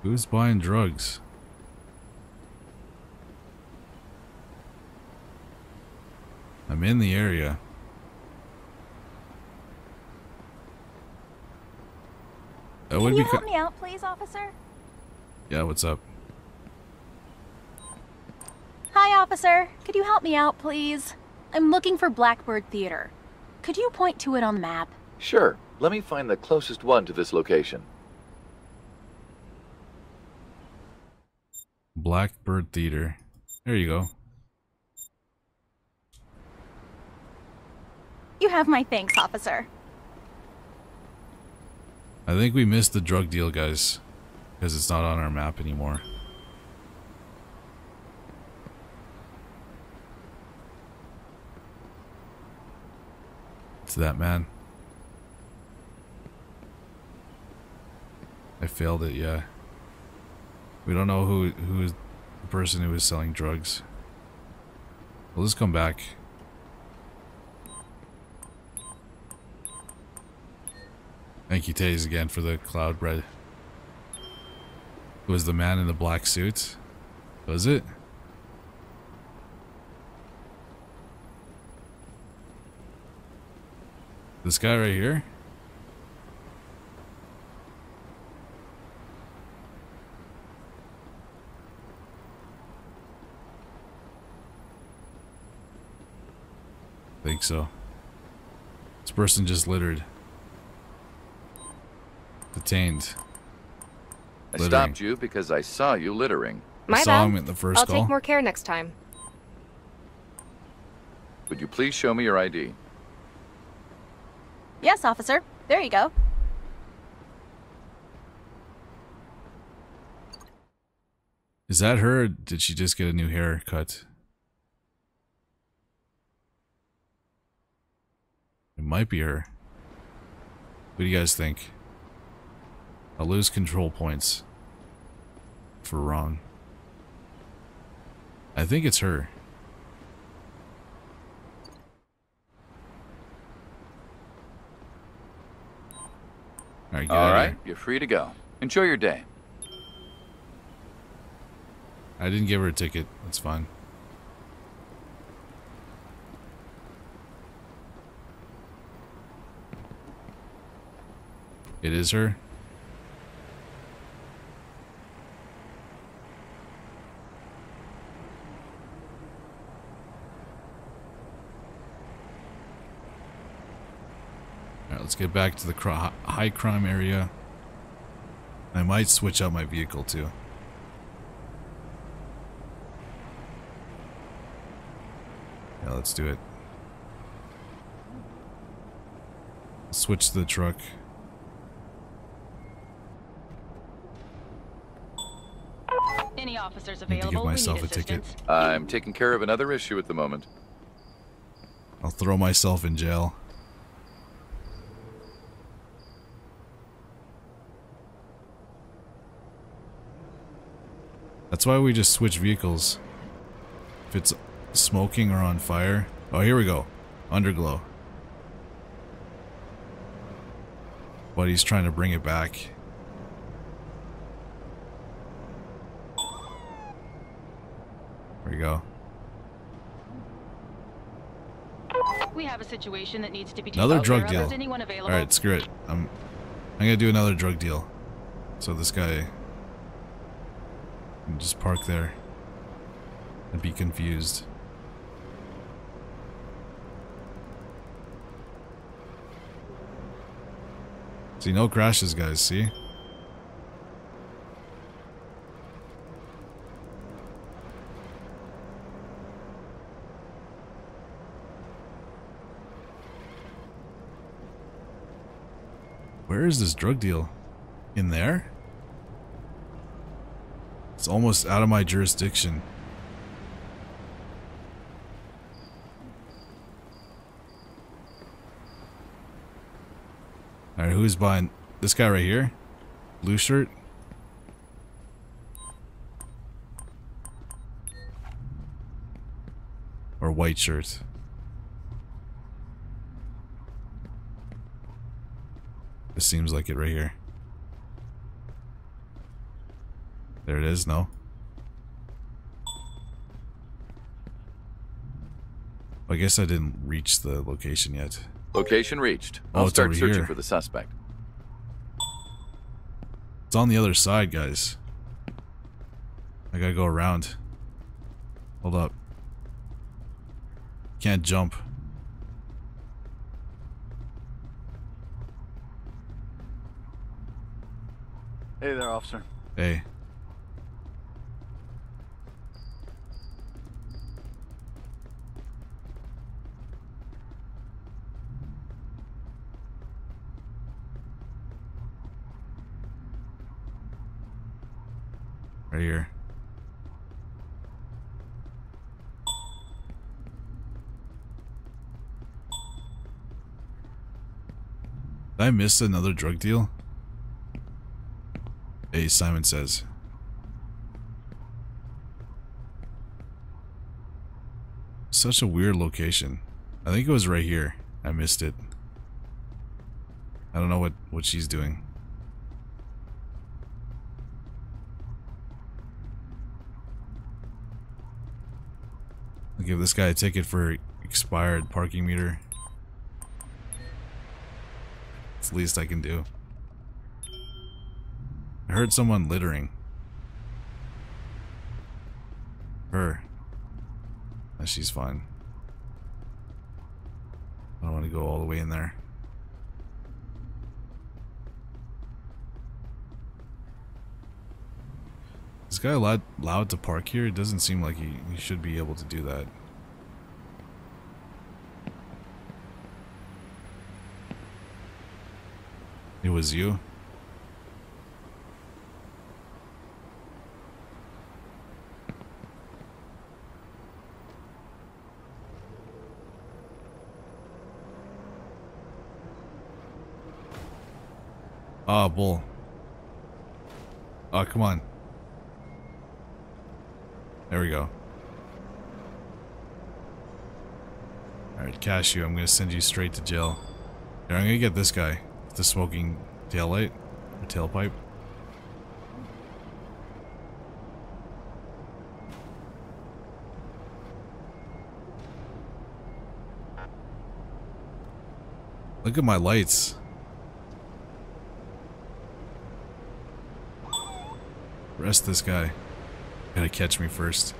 Who's buying drugs? I'm in the area. Can you help me out, please, officer? Yeah, what's up? Hi, officer. Could you help me out, please? I'm looking for Blackbird Theater. Could you point to it on the map? Sure. Let me find the closest one to this location. Blackbird Theater. There you go. You have my thanks, officer. I think we missed the drug deal, guys, because it's not on our map anymore. That man. I failed it, yeah. We don't know who is the person who was selling drugs. We'll just come back. Thank you, Taze, again for the cloud bread. It was the man in the black suit. Was it? This guy right here? I think so. This person just littered. Detained. Littering. I stopped you because I saw you littering. My bad. At the first I'll call. Take more care next time. Would you please show me your ID? Yes, officer. There you go. Is that her or did she just get a new haircut? It might be her. What do you guys think? I'll lose control points for wrong. I think it's her. Alright, you're free to go. Enjoy your day. I didn't give her a ticket. That's fine. It is her. Let's get back to the high crime area. I might switch out my vehicle too. Yeah, let's do it. Switch to the truck. Any officers available? Need to give myself a ticket. I'm taking care of another issue at the moment. I'll throw myself in jail. That's why we just switch vehicles. If it's smoking or on fire. Oh, here we go. Underglow. But he's trying to bring it back. There we go. We have a situation that needs to be another drug deal. All right, screw it. I'm gonna do another drug deal. So this guy. And just park there and be confused. See, no crashes, guys, see? Where is this drug deal? In there? It's almost out of my jurisdiction. Alright, who's buying? This guy right here? Blue shirt? Or white shirt? This seems like it right here. There it is, no? I guess I didn't reach the location yet. Location reached. I'll start searching for the suspect. It's on the other side, guys. I gotta go around. Hold up. Can't jump. Hey there, officer. Hey. Right here. Did I miss another drug deal? Hey, Simon says. Such a weird location. I think it was right here. I missed it. I don't know what she's doing. Give this guy a ticket for expired parking meter. the least I can do. I heard someone littering. Her. She's fine. I don't want to go all the way in there. Is this guy allowed to park here? It doesn't seem like he should be able to do that. It was you? Ah, bull. Oh, come on. There we go. Alright, Cashew, I'm gonna send you straight to jail. Here, I'm gonna get this guy. The smoking taillight. Or tailpipe. Look at my lights. Arrest this guy. Gotta catch me first.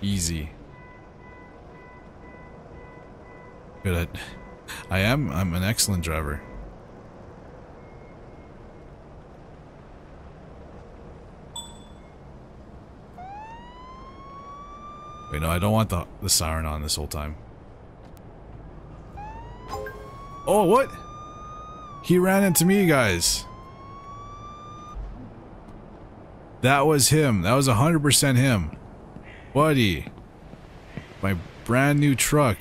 Easy. Good at... I'm an excellent driver. Wait, no, I don't want the siren on this whole time. Oh, what? He ran into me, guys. That was him. That was 100% him. Buddy. My brand new truck.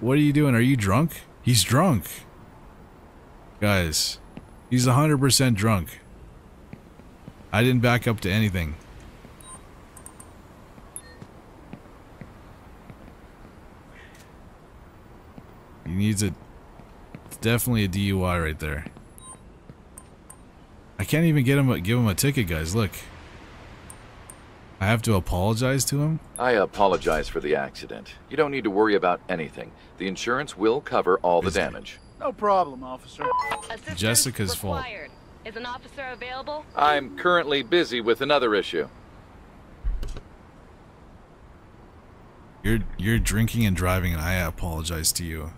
What are you doing? Are you drunk? He's drunk. Guys. He's 100% drunk. I didn't back up to anything. He needs a... It's definitely a DUI right there. I can't even get him give him a ticket, guys. Look. I have to apologize to him? I apologize for the accident. You don't need to worry about anything. The insurance will cover all the damage. No problem, officer. Assistance Jessica's required. Fault. Is an officer available? I'm currently busy with another issue. You're drinking and driving, and I apologize to you.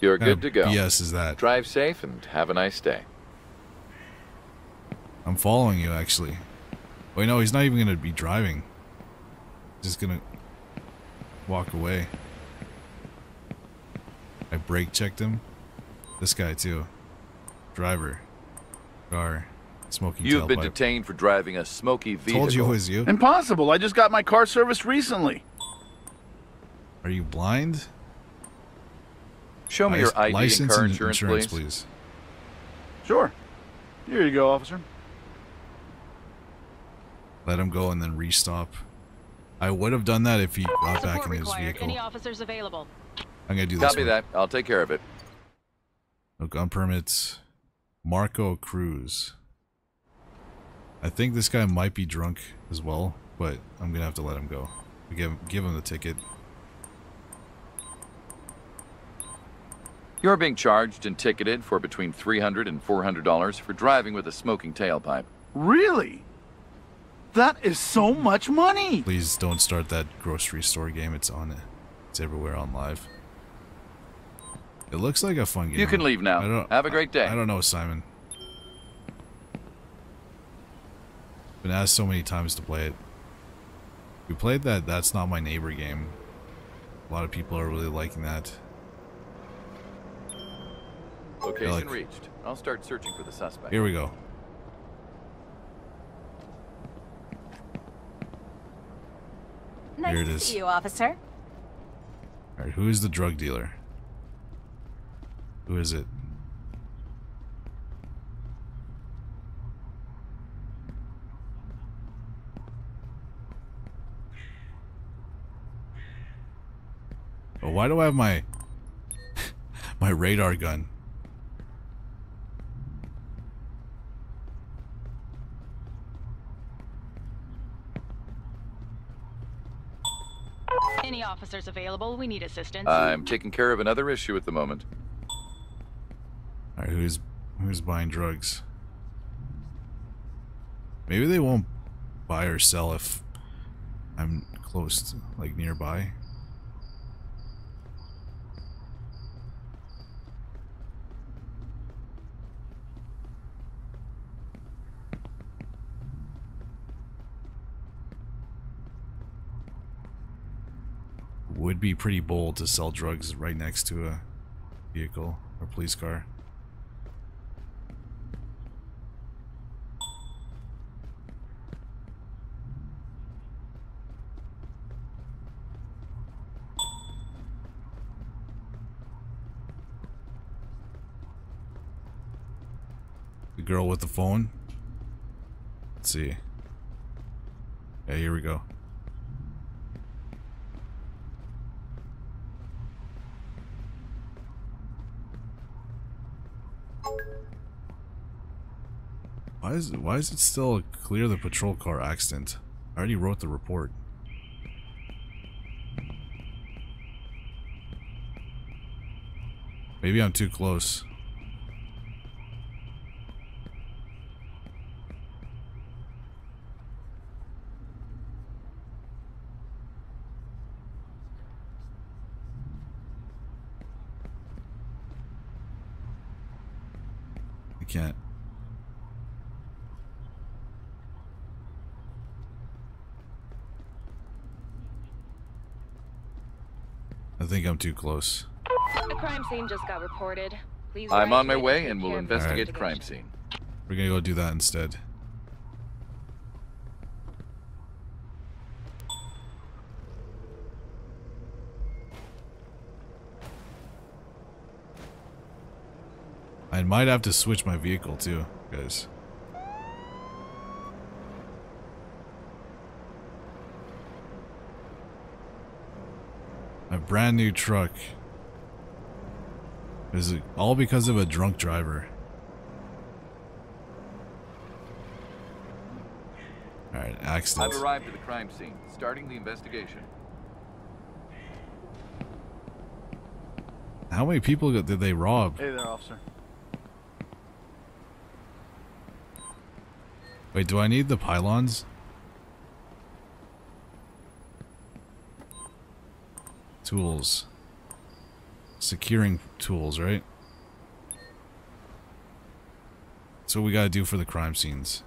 You're good to go. Yes, is that. Drive safe and have a nice day. I'm following you, actually. Wait, no, he's not even gonna be driving. He's just gonna walk away. I brake checked him. This guy, too. Driver. Car. Smoking tailpipe. You've been detained for driving a smoky vehicle. Told you it was you. Impossible! I just got my car serviced recently. Are you blind? Show me your ID and car insurance, please. Sure. Here you go, officer. Let him go and then re-stop. I would have done that if he got back in his vehicle. Any officers available? I'm gonna do this. Copy that. I'll take care of it. No gun permits. Marco Cruz. I think this guy might be drunk as well, but I'm gonna have to let him go. Give him the ticket. You're being charged and ticketed for between $300 and $400 for driving with a smoking tailpipe. Really? That is so much money! Please don't start that grocery store game. It's on it. It's everywhere on live. It looks like a fun game. You can leave now. Have a great day. I don't know, Simon. I've been asked so many times to play it. We played that That's Not My Neighbor game. A lot of people are really liking that. Location reached. I'll start searching for the suspect. Here we go. Nice Here it is. To see you, officer. Alright, who is the drug dealer? Who is it? Oh, why do I have my... my radar gun? Any officers available? We need assistance. I'm taking care of another issue at the moment. All right, who's buying drugs? Maybe they won't buy or sell if I'm close to, like, nearby. Would be pretty bold to sell drugs right next to a vehicle or police car. The girl with the phone? Let's see. Yeah, here we go. Why is it still clear the patrol car accident? I already wrote the report. Maybe I'm too close. I can't. I think I'm too close. A crime scene just got reported. Please I'm on my way and we'll investigate the crime scene. We're gonna go do that instead. I might have to switch my vehicle too, guys. A brand new truck. Is it all because of a drunk driver? All right, accident. I've arrived at the crime scene, starting the investigation. How many people did they rob? Hey there, officer. Wait, do I need the pylons? Tools. Securing tools, right? That's what we gotta do for the crime scenes.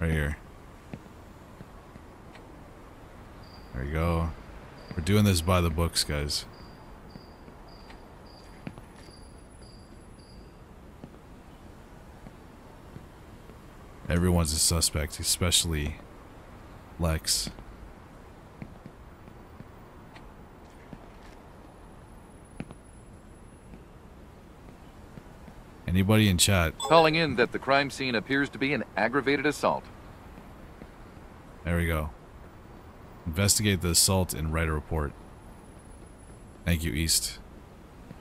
Right here. There you go. We're doing this by the books, guys. Everyone's a suspect, especially Lex. Anybody in chat? Calling in that the crime scene appears to be an aggravated assault. There we go. Investigate the assault and write a report. Thank you, East.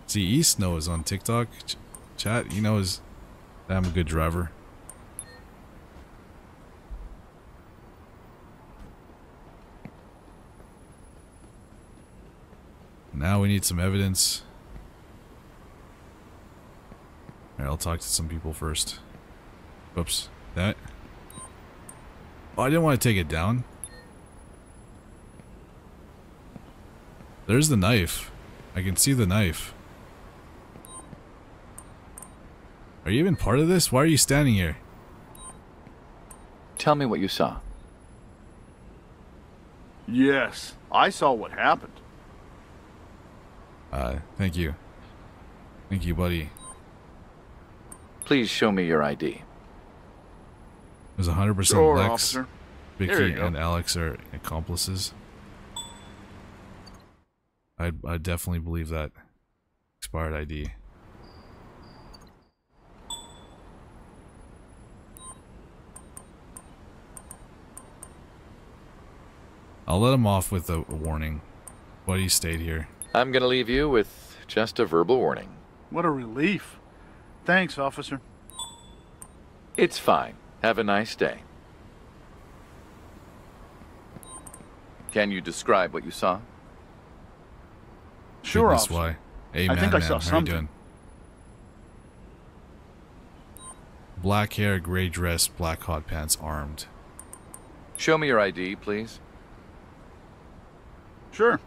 See, East knows on TikTok. Chat, he knows that I'm a good driver. Now we need some evidence. Alright, I'll talk to some people first. Whoops. That. Oh, I didn't want to take it down. There's the knife. I can see the knife. Are you even part of this? Why are you standing here? Tell me what you saw. Yes, I saw what happened. Thank you. Thank you, buddy. Please show me your ID. It was 100% sure, Lex, officer. Vicky, and Alex are accomplices. I definitely believe that. Expired ID. I'll let him off with a warning. Buddy stayed here. I'm gonna leave you with just a verbal warning. What a relief. Thanks, officer. It's fine. Have a nice day. Can you describe what you saw? Sure, goodness, officer. Hey, I think I saw something. Black hair, gray dress, black hot pants, armed. Show me your ID, please. Sure.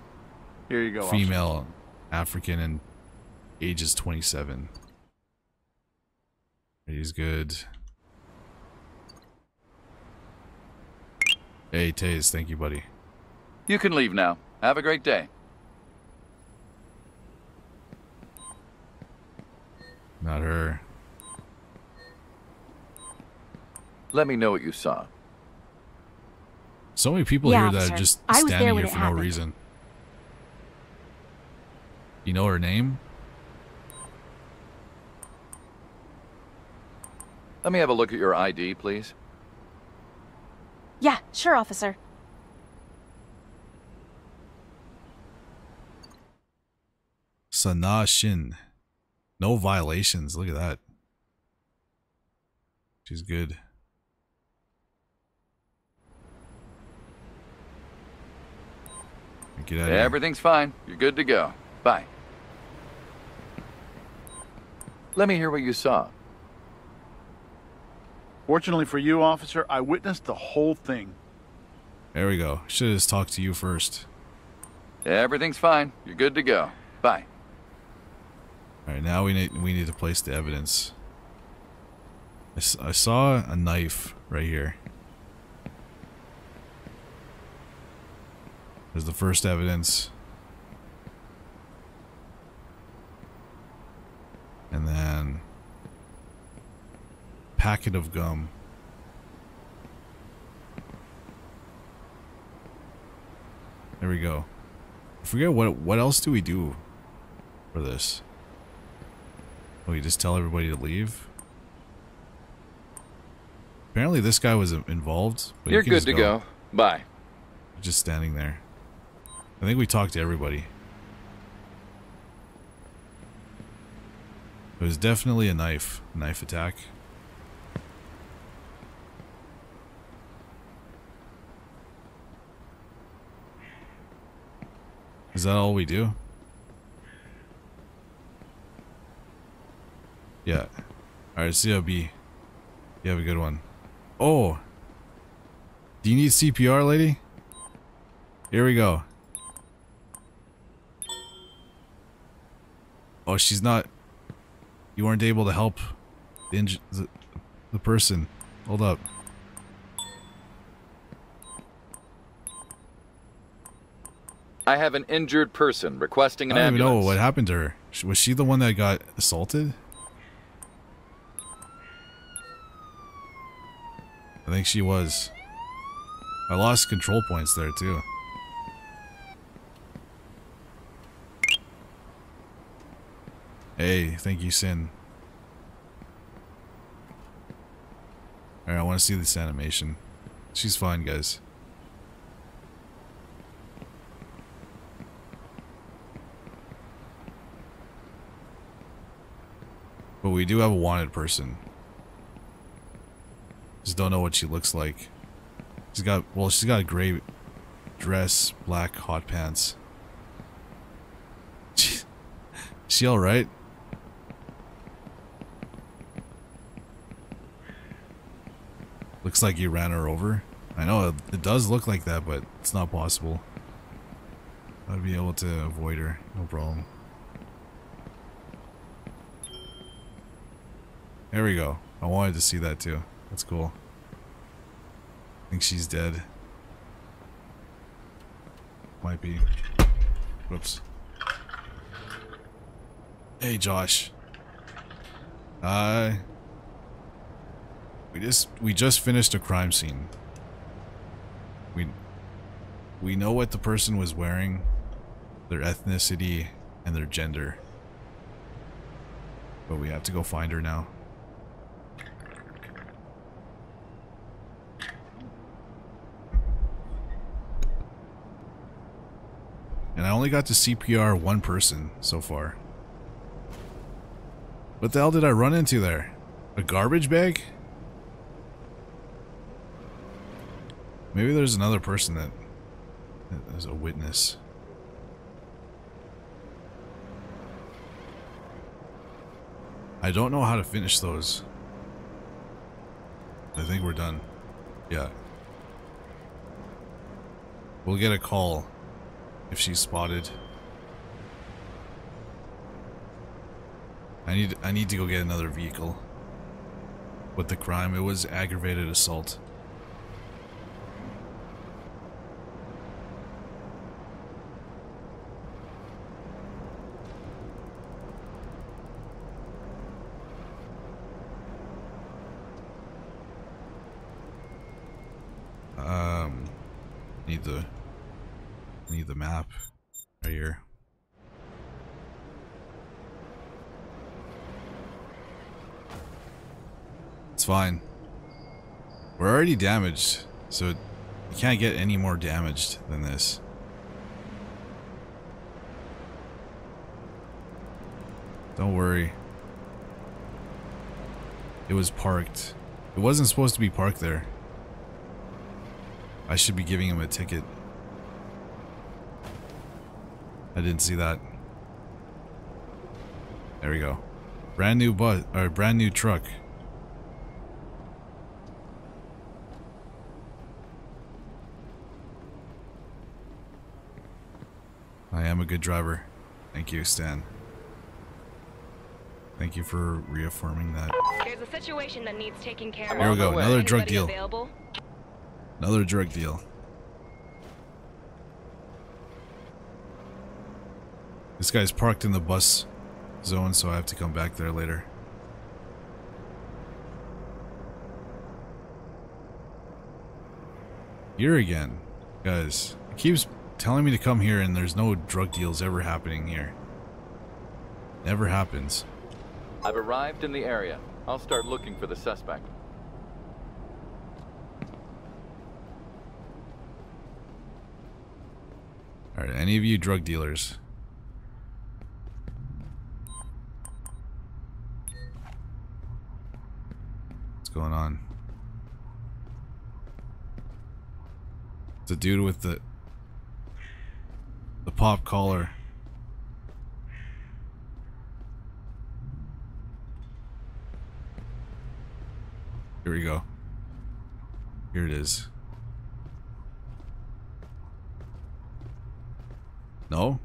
Here you go. Female, officer. African, and ages 27. He's good. Hey, Taze, thank you, buddy. You can leave now. Have a great day. Not her. Let me know what you saw. So many people here that are just standing here for no reason. You know her name? Let me have a look at your ID, please. Yeah, sure, officer. Sana Shin. No violations. Look at that. She's good. Get out of here. Everything's fine. You're good to go. Bye. Let me hear what you saw. Fortunately for you, officer, I witnessed the whole thing. There we go. Should have just talked to you first. Everything's fine. You're good to go. Bye. All right, now we need to place the evidence. I saw a knife right here. There's the first evidence. And then packet of gum. There we go. I forget what else do we do for this? Oh, you just tell everybody to leave? Apparently this guy was involved. But you're good to go. Bye. Just standing there. I think we talked to everybody. It was definitely a knife attack. Is that all we do? Yeah. Alright, CLB. You have a good one. Oh! Do you need CPR, lady? Here we go. Oh, she's not... You weren't able to help the person. Hold up. I have an injured person requesting an ambulance. I don't even know what happened to her. Was she the one that got assaulted? I think she was. I lost control points there too. Hey, thank you, Sin. Alright, I want to see this animation. She's fine, guys. But we do have a wanted person. Just don't know what she looks like. She's got, well, she's got a gray dress, black hot pants. She alright? Looks like you ran her over. I know it does look like that, but it's not possible. I'd be able to avoid her, no problem. There we go. I wanted to see that too. That's cool. I think she's dead. Might be. Whoops. Hey, Josh. We just finished a crime scene. We know what the person was wearing, their ethnicity, and their gender. But we have to go find her now. And I only got to CPR one person so far. What the hell did I run into there? A garbage bag? Maybe there's another person that is a witness. I don't know how to finish those. I think we're done. Yeah. We'll get a call if she's spotted. I need to go get another vehicle. With the crime, it was aggravated assault. Need the map right here. It's fine. We're already damaged, so you can't get any more damaged than this. Don't worry. It was parked. It wasn't supposed to be parked there. I should be giving him a ticket. I didn't see that. There we go. Brand new bus, or brand new truck. I am a good driver. Thank you, Stan. Thank you for reaffirming that. There's a situation that needs taking care of. Here we go. Another drug deal. Another drug deal. This guy's parked in the bus zone, so I have to come back there later. Here again. Guys, it keeps telling me to come here and there's no drug deals ever happening here. Never happens. I've arrived in the area. I'll start looking for the suspect. Alright, any of you drug dealers? What's going on? The dude with the pop collar. Here we go. Here it is. No?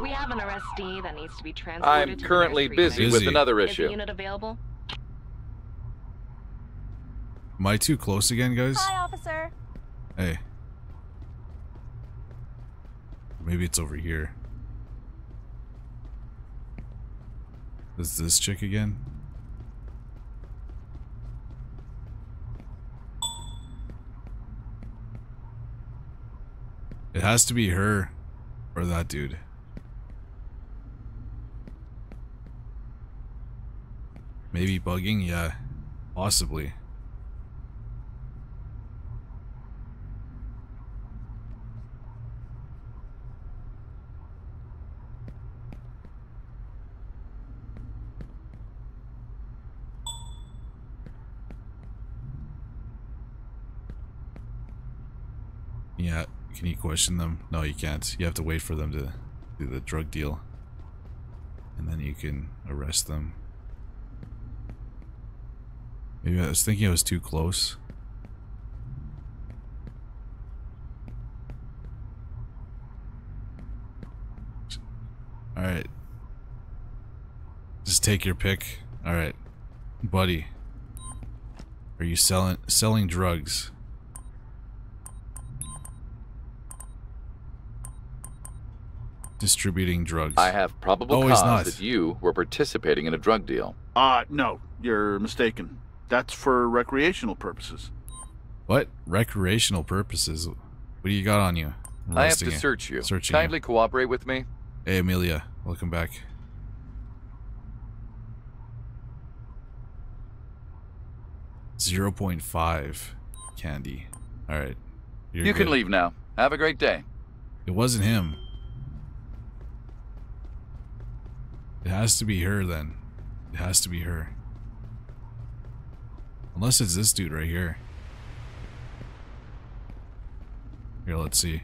We have an arrestee that needs to be transported. I'm currently busy with another issue. Is the unit available? Am I too close again, guys? Hi, officer. Hey. Maybe it's over here. Is this chick again? It has to be her, or that dude. Maybe bugging? Yeah, possibly. Yeah. Can you question them? No, you can't. You have to wait for them to do the drug deal. And then you can arrest them. Maybe I was thinking I was too close. Alright. Just take your pick. Alright. Buddy. Are you selling drugs? Distributing drugs. I have probable cause that you were participating in a drug deal. No, you're mistaken. That's for recreational purposes. What? Recreational purposes? What do you got on you? I have to search you. Kindly cooperate with me. Hey, Amelia. Welcome back. $0.5 candy. Alright. You can leave now. Have a great day. It wasn't him. It has to be her then. It has to be her. Unless it's this dude right here. Here, let's see.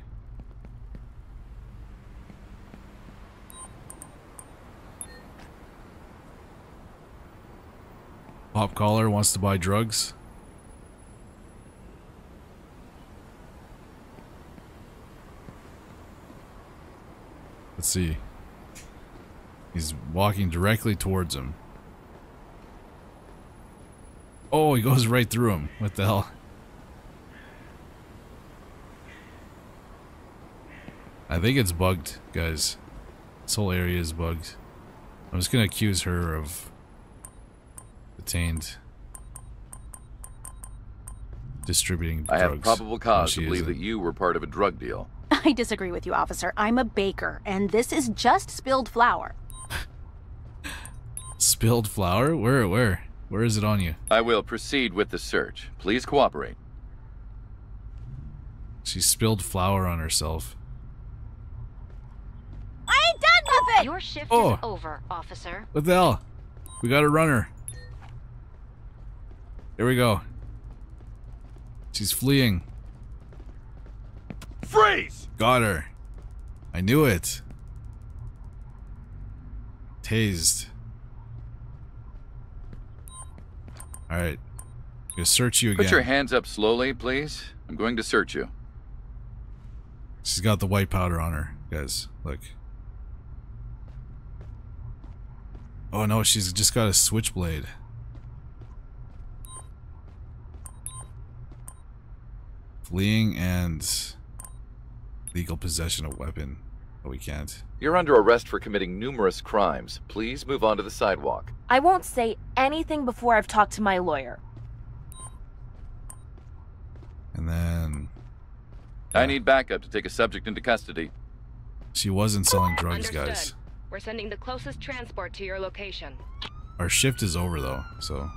Pop collar wants to buy drugs. Let's see. He's walking directly towards him. Oh, he goes right through him. What the hell? I think it's bugged, guys. This whole area is bugged. I'm just gonna accuse her of detained. Distributing drugs. I have probable cause to believe that you were part of a drug deal. I disagree with you, officer. I'm a baker, and this is just spilled flour. Spilled flour? Where? Where is it on you? I will proceed with the search. Please cooperate. She spilled flour on herself. I ain't done with it! Your shift is over, officer. What the hell? We got a runner. Here we go. She's fleeing. Freeze! Got her. I knew it. Tased. Alright. I'm gonna search you again. Put your hands up slowly, please. I'm going to search you. She's got the white powder on her, guys. Look. Oh no, she's just got a switchblade. Fleeing and legal possession of weapon, but we can't. You're under arrest for committing numerous crimes. Please move on to the sidewalk. I won't say anything before I've talked to my lawyer. And then... I need backup to take a subject into custody. She wasn't selling drugs, Understood. Guys. We're sending the closest transport to your location. Our shift is over, though, so...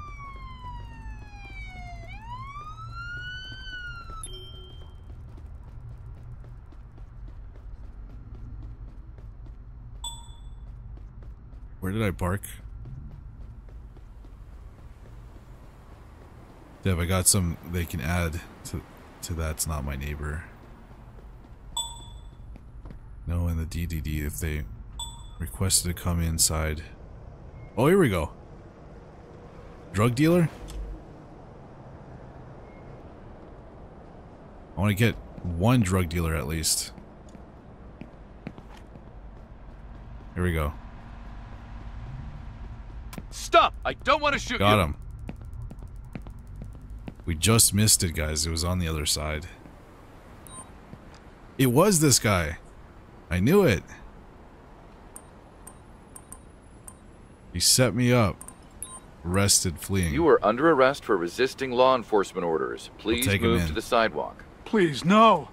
Where did I park? Dev, I got some they can add to That's Not My Neighbor. No, in the DDD if they requested to come inside. Oh, here we go. Drug dealer? I want to get one drug dealer at least. Here we go. Stop! I don't want to shoot you! Got him. We just missed it, guys. It was on the other side. It was this guy. I knew it. He set me up. Arrested, fleeing. You are under arrest for resisting law enforcement orders. Please move to the sidewalk. Please, no!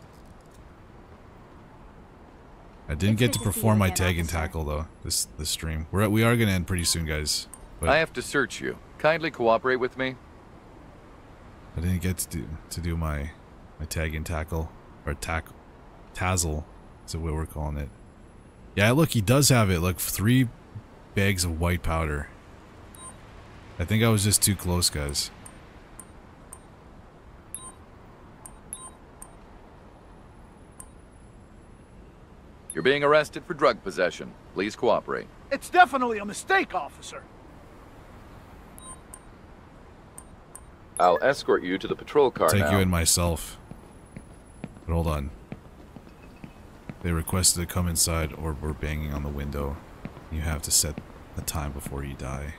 I didn't get to perform my tag and tackle, though, this stream. We are going to end pretty soon, guys. But I have to search you. Kindly cooperate with me. I didn't get to do my tag and tackle or tazzle, is what we're calling it. Yeah, look, he does have it. Look, 3 bags of white powder. I think I was just too close, guys. You're being arrested for drug possession. Please cooperate. It's definitely a mistake, officer. I'll escort you to the patrol car now. Take you in myself. But hold on. They requested to come inside or we're banging on the window. You have to set the time before you die.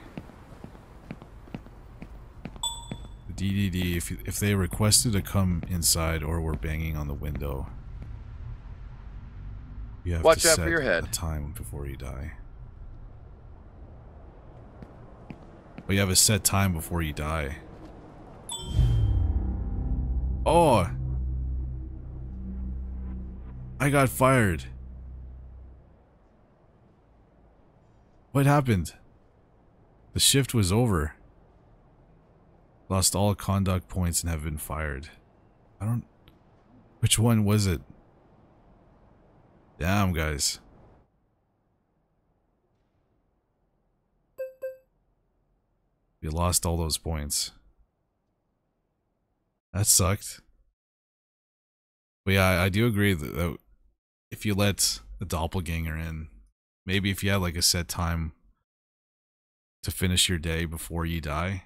The DDD, if they requested to come inside or we're banging on the window, you have to set the time before you die. But you have a set time before you die. Oh! I got fired. What happened? The shift was over. Lost all conduct points and have been fired. I don't... Which one was it? Damn, guys. We lost all those points. That sucked. But yeah, I do agree that if you let the doppelganger in, maybe if you had like a set time to finish your day before you die,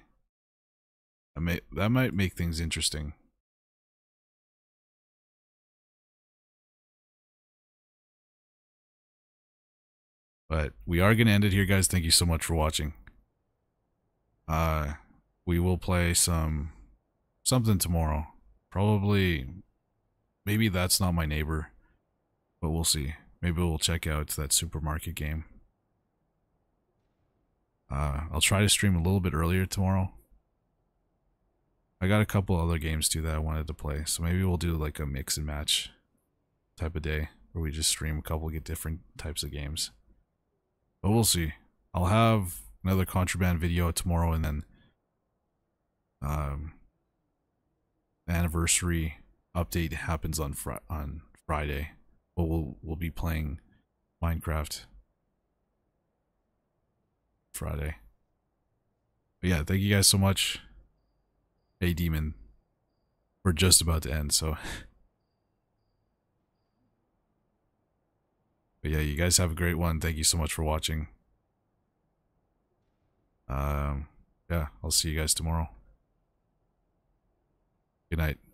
that might make things interesting. But we are going to end it here, guys. Thank you so much for watching. We will play something tomorrow. Probably, maybe That's Not My Neighbor. But we'll see. Maybe we'll check out that supermarket game. I'll try to stream a little bit earlier tomorrow. I got a couple other games too that I wanted to play. So maybe we'll do like a mix and match type of day where we just stream a couple, get different types of games. But we'll see. I'll have another Contraband video tomorrow, and then anniversary update happens on Friday. But we'll be playing Minecraft Friday. But yeah, thank you guys so much. Hey Demon, we're just about to end, so but yeah, you guys have a great one. Thank you so much for watching. Yeah, I'll see you guys tomorrow. Good night.